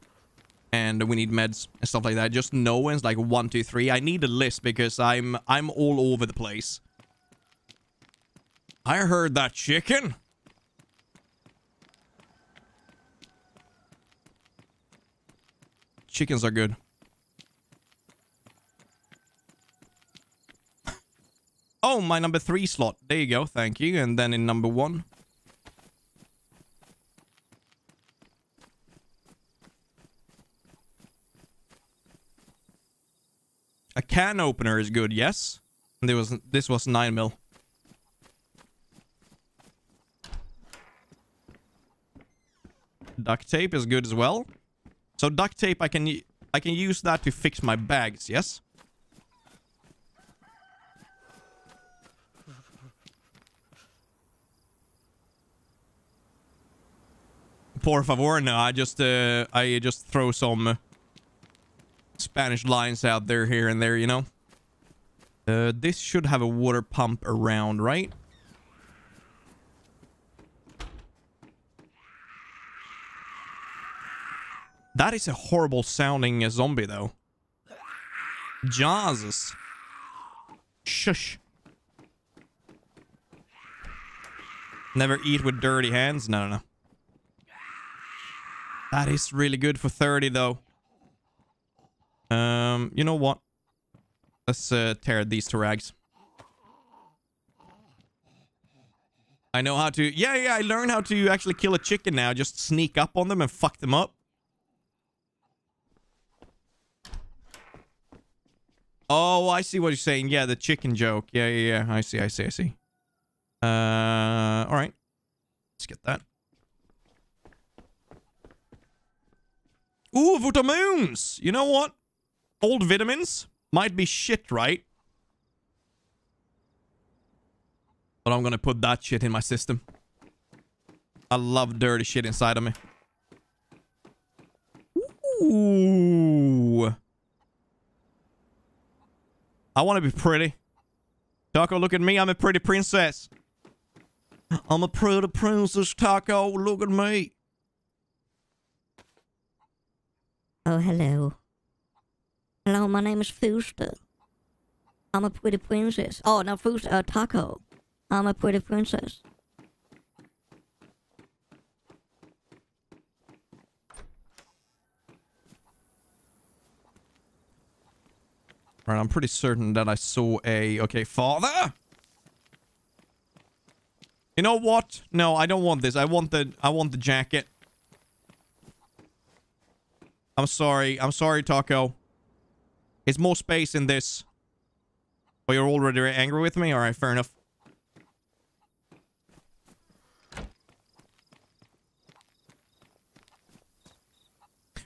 And we need meds and stuff like that. Just knowing, like, 1, 2, 3. I need a list because I'm all over the place. I heard that chicken. Chickens are good. Oh, my number 3 slot. There you go. Thank you. And then in number 1. A can opener is good, yes. And this was 9 mil. Duct tape is good as well. So duct tape, I can use that to fix my bags, yes. Por favor, no, I just throw some Spanish lines out there here and there, you know. This should have a water pump around, right? That is a horrible sounding zombie, though. Jesus. Shush. Never eat with dirty hands? No, no, no. That is really good for 30, though. You know what? Let's tear these to rags. I know how to... Yeah, I learned how to actually kill a chicken now. Just sneak up on them and fuck them up. Oh, I see what you're saying. Yeah, the chicken joke. Yeah. I see. All right. Let's get that. Ooh, vitamins! You know what? Old vitamins might be shit, right? But I'm gonna put that shit in my system. I love dirty shit inside of me. Ooh... I want to be pretty. Taco, look at me. I'm a pretty princess. I'm a pretty princess, Taco. Look at me. Oh, hello. Hello, my name is Fuster. I'm a pretty princess. Oh, no, Fuster, Taco. I'm a pretty princess. Alright, I'm pretty certain that I saw a... Okay, father! You know what? No, I don't want this. I want the jacket. I'm sorry, Taco. It's more space in this. Oh, you're already angry with me? Alright, fair enough.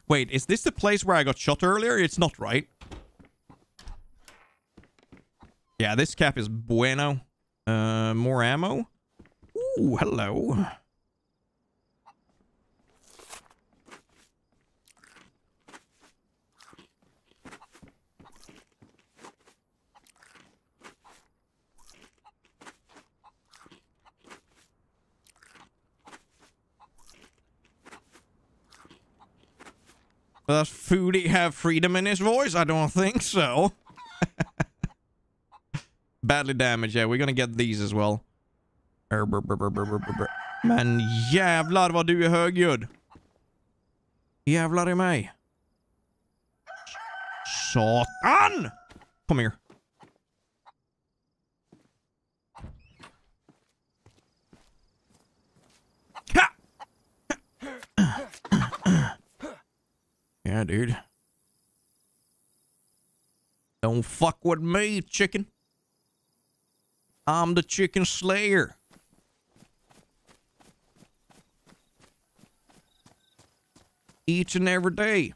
Wait, is this the place where I got shot earlier? It's not, right? Yeah, this cap is bueno. More ammo. Ooh, hello. Does Foodie have freedom in his voice? I don't think so. Badly damaged, yeah. We're gonna get these as well. Man, jävlar vad du är högljudd. Jävlar I mig. Satan! Come here. Yeah, dude. Don't fuck with me, chicken. I'm the chicken slayer. Each and every day.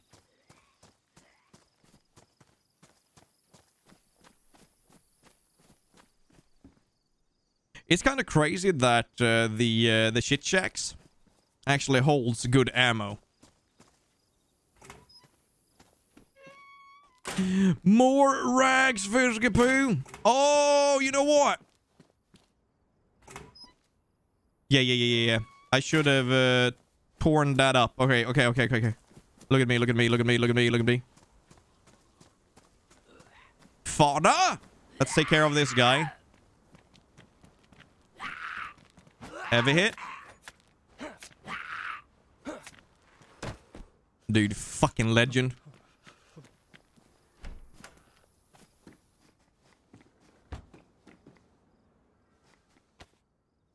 It's kind of crazy that the shit shacks actually holds good ammo. More rags, Fiskapoo. Oh, you know what? Yeah. I should have torn that up. Okay. Look at me. Father, let's take care of this guy. Heavy hit. Dude, fucking legend.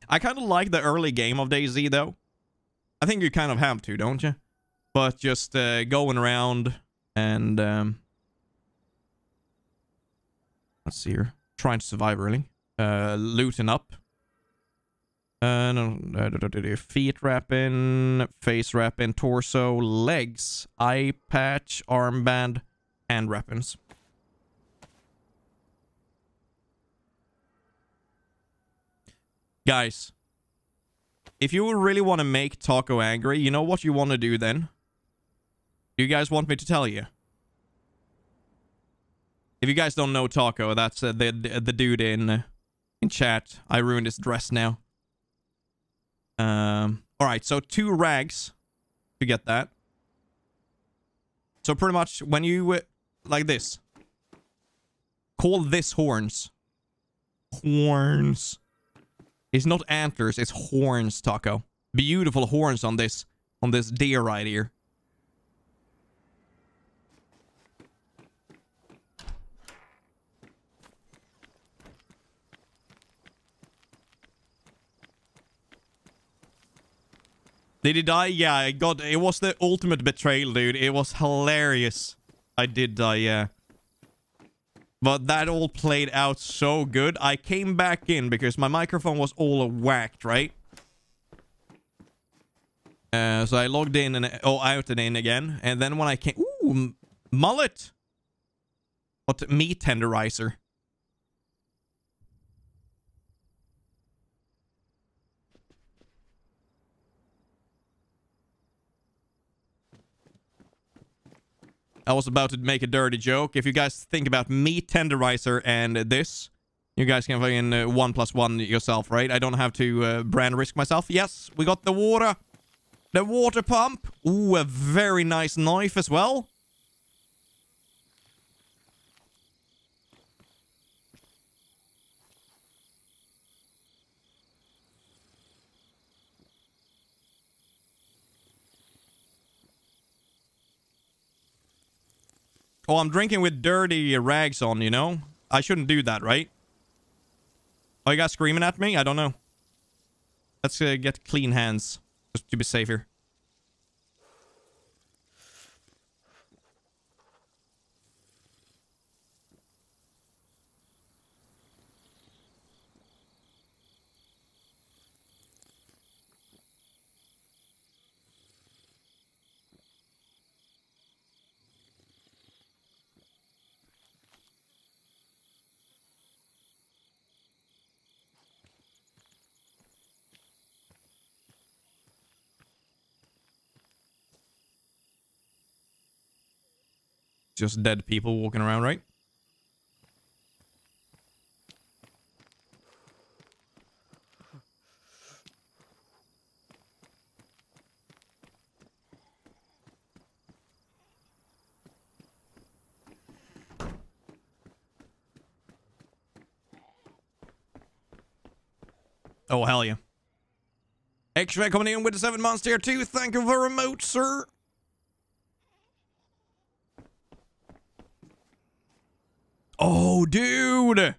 I kind of like the early game of DayZ, though. I think you kind of have to, don't you? But just going around and... let's see here. Trying to survive, really. Looting up. No. Feet wrapping, face wrapping, torso, legs, eye patch, armband, hand wrappings. Guys, if you really want to make Taco angry, you know what you want to do then? Do you guys want me to tell you? If you guys don't know Taco, that's the dude in chat. I ruined his dress now. All right, so 2 rags to get that. So pretty much when you like this, call this horns. Horns. It's not antlers, it's horns, Taco. Beautiful horns on this deer right here. Did he die? Yeah, I got... It was the ultimate betrayal, dude. It was hilarious. I did die, yeah. But that all played out so good. I came back in because my microphone was all whacked, right? So I logged in and... Oh, out and in again. And then when I came... Ooh, mullet! What? Meat tenderizer. I was about to make a dirty joke. If you guys think about meat tenderizer and this, you guys can fucking 1+1 yourself, right? I don't have to brand risk myself. Yes, we got the water. The water pump. Ooh, a very nice knife as well. Oh, I'm drinking with dirty rags on, you know? I shouldn't do that, right? Are you guys screaming at me? I don't know. Let's get clean hands, just to be safe here. Just dead people walking around, right? Oh, hell yeah. X-Ray coming in with the 7 months tier 2. Thank you very much, sir. Oh, dude!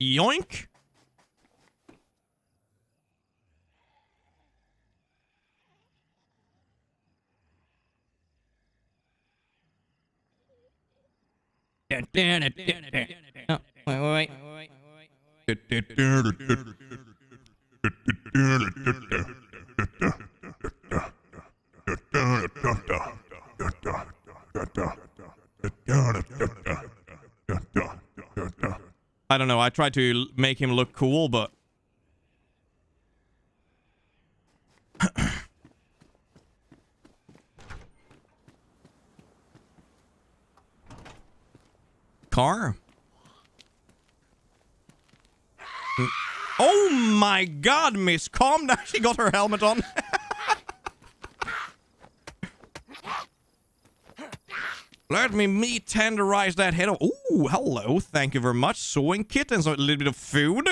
Yoink! Oh, wait, wait, wait. I don't know, I tried to make him look cool, but... Car? Oh my god, Miss Calm! Now she got her helmet on! Let me tenderize that head off. Ooh, hello. Thank you very much. Sewing kittens. A little bit of food.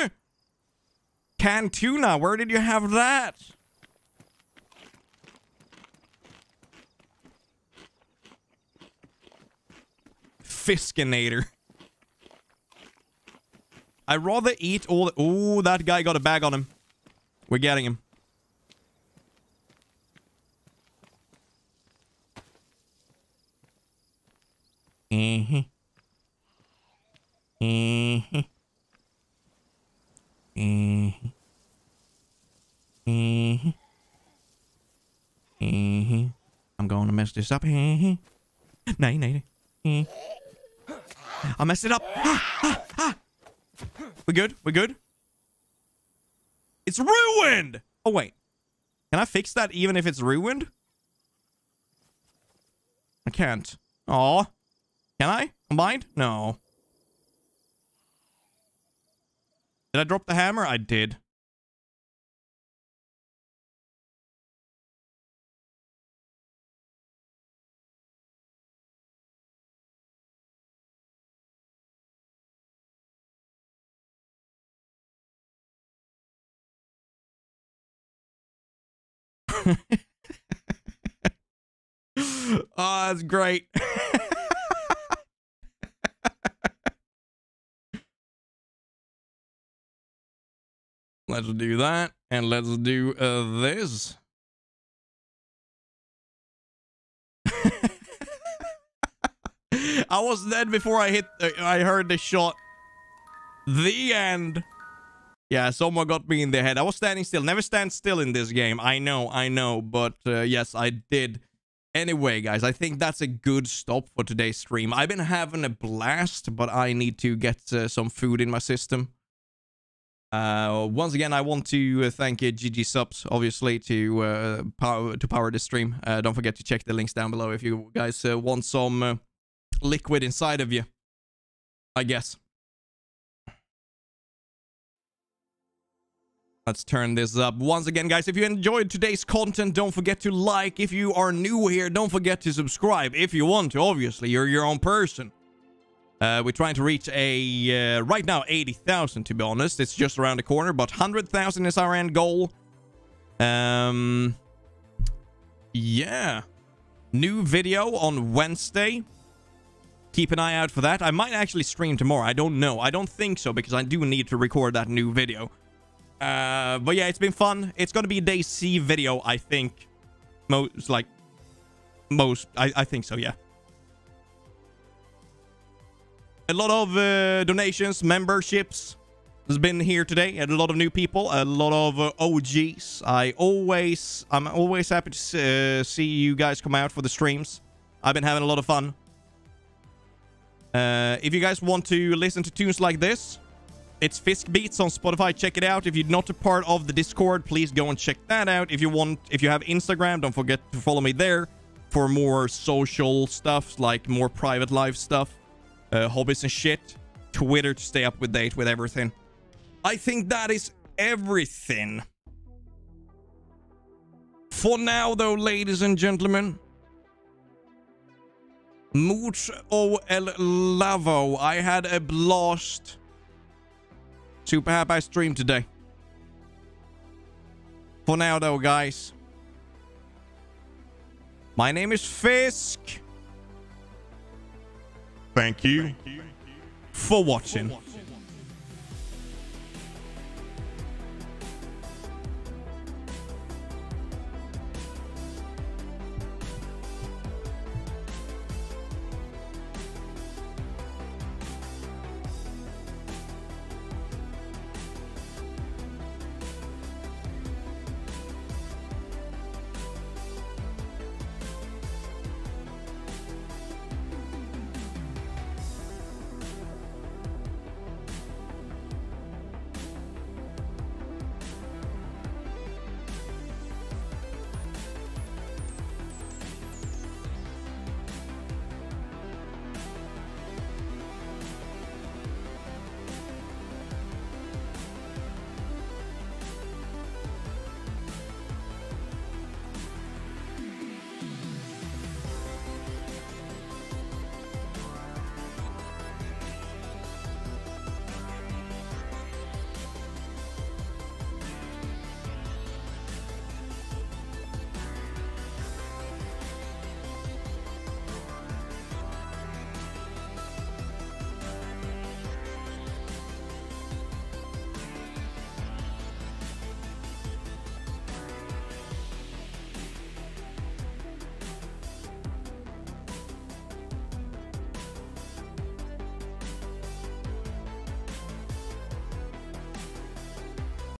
Canned tuna. Where did you have that? Fiskinator. I'd rather eat all the... Ooh, that guy got a bag on him. We're getting him. I'm gonna mess this up. I messed it up. We good? We good? It's ruined! Oh wait. Can I fix that even if it's ruined? I can't. Aw. Can I? Combined? No. Did I drop the hammer? I did. Oh, that's great. Let's do that, and let's do this. I was dead before I hit. I heard the shot. The end. Yeah, someone got me in the head. I was standing still. Never stand still in this game. I know, but yes, I did. Anyway, guys, I think that's a good stop for today's stream. I've been having a blast, but I need to get some food in my system. Once again, I want to thank GamerSupps, obviously, to power this stream. Don't forget to check the links down below if you guys want some liquid inside of you, I guess. Let's turn this up. Once again, guys, if you enjoyed today's content, don't forget to like. If you are new here, don't forget to subscribe. If you want to, obviously, you're your own person. We're trying to reach a, right now, 80,000, to be honest. It's just around the corner, but 100,000 is our end goal. Yeah. New video on Wednesday. Keep an eye out for that. I might actually stream tomorrow. I don't know. I don't think so, because I do need to record that new video. But yeah, it's been fun. It's gonna be a DayZ video, I think. I think so, yeah. A lot of donations, memberships has been here today. A lot of new people, a lot of OGs. I'm always happy to see you guys come out for the streams. I've been having a lot of fun. If you guys want to listen to tunes like this, it's Fisk Beats on Spotify. Check it out. If you're not a part of the Discord, please go and check that out. If you have Instagram, don't forget to follow me there for more social stuff, like more private life stuff. Hobbies and shit. Twitter to stay up to date with everything. I think that is everything. For now, though, ladies and gentlemen. Much o el lavo. I had a blast. Super happy I streamed today. For now, though, guys. My name is Fisk. Thank you for watching.